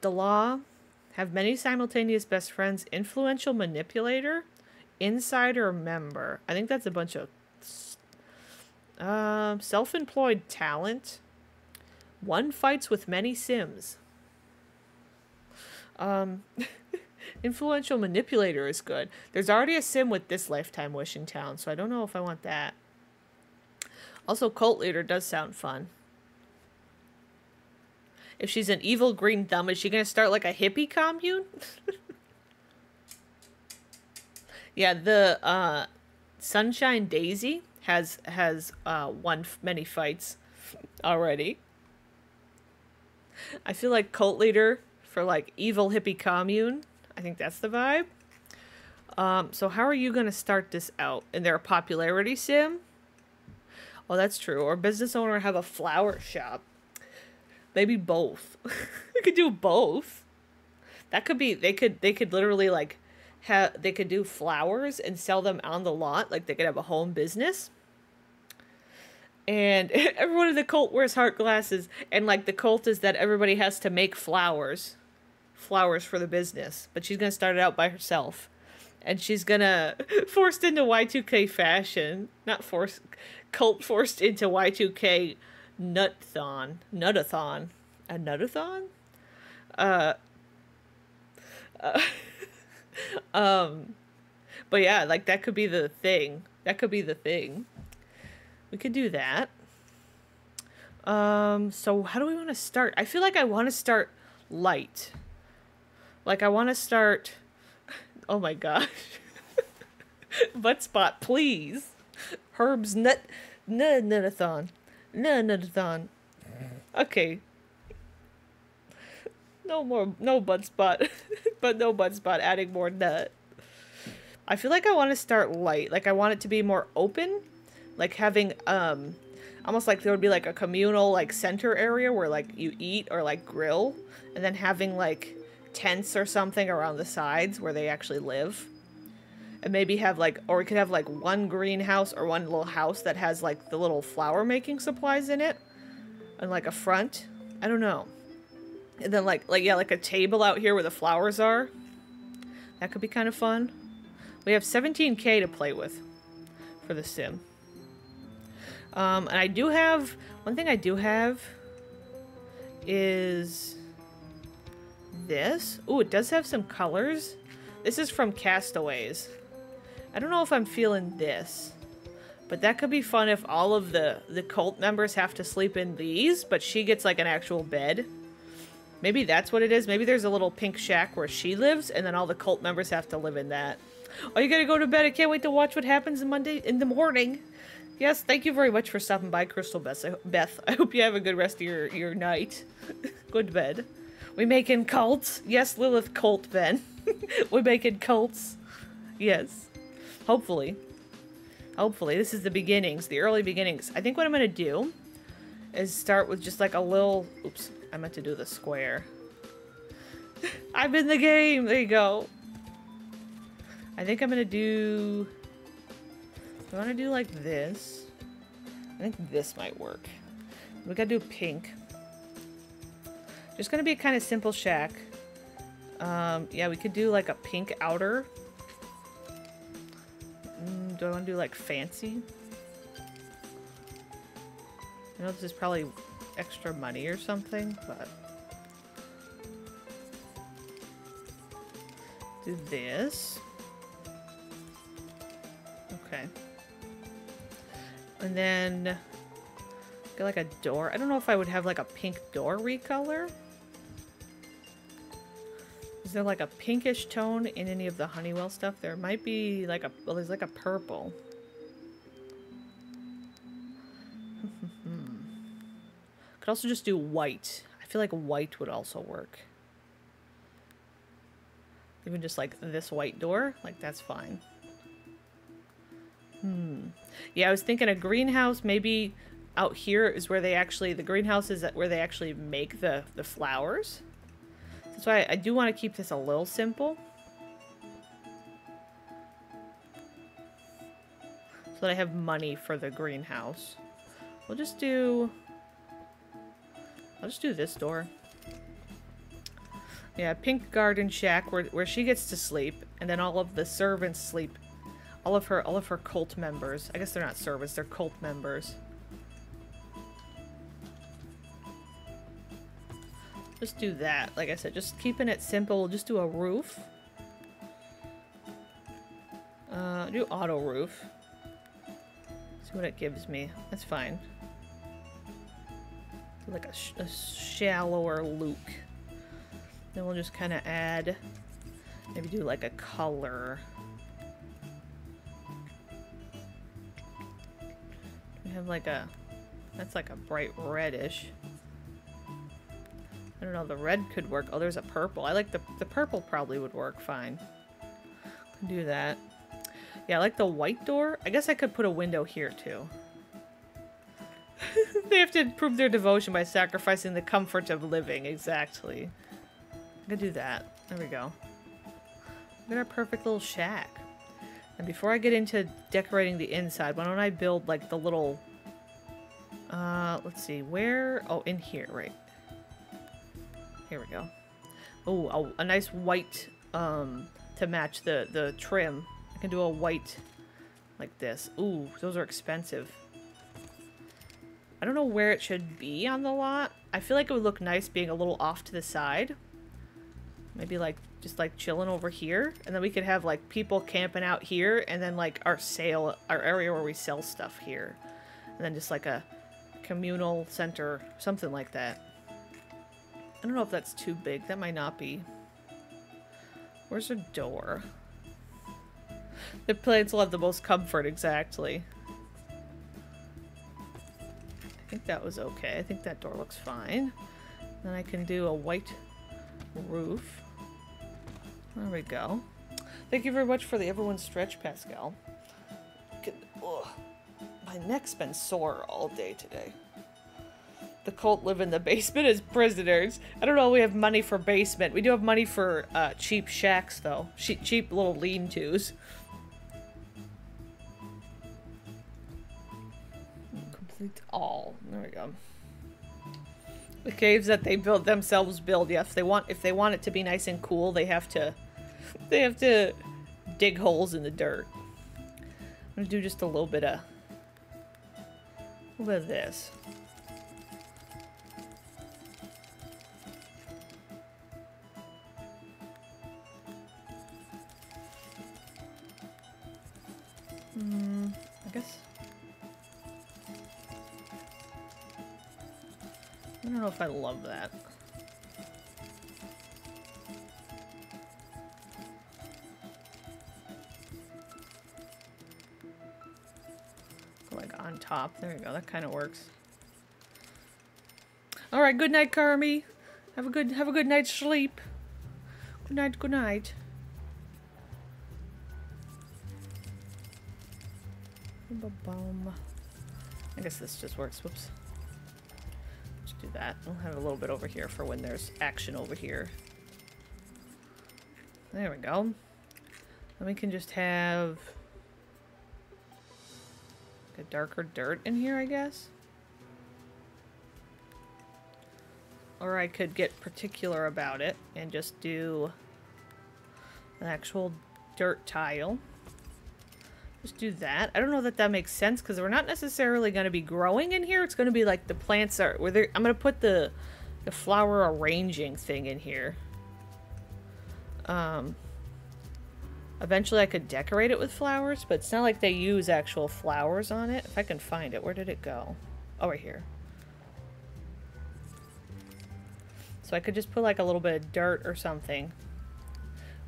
the law, have many simultaneous best friends, influential manipulator, insider member. I think that's a bunch of uh, self-employed talent. One fights with many Sims. Um, influential manipulator is good. There's already a Sim with this lifetime wish in town, so I don't know if I want that. Also, cult leader does sound fun. If she's an evil green thumb, is she going to start like a hippie commune? Yeah, the uh, Sunshine Daisy has has uh, won many fights already. I feel like cult leader for like evil hippie commune. I think that's the vibe. Um, so how are you going to start this out? And there a popularity sim? Oh, that's true. Or business owner, have a flower shop. Maybe both. We could do both. That could be, they could, they could literally like have, they could do flowers and sell them on the lot. Like they could have a home business. And everyone in the cult wears heart glasses. And like the cult is that everybody has to make flowers. Flowers for the business. But she's going to start it out by herself. And she's going to forced into Y two K fashion. Not forced. Cult forced into Y two K nut-thon. Nut-a-thon. A nut-a-thon? Uh, uh, um, but yeah, like that could be the thing. That could be the thing. We could do that. Um, so how do we want to start? I feel like I want to start light. Like I want to start... Oh my gosh. Butt spot, please. Herb's nut... No, nut-a-thon. No, nut-a-thon. Okay. No more... No butt spot. But no butt spot. Adding more nut. I feel like I want to start light. Like I want it to be more open. Like having, um, almost like there would be like a communal, like, center area where like you eat or like grill, and then having like tents or something around the sides where they actually live. And maybe have like, or we could have like one greenhouse or one little house that has like the little flower making supplies in it and like a front. I don't know. And then like, like, yeah, like a table out here where the flowers are. That could be kind of fun. We have seventeen K to play with for the sim. Um, and I do have, one thing I do have is this. Ooh, it does have some colors. This is from Castaways. I don't know if I'm feeling this, but that could be fun if all of the, the cult members have to sleep in these, but she gets like an actual bed. Maybe that's what it is. Maybe there's a little pink shack where she lives and then all the cult members have to live in that. Oh, you gotta go to bed. I can't wait to watch what happens on Monday in the morning. Yes, thank you very much for stopping by, Crystal Beth. I hope you have a good rest of your, your night. Good bed. We making cults? Yes, Lilith cult, Ben. We making cults? Yes. Hopefully. Hopefully. This is the beginnings, the early beginnings. I think what I'm going to do is start with just like a little... Oops, I meant to do the square. I'm in the game! There you go. I think I'm going to do... I want to do like this. I think this might work. We gotta do pink. Just gonna be a kind of simple shack. Um, yeah, we could do like a pink outer. Mm, do I want to do like fancy? I know this is probably extra money or something, but do this. Okay. And then get like a door. I don't know if I would have like a pink door recolor. Is there like a pinkish tone in any of the Honeywell stuff? There might be like a, well, there's like a purple. Could also just do white. I feel like white would also work. Even just like this white door, like that's fine. Hmm. Yeah, I was thinking a greenhouse, maybe out here is where they actually, the greenhouse is where they actually make the, the flowers. That's why I, I do want to keep this a little simple. So that I have money for the greenhouse. We'll just do, I'll just do this door. Yeah, pink garden shack where, where she gets to sleep and then all of the servants sleep. All of her, all of her cult members. I guess they're not servants, they're cult members. Just do that. Like I said, just keeping it simple. We'll just do a roof. Uh, do auto roof. See what it gives me. That's fine. Like a, sh a shallower look. Then we'll just kind of add, maybe do like a color. We have like a, that's like a bright reddish. I don't know, the red could work. Oh, there's a purple. I like the, the purple probably would work fine. Could do that. Yeah, I like the white door. I guess I could put a window here too. They have to prove their devotion by sacrificing the comfort of living. Exactly. I could do that. There we go. Look at our perfect little shack. And before I get into decorating the inside, why don't I build like the little, uh, let's see, where? Oh, in here, right? Here we go. Oh, a, a nice white, um, to match the, the trim. I can do a white like this. Ooh, those are expensive. I don't know where it should be on the lot. I feel like it would look nice being a little off to the side. Maybe like just like chilling over here, and then we could have like people camping out here, and then like our sale, our area where we sell stuff here, and then just like a communal center, something like that. I don't know if that's too big. That might not be. Where's the door? The plants will have the most comfort, exactly. I think that was okay. I think that door looks fine. Then I can do a white roof. There we go. Thank you very much for the everyone stretch, Pascal. Get, ugh, my neck's been sore all day today. The cult live in the basement as prisoners. I don't know if we have money for basement. We do have money for uh, cheap shacks, though. She cheap little lean-tos. Complete all. There we go. The caves that they build themselves build. Yes, if they want if they want it to be nice and cool, they have to they have to dig holes in the dirt. I'm gonna do just a little bit of a little bit of this. Hmm, I guess. I don't know if I love that. Go like on top. There we go. That kind of works. All right. Good night, Carmi. Have a good have a good night's sleep. Good night. Good night. Boom. I guess this just works. Whoops. Do that. We'll have a little bit over here for when there's action over here. There we go. Then we can just have a darker dirt in here, I guess. Or I could get particular about it and just do an actual dirt tile. Just do that. I don't know that that makes sense because we're not necessarily going to be growing in here. It's going to be like the plants are where they're, I'm going to put the the flower arranging thing in here. Um, eventually I could decorate it with flowers, but it's not like they use actual flowers on it. If I can find it, where did it go? Oh, right here. So I could just put like a little bit of dirt or something,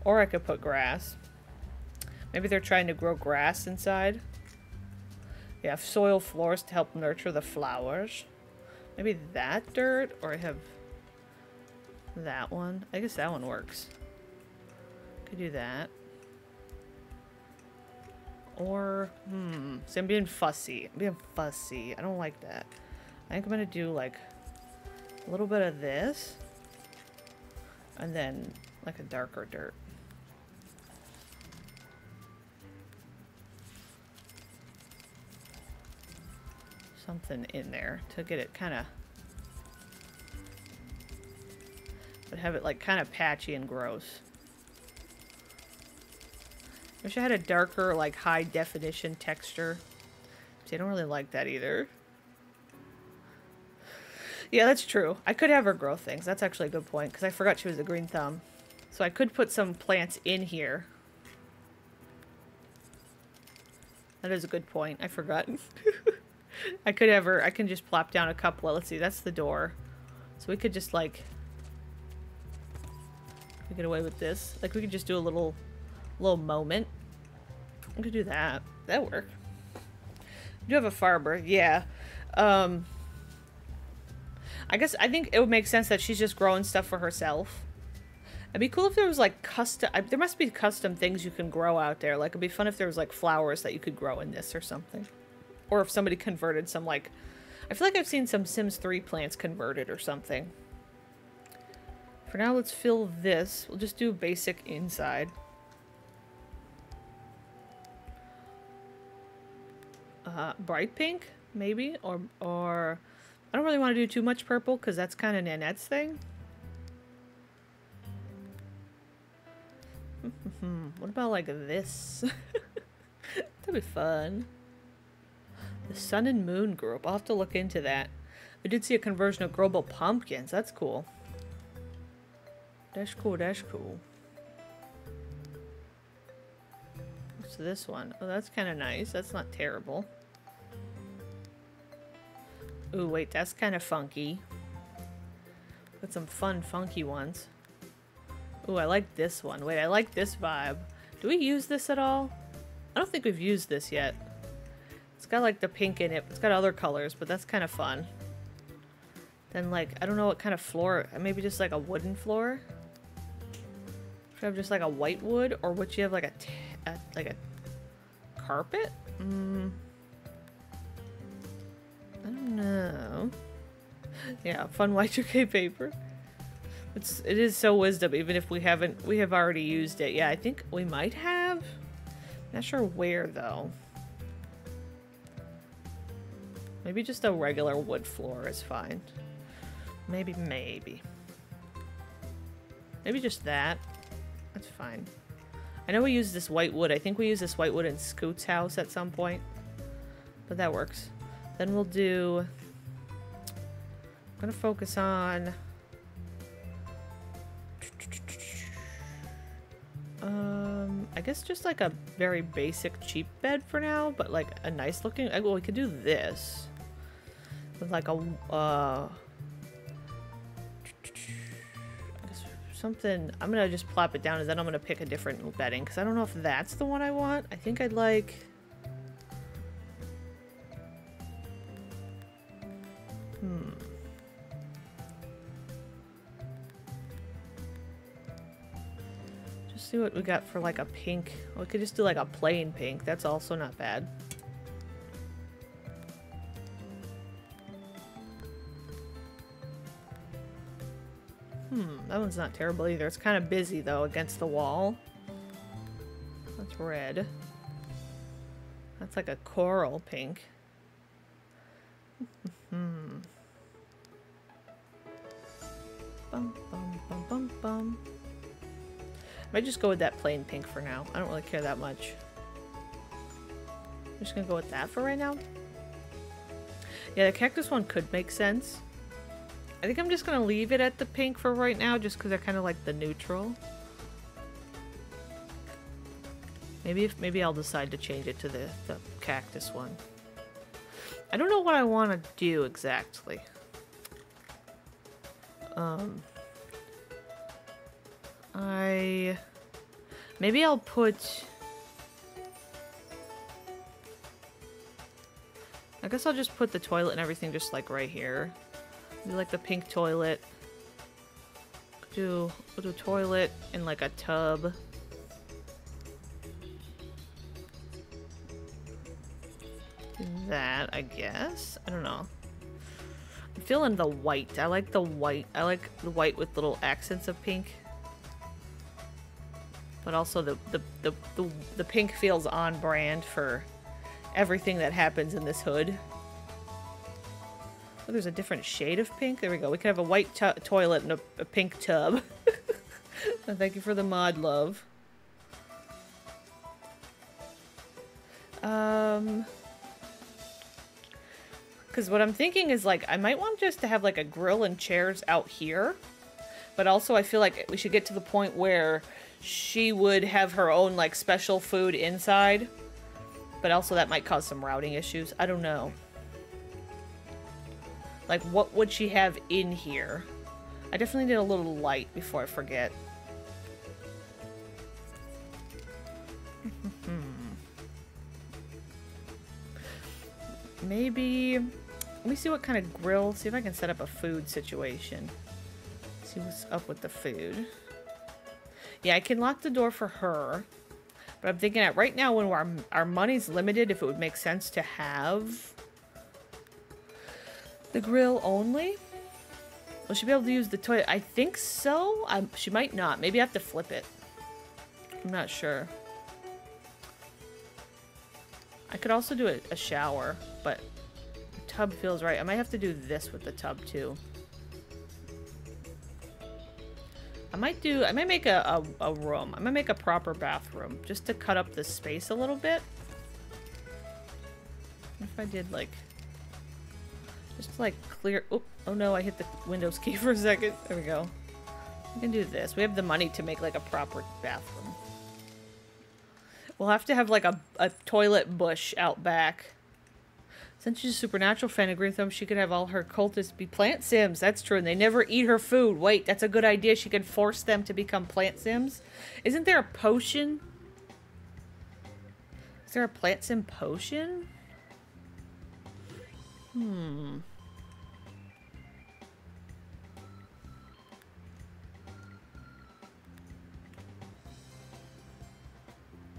or I could put grass. Maybe they're trying to grow grass inside. They have soil floors to help nurture the flowers. Maybe that dirt, or I have that one. I guess that one works. Could do that. Or, hmm. See, I'm being fussy. I'm being fussy. I don't like that. I think I'm gonna do like a little bit of this, and then like a darker dirt. Something in there to get it kind of, but have it like kind of patchy and gross. Wish I had a darker, like high definition texture. See, I don't really like that either. Yeah, that's true. I could have her grow things. That's actually a good point because I forgot she was a green thumb. So I could put some plants in here. That is a good point. I forgot. I could ever, I can just plop down a couple of, let's see, that's the door. So we could just like, we get away with this. Like we could just do a little, little moment. We could do that. That'd work. do have a farmer, yeah. Um, I guess I think it would make sense that she's just growing stuff for herself. It'd be cool if there was like custom, I, there must be custom things you can grow out there. Like it'd be fun if there was like flowers that you could grow in this or something. Or if somebody converted some like, I feel like I've seen some Sims three plants converted or something. For now, let's fill this. We'll just do basic inside. Uh, bright pink, maybe? Or, or I don't really want to do too much purple because that's kind of Nanette's thing. What about like this? That'd be fun. The sun and moon group. I'll have to look into that. I did see a conversion of global pumpkins. That's cool. That's cool, that's cool. What's this one? Oh, that's kind of nice. That's not terrible. Ooh, wait, that's kind of funky. Got some fun, funky ones. Ooh, I like this one. Wait, I like this vibe. Do we use this at all? I don't think we've used this yet. It's got like the pink in it. It's got other colors, but that's kind of fun. Then like, I don't know what kind of floor, maybe just like a wooden floor? Should I have just like a white wood, or would you have like a, t a like a carpet? Mm. I don't know. Yeah, fun Y two K paper. It's it is so wisdom. Even if we haven't, we have already used it. Yeah, I think we might have. Not sure where though. Maybe just a regular wood floor is fine. Maybe, maybe. Maybe just that. That's fine. I know we use this white wood. I think we use this white wood in Scoot's house at some point. But that works. Then we'll do... I'm gonna focus on... Um, I guess just like a very basic cheap bed for now, but like a nice looking... Well, we could do this. With like a... Uh, something. I'm gonna just plop it down and then I'm gonna pick a different bedding because I don't know if that's the one I want. I think I'd like... Hmm. Just see what we got for like a pink. We could just do like a plain pink. That's also not bad. Hmm, that one's not terrible either. It's kind of busy, though, against the wall. That's red. That's like a coral pink. Hmm. Bum, bum, bum, bum, bum. I might just go with that plain pink for now. I don't really care that much. I'm just gonna go with that for right now. Yeah, the cactus one could make sense. I think I'm just gonna leave it at the pink for right now just because I kind of like the neutral. Maybe if maybe I'll decide to change it to the, the cactus one. I don't know what I want to do exactly. Um, I maybe I'll put... I guess I'll just put the toilet and everything just like right here. Do like the pink toilet. Do we'll do a toilet and like a tub. Do that, I guess. I don't know. I'm feeling the white. I like the white. I like the white with little accents of pink. But also the the the the, the pink feels on brand for everything that happens in this hood. Oh, there's a different shade of pink. There we go. We could have a white toilet and a, a pink tub. And thank you for the mod, love. Um, because what I'm thinking is like I might want just to have like a grill and chairs out here, but also I feel like we should get to the point where she would have her own like special food inside, but also that might cause some routing issues. I don't know. Like, what would she have in here? I definitely need a little light before I forget. Maybe, let me see what kind of grill, see if I can set up a food situation. See what's up with the food. Yeah, I can lock the door for her. But I'm thinking that right now when our, our money's limited, if it would make sense to have the grill only. Will she be able to use the toilet? I think so. Um, she might not. Maybe I have to flip it. I'm not sure. I could also do a, a shower, but the tub feels right. I might have to do this with the tub too. I might do, I might make a, a, a room. I might make a proper bathroom just to cut up the space a little bit. What if I did like, just like clear, oh, oh no, I hit the Windows key for a second. There we go. We can do this. We have the money to make like a proper bathroom. We'll have to have like a, a toilet bush out back. Since she's a supernatural fan, I agree with them, she could have all her cultists be plant sims. That's true, and they never eat her food. Wait, that's a good idea. She can force them to become plant sims. Isn't there a potion? Is there a plant sim potion? Hmm.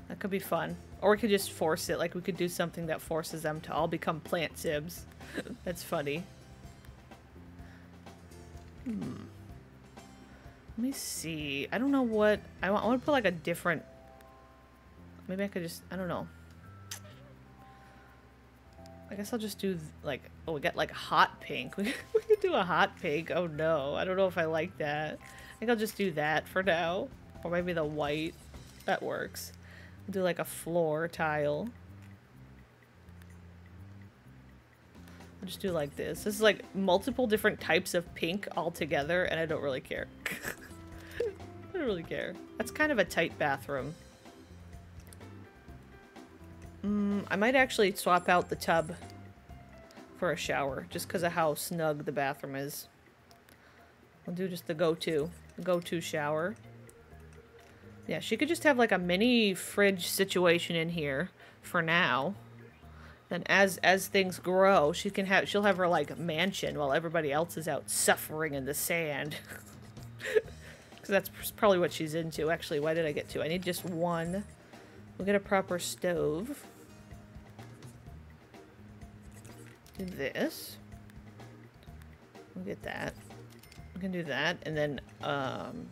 That could be fun. Or we could just force it, like we could do something that forces them to all become plant sibs. That's funny. Hmm. Let me see. I don't know what... I want, I want to put like a different... Maybe I could just... I don't know. I guess I'll just do like... Oh, we got like hot pink. We could do a hot pink. Oh no. I don't know if I like that. I think I'll just do that for now. Or maybe the white. That works. Do like a floor tile. I'll just do like this. This is like multiple different types of pink all together, and I don't really care. I don't really care. That's kind of a tight bathroom. Mm, I might actually swap out the tub for a shower, just because of how snug the bathroom is. I'll do just the go-to, go-to shower. Yeah, she could just have like a mini fridge situation in here for now. Then as as things grow, she can have she'll have her like mansion while everybody else is out suffering in the sand. Cuz that's probably what she's into. Actually, why did I get two? I need just one. We'll get a proper stove. Do this. We'll get that. We can do that and then um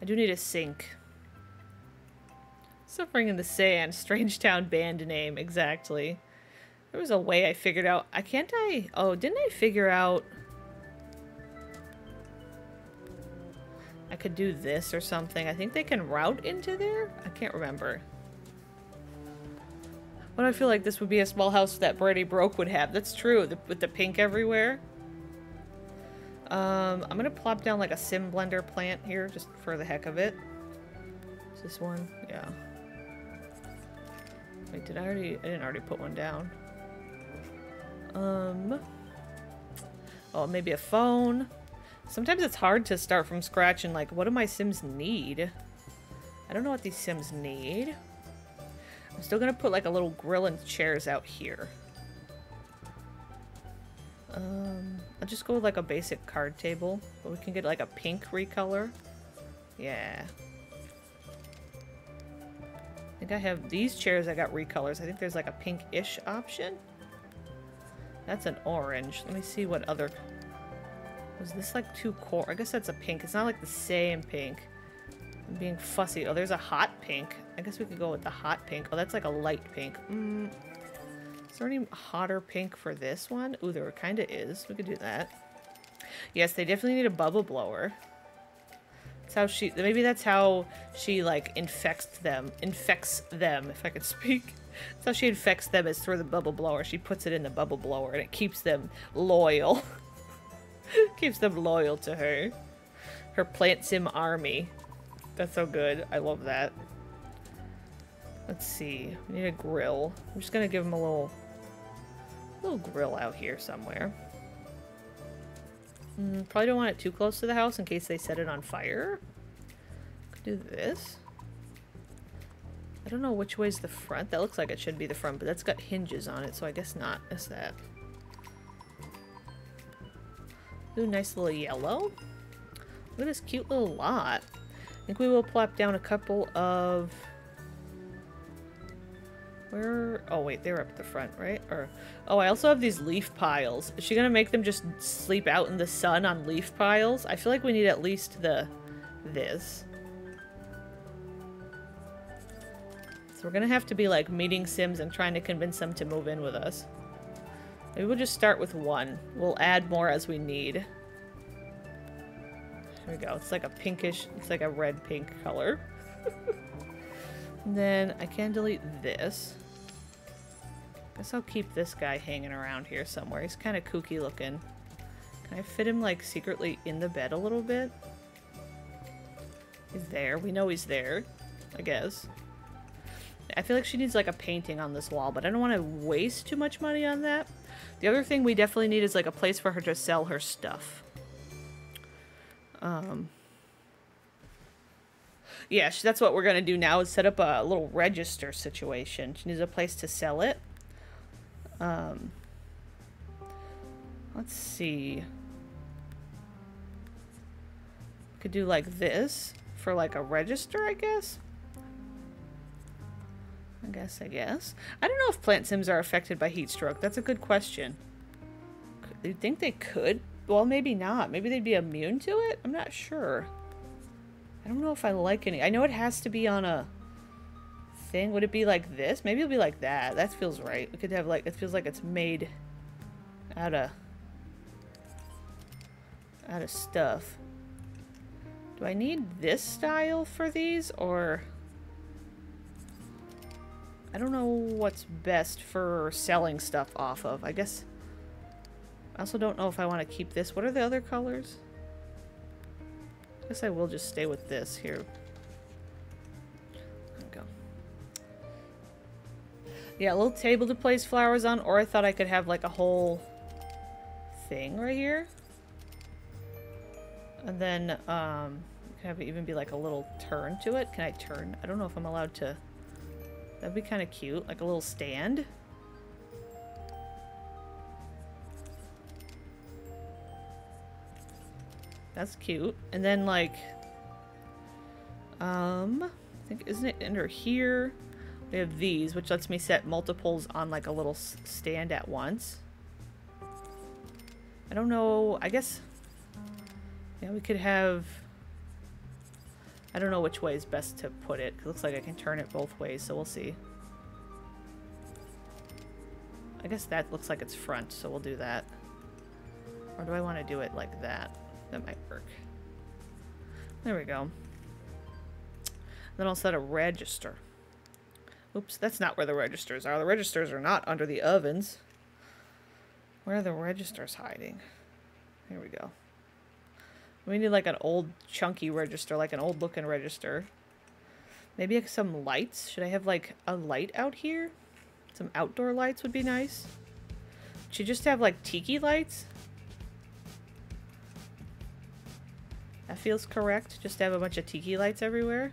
I do need a sink. Suffering in the Sand, Strangetown band name, exactly. There was a way I figured out. I can't I? Oh, didn't I figure out? I could do this or something. I think they can route into there? I can't remember. What do I feel like this would be a small house that Brady Broke would have? That's true, the, with the pink everywhere. Um, I'm gonna plop down like a Simblender plant here, just for the heck of it. Is this one? Yeah. Wait, did I already? I didn't already put one down. Um. Oh, maybe a phone. Sometimes it's hard to start from scratch and like, what do my Sims need? I don't know what these Sims need. I'm still gonna put like a little grill and chairs out here. Um, I'll just go with like a basic card table, but we can get like a pink recolor. Yeah. I think I have these chairs I got recolors. I think there's like a pink-ish option. That's an orange. Let me see what other... Was this like too core? I guess that's a pink. It's not like the same pink. I'm being fussy. Oh, there's a hot pink. I guess we could go with the hot pink. Oh, that's like a light pink. Mm. Is there any hotter pink for this one? Ooh, there kind of is. We could do that. Yes, they definitely need a bubble blower. That's how she... Maybe that's how she, like, infects them. Infects them, if I could speak. That's how she infects them, is through the bubble blower. She puts it in the bubble blower, and it keeps them loyal. Keeps them loyal to her. Her plant sim army. That's so good. I love that. Let's see. We need a grill. I'm just gonna give them a little... little grill out here somewhere. Mm, probably don't want it too close to the house in case they set it on fire. Could do this. I don't know which way's the front. That looks like it should be the front, but that's got hinges on it, so I guess not. That's that. Ooh, nice little yellow. Look at this cute little lot. I think we will plop down a couple of... Where? Oh, wait, they're up at the front, right? Or oh, I also have these leaf piles. Is she gonna make them just sleep out in the sun on leaf piles? I feel like we need at least the... this. So we're gonna have to be, like, meeting Sims and trying to convince them to move in with us. Maybe we'll just start with one. We'll add more as we need. There we go. It's like a pinkish... It's like a red-pink color. And then I can delete this. I guess I'll keep this guy hanging around here somewhere. He's kind of kooky looking. Can I fit him, like, secretly in the bed a little bit? He's there. We know he's there, I guess. I feel like she needs, like, a painting on this wall, but I don't want to waste too much money on that. The other thing we definitely need is, like, a place for her to sell her stuff. Um... Yeah, that's what we're going to do now is set up a little register situation. She needs a place to sell it. Um, let's see. Could do like this for like a register, I guess. I guess, I guess. I don't know if plant sims are affected by heat stroke. That's a good question. You'd think they could. Well, maybe not. Maybe they'd be immune to it. I'm not sure. I don't know if I like any. I know it has to be on a thing. Would it be like this? Maybe it'll be like that. That feels right. We could have like, it feels like it's made out of, out of stuff. Do I need this style for these or? I don't know what's best for selling stuff off of. I guess I also don't know if I want to keep this. What are the other colors? I guess I will just stay with this here. There we go. Yeah, a little table to place flowers on, or I thought I could have like a whole thing right here. And then um, have it even be like a little turn to it. Can I turn? I don't know if I'm allowed to. That'd be kind of cute, like a little stand. That's cute. And then like, um, I think, isn't it under here? We have these, which lets me set multiples on like a little stand at once. I don't know, I guess, yeah, we could have, I don't know which way is best to put it. It looks like I can turn it both ways, so we'll see. I guess that looks like it's front, so we'll do that. Or do I want to do it like that? That might work. There we go. Then I'll set a register. Oops, that's not where the registers are. The registers are not under the ovens. Where are the registers hiding? Here we go. We need like an old chunky register, like an old looking register. Maybe like some lights. Should I have like a light out here? Some outdoor lights would be nice. Should you just have like tiki lights? That feels correct, just to have a bunch of tiki lights everywhere.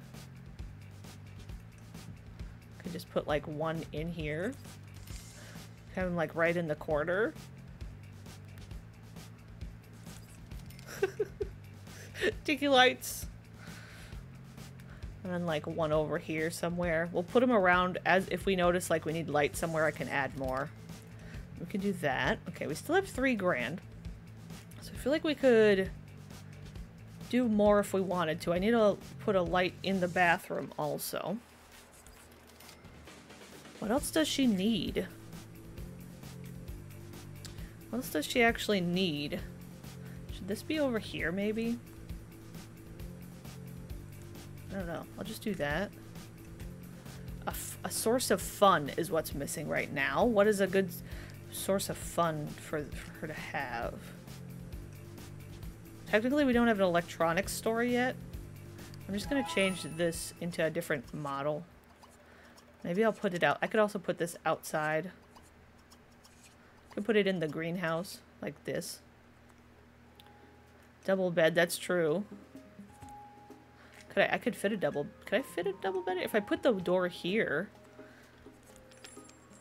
Could just put like one in here. Have them like right in the corner. Tiki lights. And then like one over here somewhere. We'll put them around as if we notice like we need light somewhere, I can add more. We can do that. Okay, we still have three grand. So I feel like we could do more if we wanted to. I need to put a light in the bathroom also. What else does she need? What else does she actually need? Should this be over here maybe? I don't know. I'll just do that. A, f a source of fun is what's missing right now. What is a good source of fun for, for her to have? Technically, we don't have an electronics store yet. I'm just going to change this into a different model. Maybe I'll put it out. I could also put this outside. I could put it in the greenhouse, like this. Double bed, that's true. Could I, I could fit a double, could I fit a double bed? If I put the door here.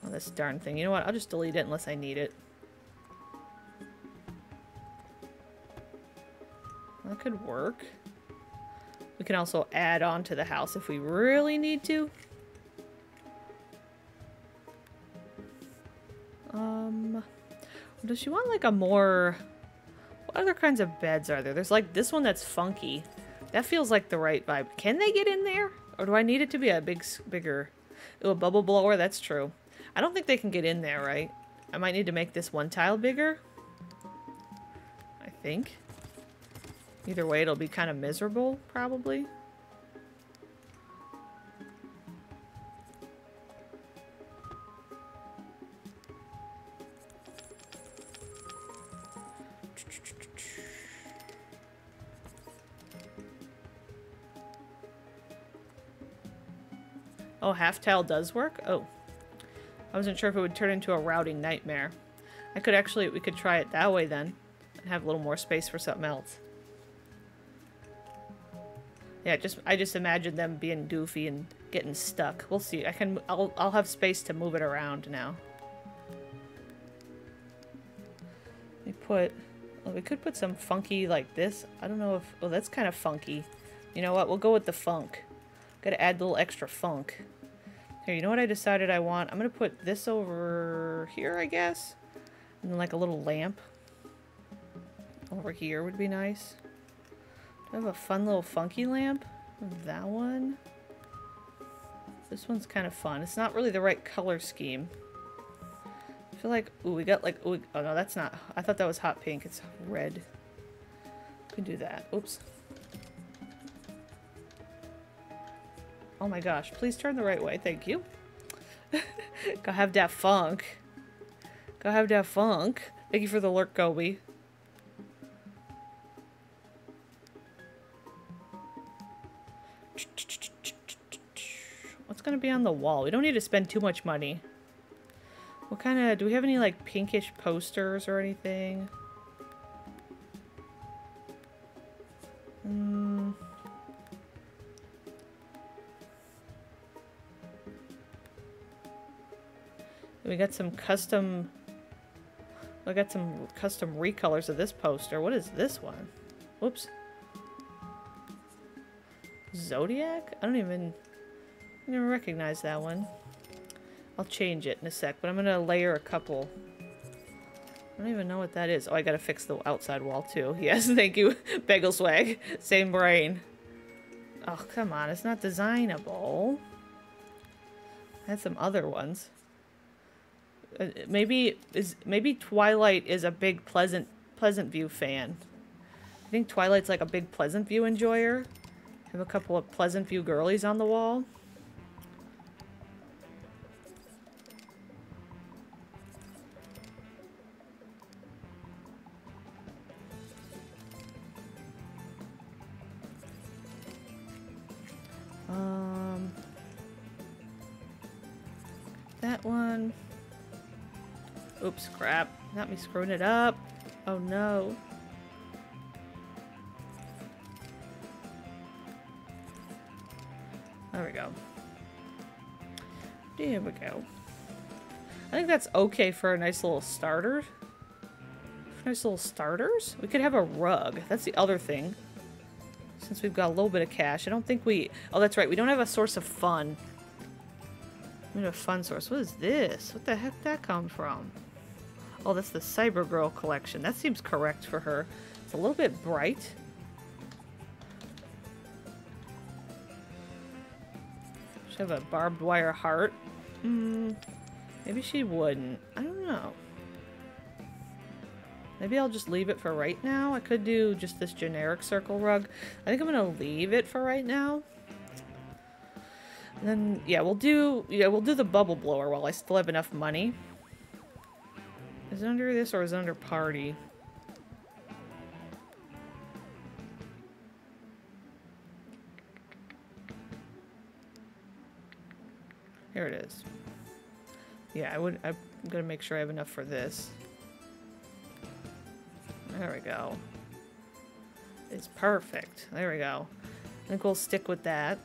Oh, this darn thing. You know what? I'll just delete it unless I need it. That could work. We can also add on to the house if we really need to. Um, does she want like a more... What other kinds of beds are there? There's like this one that's funky. That feels like the right vibe. Can they get in there? Or do I need it to be a big, bigger... Ooh, a bubble blower? That's true. I don't think they can get in there, right? I might need to make this one tile bigger. I think. Either way, it'll be kind of miserable, probably. Oh, half tile does work? Oh. I wasn't sure if it would turn into a routing nightmare. I could actually, we could try it that way then. And have a little more space for something else. Yeah, just I just imagined them being goofy and getting stuck. We'll see. I can I'll I'll have space to move it around now. We put well, we could put some funky like this. I don't know if oh that's kind of funky. You know what? We'll go with the funk. Gotta add a little extra funk. Here, you know what I decided I want? I'm gonna put this over here, I guess. And then like a little lamp. Over here would be nice. I have a fun little funky lamp. That one. This one's kind of fun. It's not really the right color scheme. I feel like, ooh, we got like, ooh, oh no, that's not, I thought that was hot pink. It's red. We can do that. Oops. Oh my gosh, please turn the right way. Thank you. Go have that funk. Go have that funk. Thank you for the lurk, Gobi. What's gonna be on the wall? We don't need to spend too much money. What kind of, do we have any like pinkish posters or anything? Mm. We got some custom, we got some custom recolors of this poster. What is this one? Whoops. Zodiac? I don't even... I never recognize that one. I'll change it in a sec, but I'm gonna layer a couple. I don't even know what that is. Oh, I gotta fix the outside wall too. Yes, thank you, Bagel Swag. Same brain. Oh, come on, it's not designable. I had some other ones. Uh, maybe is maybe Twilight is a big Pleasant Pleasant View fan. I think Twilight's like a big Pleasant View enjoyer. I have a couple of Pleasant View girlies on the wall. Um, that one. Oops, crap. Not me screwing it up. Oh no. There we go. There we go. I think that's okay for a nice little starter. For nice little starters? We could have a rug. That's the other thing. Since we've got a little bit of cash. I don't think we... Oh, that's right. We don't have a source of fun. We have a fun source. What is this? What the heck did that come from? Oh, that's the Cybergirl collection. That seems correct for her. It's a little bit bright. She have a barbed wire heart. Mm, maybe she wouldn't. I don't know. Maybe I'll just leave it for right now. I could do just this generic circle rug. I think I'm gonna leave it for right now. And then yeah, we'll do yeah we'll do the bubble blower while I still have enough money. Is it under this or is it under party? Here it is. Yeah, I would. I'm gonna make sure I have enough for this. There we go. It's perfect. There we go. I think we'll stick with that.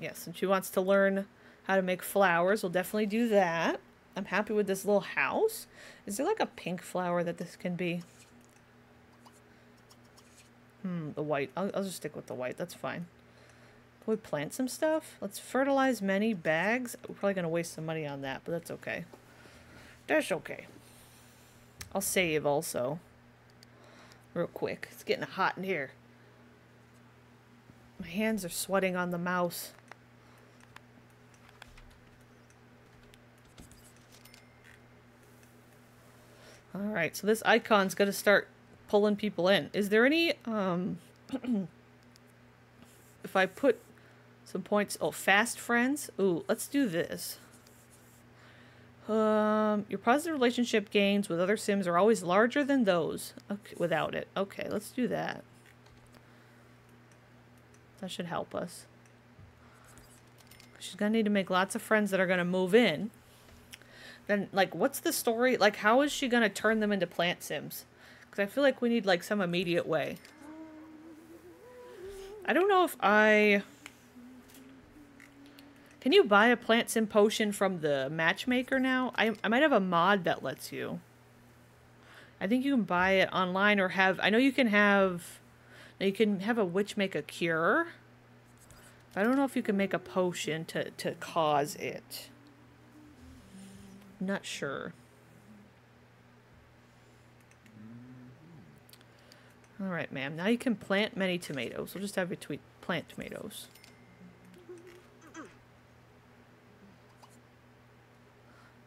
Yes, and she wants to learn how to make flowers. We'll definitely do that. I'm happy with this little house. Is there like a pink flower that this can be? Hmm, the white. I'll, I'll just stick with the white. That's fine. Can we plant some stuff? Let's fertilize many bags. We're probably going to waste some money on that, but that's okay. That's okay. I'll save also. Real quick. It's getting hot in here. My hands are sweating on the mouse. Alright, so this icon's going to start pulling people in. Is there any, um, if I put some points, oh, fast friends? Ooh, let's do this. Um, your positive relationship gains with other Sims are always larger than those okay, without it. Okay, let's do that. That should help us. She's going to need to make lots of friends that are going to move in. Then, like, what's the story? Like, how is she going to turn them into plant Sims? Because I feel like we need, like, some immediate way. I don't know if I... Can you buy a plant sim potion from the matchmaker now? I, I might have a mod that lets you. I think you can buy it online or have... I know you can have... Now you can have a witch make a cure. I don't know if you can make a potion to, to cause it. I'm not sure. All right, ma'am. Now you can plant many tomatoes. We'll just have you tweet plant tomatoes.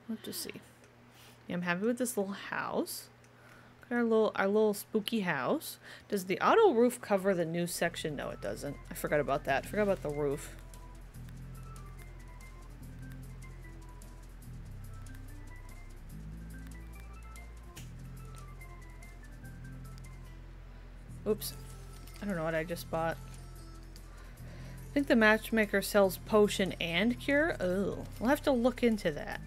Let's just see. Yeah, I'm happy with this little house. Our little, our little spooky house. Does the auto roof cover the new section? No, it doesn't. I forgot about that. I forgot about the roof. Oops. I don't know what I just bought. I think the matchmaker sells potion and cure. Oh, we'll have to look into that.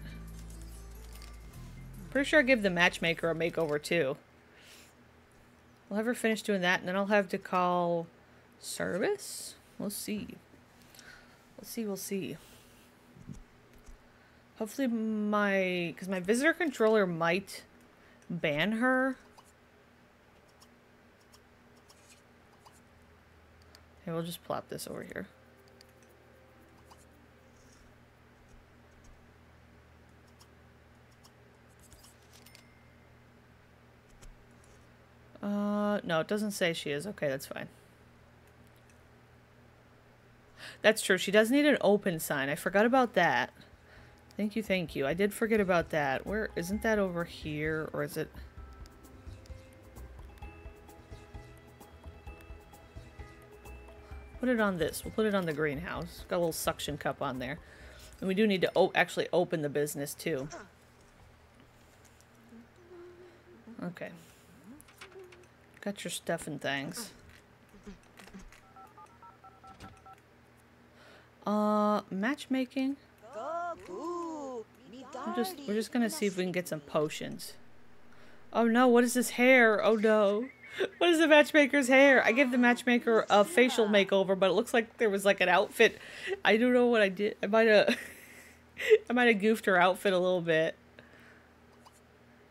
Pretty sure I give the matchmaker a makeover too. We'll have her finish doing that, and then I'll have to call service. We'll see. We'll see, we'll see. Hopefully my... Because my visitor controller might ban her. Okay, we'll just plop this over here. Uh, no, it doesn't say she is. Okay, that's fine. That's true. She does need an open sign. I forgot about that. Thank you, thank you. I did forget about that. Where, isn't that over here, or is it? Put it on this. We'll put it on the greenhouse. Got a little suction cup on there. And we do need to o- actually open the business, too. Okay. Got your stuff and things. Uh, matchmaking. We're just, we're just gonna see if we can get some potions. Oh no, what is this hair? Oh no. What is the matchmaker's hair? I gave the matchmaker a facial makeover, but it looks like there was like an outfit. I don't know what I did. I might have, I might have goofed her outfit a little bit.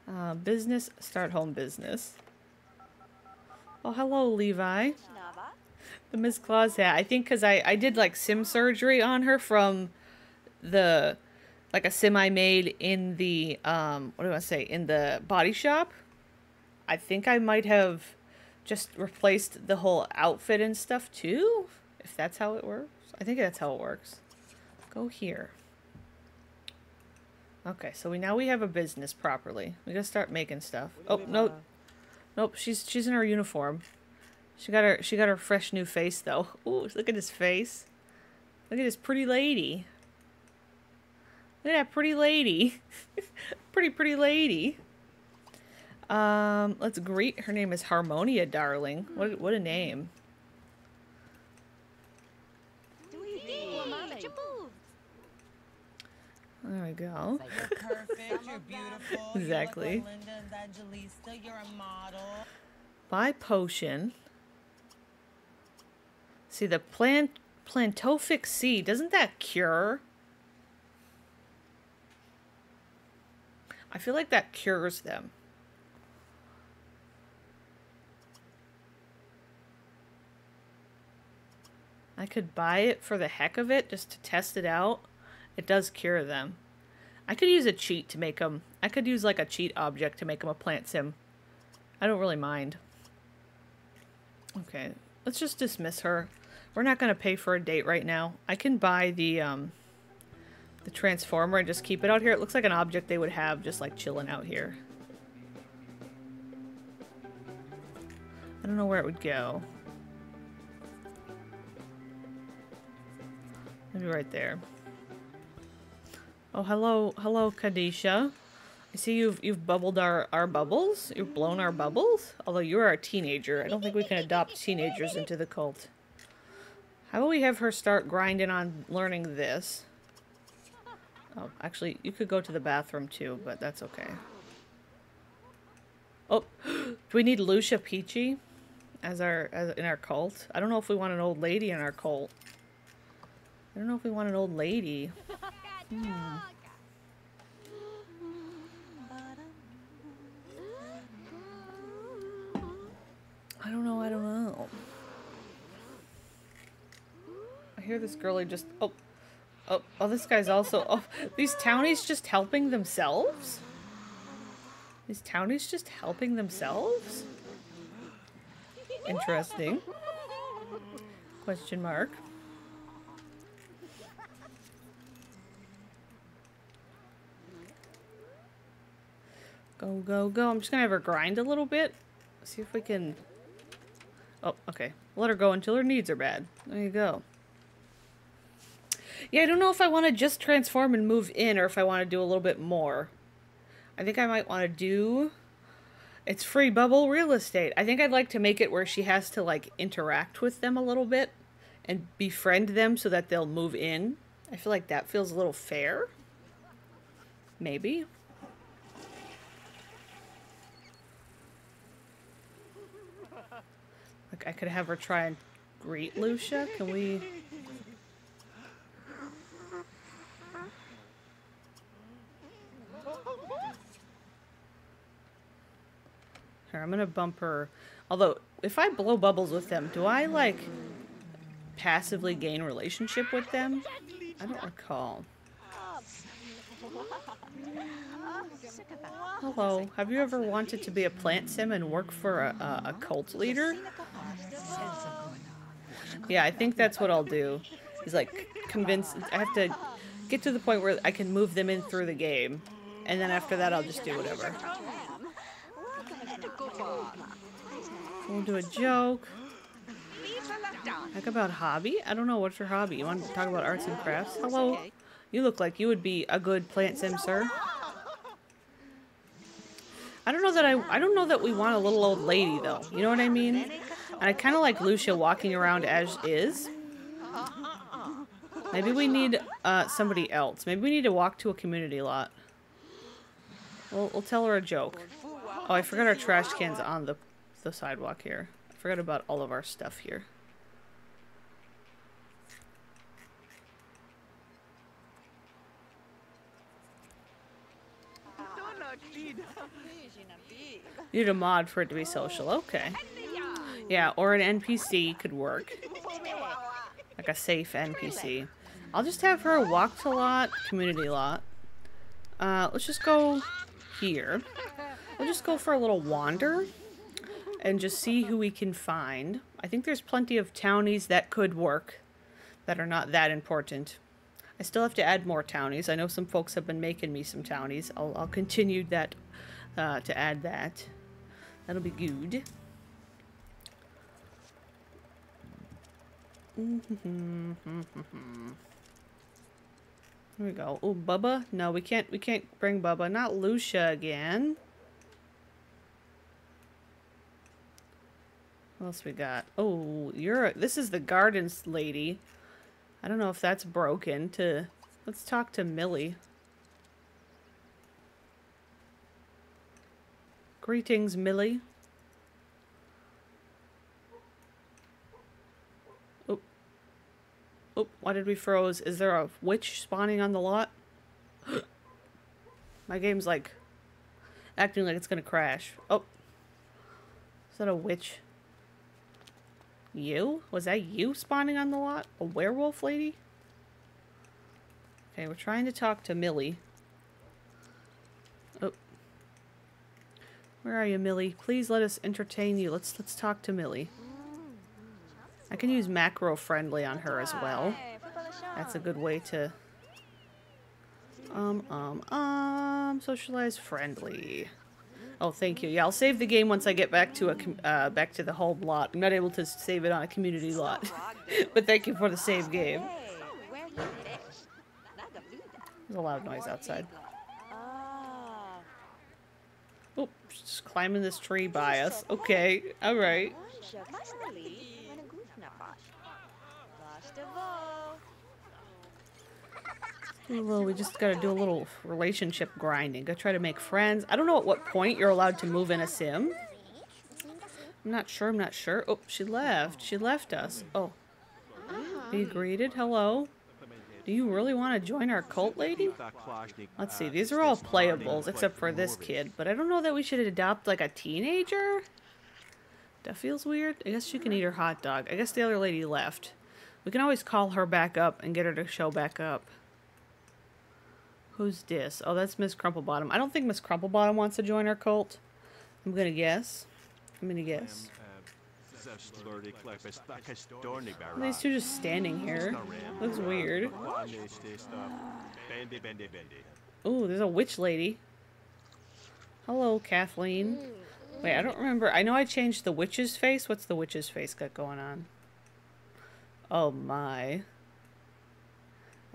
Uh, business, start home business. Oh, hello, Levi. The Miss Claus hat. I think because I, I did, like, sim surgery on her from the, like, a sim I made in the, um, what do I say, in the body shop. I think I might have just replaced the whole outfit and stuff, too, if that's how it works. I think that's how it works. Go here. Okay, so we now we have a business properly. We gotta start making stuff. Oh, no. Nope, she's she's in her uniform. She got her she got her fresh new face though. Ooh, look at his face. Look at this pretty lady. Look at that pretty lady. Pretty pretty lady. Um, let's greet. Her name is Harmonia, darling. What what a name. There we go. You're perfect, you're beautiful. Exactly. You look like Linda and Angelista, you're a model. Buy potion. See, the plant plantofic seed, doesn't that cure? I feel like that cures them. I could buy it for the heck of it, just to test it out. It does cure them. I could use a cheat to make them. I could use like a cheat object to make them a plant sim. I don't really mind. Okay, let's just dismiss her. We're not going to pay for a date right now. I can buy the um, the transformer and just keep it out here. It looks like an object they would have just like chilling out here. I don't know where it would go. Maybe right there. Oh, hello, hello, Kandisha. I see you've you've bubbled our our bubbles. You've blown our bubbles. Although you are a teenager, I don't think we can adopt teenagers into the cult. How about we have her start grinding on learning this? Oh, actually, you could go to the bathroom too, but that's okay. Oh, do we need Lucia Peachy as our as in our cult? I don't know if we want an old lady in our cult. I don't know if we want an old lady. Hmm. I don't know, I don't know. I hear this girlie just... Oh, oh, oh, this guy's also... Oh, these townies just helping themselves? These townies just helping themselves? Interesting. Question mark. Go, go, go. I'm just gonna have her grind a little bit. See if we can... Oh, okay. Let her go until her needs are bad. There you go. Yeah, I don't know if I want to just transform and move in or if I want to do a little bit more. I think I might want to do... It's free bubble real estate. I think I'd like to make it where she has to, like, interact with them a little bit and befriend them so that they'll move in. I feel like that feels a little fair. Maybe. I could have her try and greet Lucia. Can we? Here, I'm gonna bump her. Although, if I blow bubbles with them, do I like passively gain relationship with them? I don't recall. Hello, have you ever wanted to be a plant sim and work for a, a, a cult leader? Yeah, I think that's what I'll do. Is like convince, I have to get to the point where I can move them in through the game. And then after that I'll just do whatever. We'll do a joke. Talk about hobby? I don't know, what's your hobby? You want to talk about arts and crafts? Hello. You look like you would be a good plant sim, sir. I don't know that I I don't know that we want a little old lady though. You know what I mean? And I kind of like Lucia walking around as is. Maybe we need uh, somebody else. Maybe we need to walk to a community lot. We'll, we'll tell her a joke. Oh, I forgot our trash cans on the the sidewalk here. I forgot about all of our stuff here. You need a mod for it to be social, okay. Yeah, or an N P C could work. Like a safe N P C. I'll just have her walk to lot, community lot. Uh, let's just go here. We'll just go for a little wander and just see who we can find. I think there's plenty of townies that could work that are not that important. I still have to add more townies. I know some folks have been making me some townies. I'll, I'll continue that uh, to add that. That'll be good. Here we go. Oh, Bubba? No, we can't. We can't bring Bubba. Not Lucia again. What else we got? Oh, you're. A, this is the gardens lady. I don't know if that's broken to... Let's talk to Millie. Greetings, Millie. Oh, Oh, why did we froze? Is there a witch spawning on the lot? My game's like acting like it's gonna crash. Oh. Is that a witch? You? Was that you spawning on the lot? A werewolf lady? Okay, we're trying to talk to Millie. Oh. Where are you, Millie? Please let us entertain you. Let's let's talk to Millie. I can use macro friendly on her as well. That's a good way to um um um socialize friendly. Oh, thank you. Yeah, I'll save the game once I get back to a uh, back to the home lot. I'm not able to save it on a community lot, but thank you for the save game. There's a loud noise outside. Oh, just climbing this tree by us. Okay, all right. Well, we just gotta do a little relationship grinding. Gotta try to make friends. I don't know at what point you're allowed to move in a sim. I'm not sure, I'm not sure. Oh, she left. She left us. Oh. Be greeted. Hello. Do you really want to join our cult, lady? Let's see, these are all playables, except for this kid. But I don't know that we should adopt, like, a teenager? That feels weird. I guess she can eat her hot dog. I guess the other lady left. We can always call her back up and get her to show back up. Who's this? Oh, that's Miss Crumplebottom. I don't think Miss Crumplebottom wants to join our cult. I'm gonna guess. I'm gonna guess. These two just standing here. Looks weird. Ooh, there's a witch lady. Hello, Kathleen. Wait, I don't remember. I know I changed the witch's face. What's the witch's face got going on? Oh, my.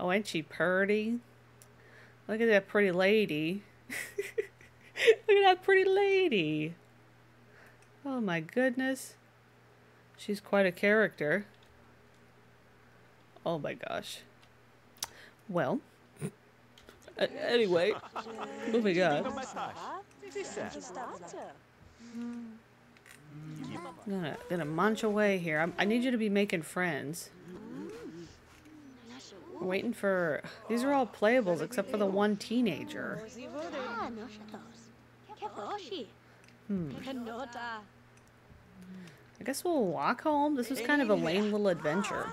Oh, ain't she pretty? Look at that pretty lady. Look at that pretty lady. Oh, my goodness. She's quite a character. Oh, my gosh. Well. Uh, anyway. Oh, my God. I'm gonna, gonna munch away here. I'm, I need you to be making friends. We're waiting for... These are all playables except for the one teenager. Hmm. I guess we'll walk home. This was kind of a lame little adventure.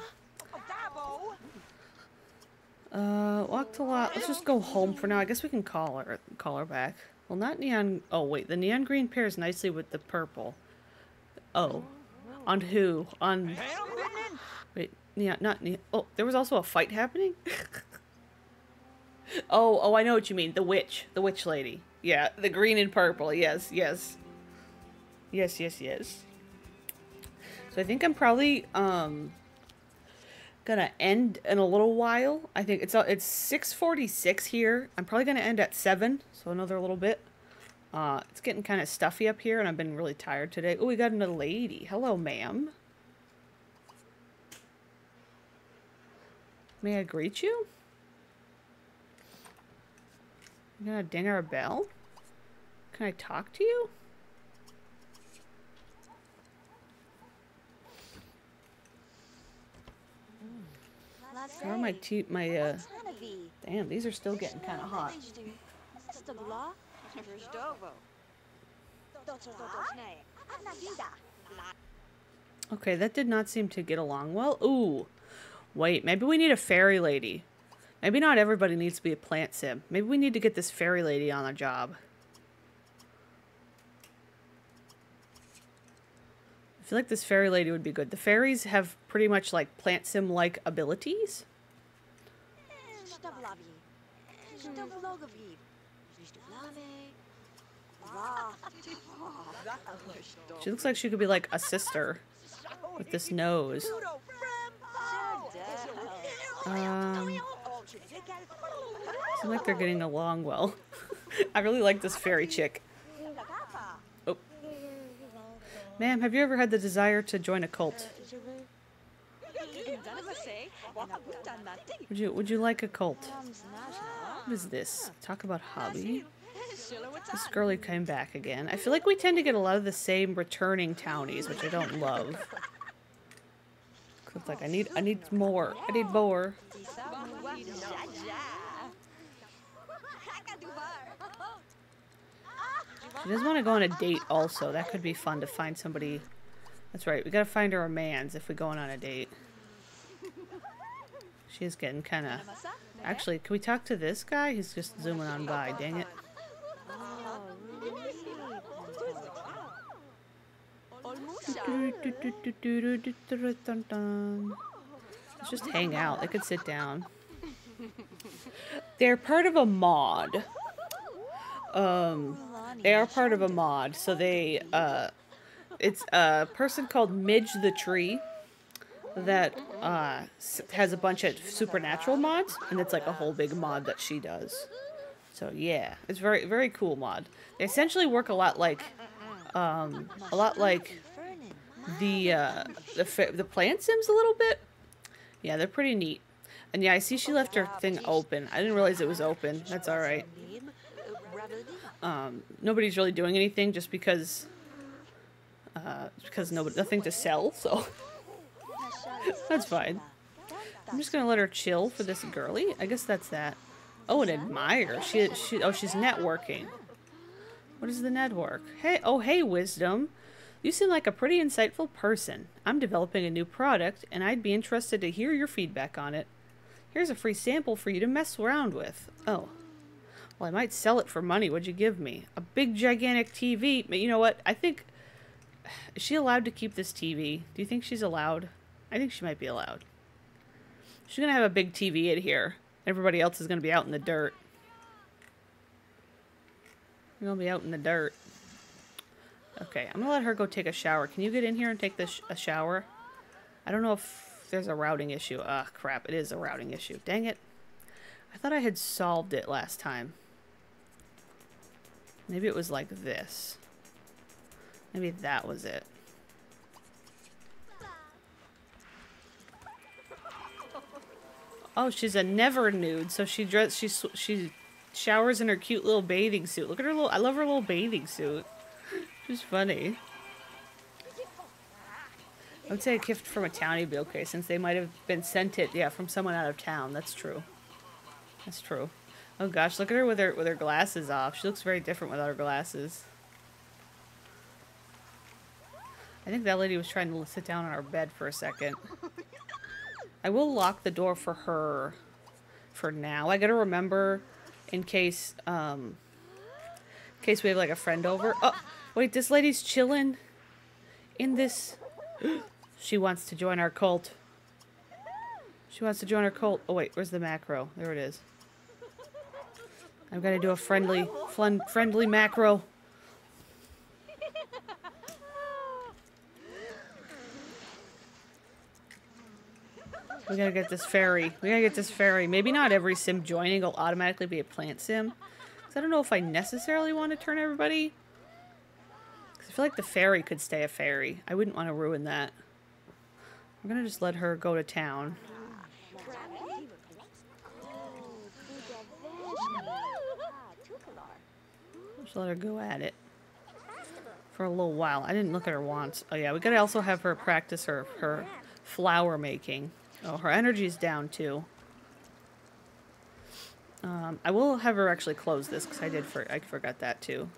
Uh, walk to lot. Let's just go home for now. I guess we can call her, call her back. Well, not neon... Oh, wait. The neon green pairs nicely with the purple. Oh. On who? On... Wait. Yeah, not neon... Oh, there was also a fight happening? oh, oh, I know what you mean. The witch. The witch lady. Yeah, the green and purple. Yes, yes. Yes, yes, yes. So I think I'm probably, um... gonna end in a little while. I think it's it's six forty-six here. I'm probably gonna end at seven, so another little bit. Uh, it's getting kind of stuffy up here, and I've been really tired today. Oh, we got another lady. Hello, ma'am. May I greet you? You gonna ding our bell? Can I talk to you? How are my te- my, uh, damn, these are still getting kind of hot. Okay, that did not seem to get along well. Ooh, wait, maybe we need a fairy lady. Maybe not everybody needs to be a plant sim. Maybe we need to get this fairy lady on the job. I feel like this fairy lady would be good. The fairies have pretty much like plant sim like abilities. She looks like she could be like a sister with this nose. Um, I like they're getting along well. I really like this fairy chick. Ma'am, have you ever had the desire to join a cult? Would you would you like a cult? What is this? Talk about hobby. This girlie came back again. I feel like we tend to get a lot of the same returning townies, which I don't love. It's like I need I need more. I need more. She does want to go on a date also. That could be fun to find somebody. That's right. We gotta find her a man's if we're going on a date. She's getting kind of... Actually, can we talk to this guy? He's just zooming on by. Dang it. Let's just hang out. They could sit down. They're part of a mod. Um, they are part of a mod. So they, uh, it's a person called Midge the Tree that uh, has a bunch of supernatural mods, and it's like a whole big mod that she does. So yeah, it's very very cool mod. They essentially work a lot like, um, a lot like the uh, the the Plant Sims a little bit. Yeah, they're pretty neat. And yeah, I see she left her thing open. I didn't realize it was open. That's all right. Um, nobody's really doing anything just because, uh, because nobody, nothing to sell, so that's fine. I'm just gonna let her chill for this girly. I guess that's that. Oh, an admirer. She, she, oh, she's networking. What is the network? Hey, oh, hey, Wisdom. You seem like a pretty insightful person. I'm developing a new product, and I'd be interested to hear your feedback on it. Here's a free sample for you to mess around with. Oh. Well, I might sell it for money. What'd you give me? A big, gigantic T V. But you know what? I think... Is she allowed to keep this T V? Do you think she's allowed? I think she might be allowed. She's going to have a big T V in here. Everybody else is going to be out in the dirt. They're going to be out in the dirt. Okay, I'm going to let her go take a shower. Can you get in here and take this sh a shower? I don't know if there's a routing issue. Ah, crap. It is a routing issue. Dang it. I thought I had solved it last time. Maybe it was like this. Maybe that was it. Oh, she's a never nude. So she dress she she showers in her cute little bathing suit. Look at her little. I love her little bathing suit. She's funny. I would say a gift from a townie would be okay, since they might have been sent it. Yeah, from someone out of town. That's true. That's true. Oh gosh, look at her with her with her glasses off. She looks very different without her glasses. I think that lady was trying to sit down on our bed for a second. I will lock the door for her for now. I gotta remember in case um in case we have like a friend over. Oh wait, this lady's chilling in this. She wants to join our cult. She wants to join our cult. Oh wait, where's the macro? There it is. I've got to do a friendly, fun, friendly macro. We gotta get this fairy. We gotta get this fairy. Maybe not every sim joining will automatically be a plant sim. Cause I don't know if I necessarily want to turn everybody. Cause I feel like the fairy could stay a fairy. I wouldn't want to ruin that. I'm gonna just let her go to town. Just let her go at it for a little while. I didn't look at her once. Oh yeah, we gotta also have her practice her her flower making. Oh, her energy's down too. Um, I will have her actually close this because I did for I forgot that too.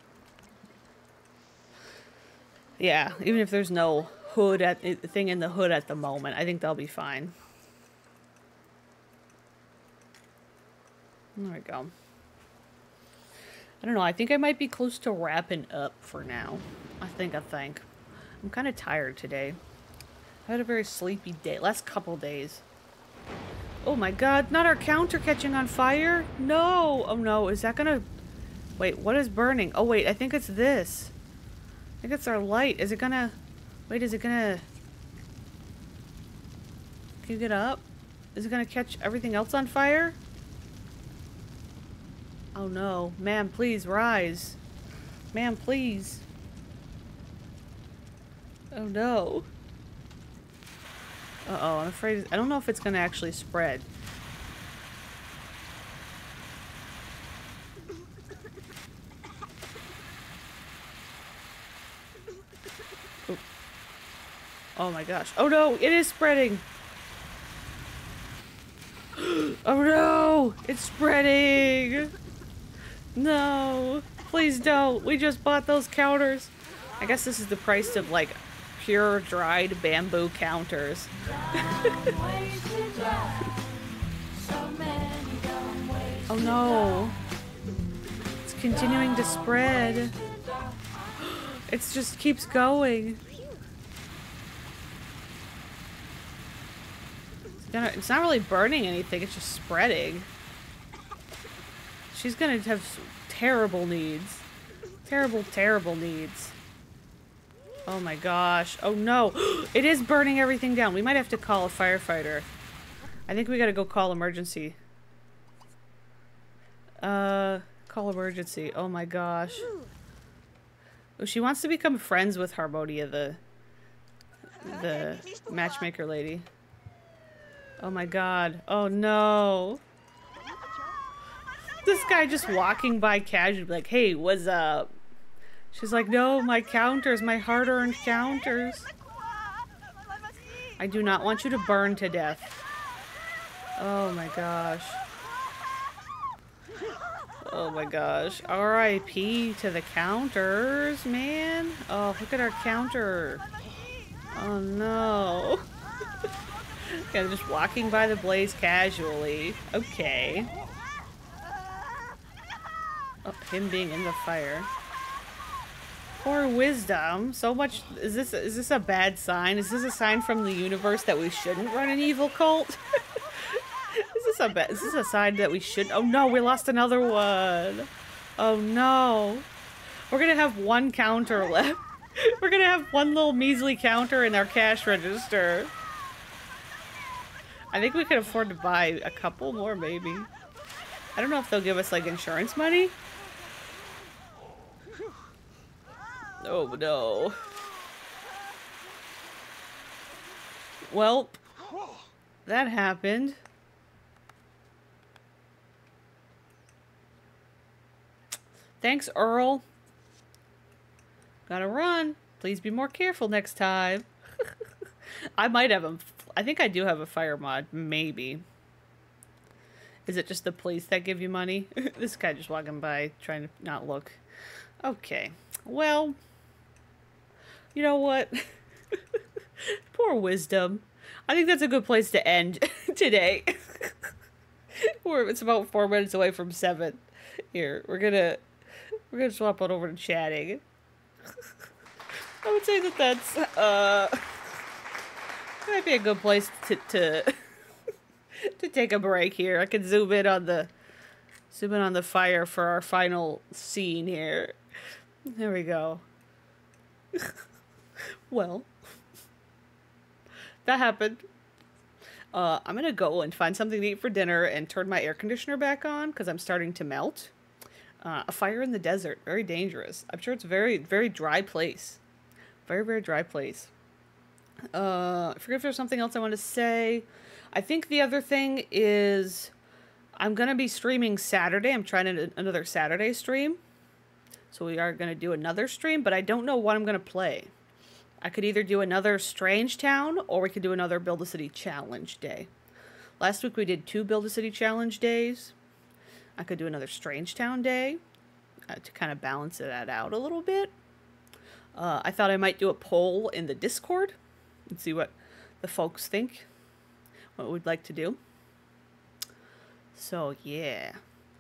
Yeah, even if there's no hood at thing in the hood at the moment, I think they'll be fine. There we go. I don't know. I think I might be close to wrapping up for now. I think, I think. I'm kind of tired today. I had a very sleepy day. Last couple days. Oh my god. Not our counter catching on fire. No. Oh no. Is that going to... Wait. What is burning? Oh wait. I think it's this. I think it's our light. Is it going to... Wait. Is it going to... Can you get up? Is it going to catch everything else on fire? Oh no. Ma'am, please rise. Ma'am, please. Oh no. Uh-oh, I'm afraid... I don't know if it's going to actually spread. Oop. Oh my gosh. Oh no, it is spreading! Oh no! It's spreading! No! Please don't! We just bought those counters! I guess this is the price of, like, pure dried bamboo counters. Oh no! It's continuing to spread! It just keeps going! It's not really burning anything, it's just spreading. She's gonna have terrible needs. Terrible, terrible needs. Oh my gosh. Oh no! It is burning everything down. We might have to call a firefighter. I think we gotta go call emergency. Uh, call emergency. Oh my gosh. Oh, she wants to become friends with Harmonia, the, the matchmaker lady. Oh my god. Oh no. This guy just walking by casually like, hey, what's up? She's like, no, my counters, my hard-earned counters. I do not want you to burn to death. Oh my gosh. Oh my gosh. R I P to the counters, man. Oh, look at our counter. Oh no. Okay, they're just walking by the blaze casually. Okay. Oh, him being in the fire. Poor wisdom. So much. Is this is this a bad sign? Is this a sign from the universe that we shouldn't run an evil cult? Is this a bad? Is this a sign that we should? Oh no, we lost another one. Oh no. We're gonna have one counter left. We're gonna have one little measly counter in our cash register. I think we could afford to buy a couple more, maybe. I don't know if they'll give us, like, insurance money. Oh, no. Well, that happened. Thanks, Earl. Gotta run. Please be more careful next time. I might have him. I think I do have a fire mod, maybe. Is it just the police that give you money? This guy just walking by, trying to not look. Okay, well, you know what? Poor wisdom. I think that's a good place to end today. We're, it's about four minutes away from seven. Here, we're gonna we're gonna swap on over to chatting. I would say that that's uh. might be a good place to to, to take a break here. I can zoom in on the zoom in on the fire for our final scene here. There we go. Well, that happened. Uh, I'm gonna go and find something to eat for dinner and turn my air conditioner back on because I'm starting to melt. Uh, a fire in the desert, very dangerous. I'm sure it's a very very dry place, very very dry place. Uh, I forget if there's something else I want to say. I think the other thing is I'm going to be streaming Saturday. I'm trying to, another Saturday stream. So we are going to do another stream, but I don't know what I'm going to play. I could either do another Strangetown or we could do another Build a City Challenge day. Last week we did two Build a City Challenge days. I could do another Strangetown day uh, to kind of balance that out a little bit. Uh, I thought I might do a poll in the Discord and see what the folks think, what we'd like to do. So yeah,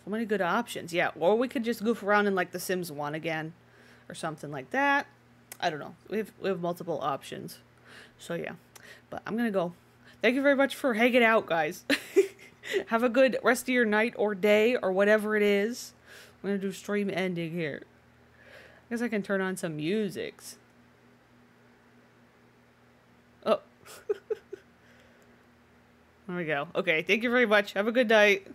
so many good options. Yeah, or we could just goof around in like The Sims one again or something like that. I don't know, we have, we have multiple options. So yeah, but I'm gonna go. Thank you very much for hanging out, guys. Have a good rest of your night or day or whatever it is. I'm gonna do stream ending here. I guess I can turn on some musics. Oh, there we go. Okay, thank you very much. Have a good night.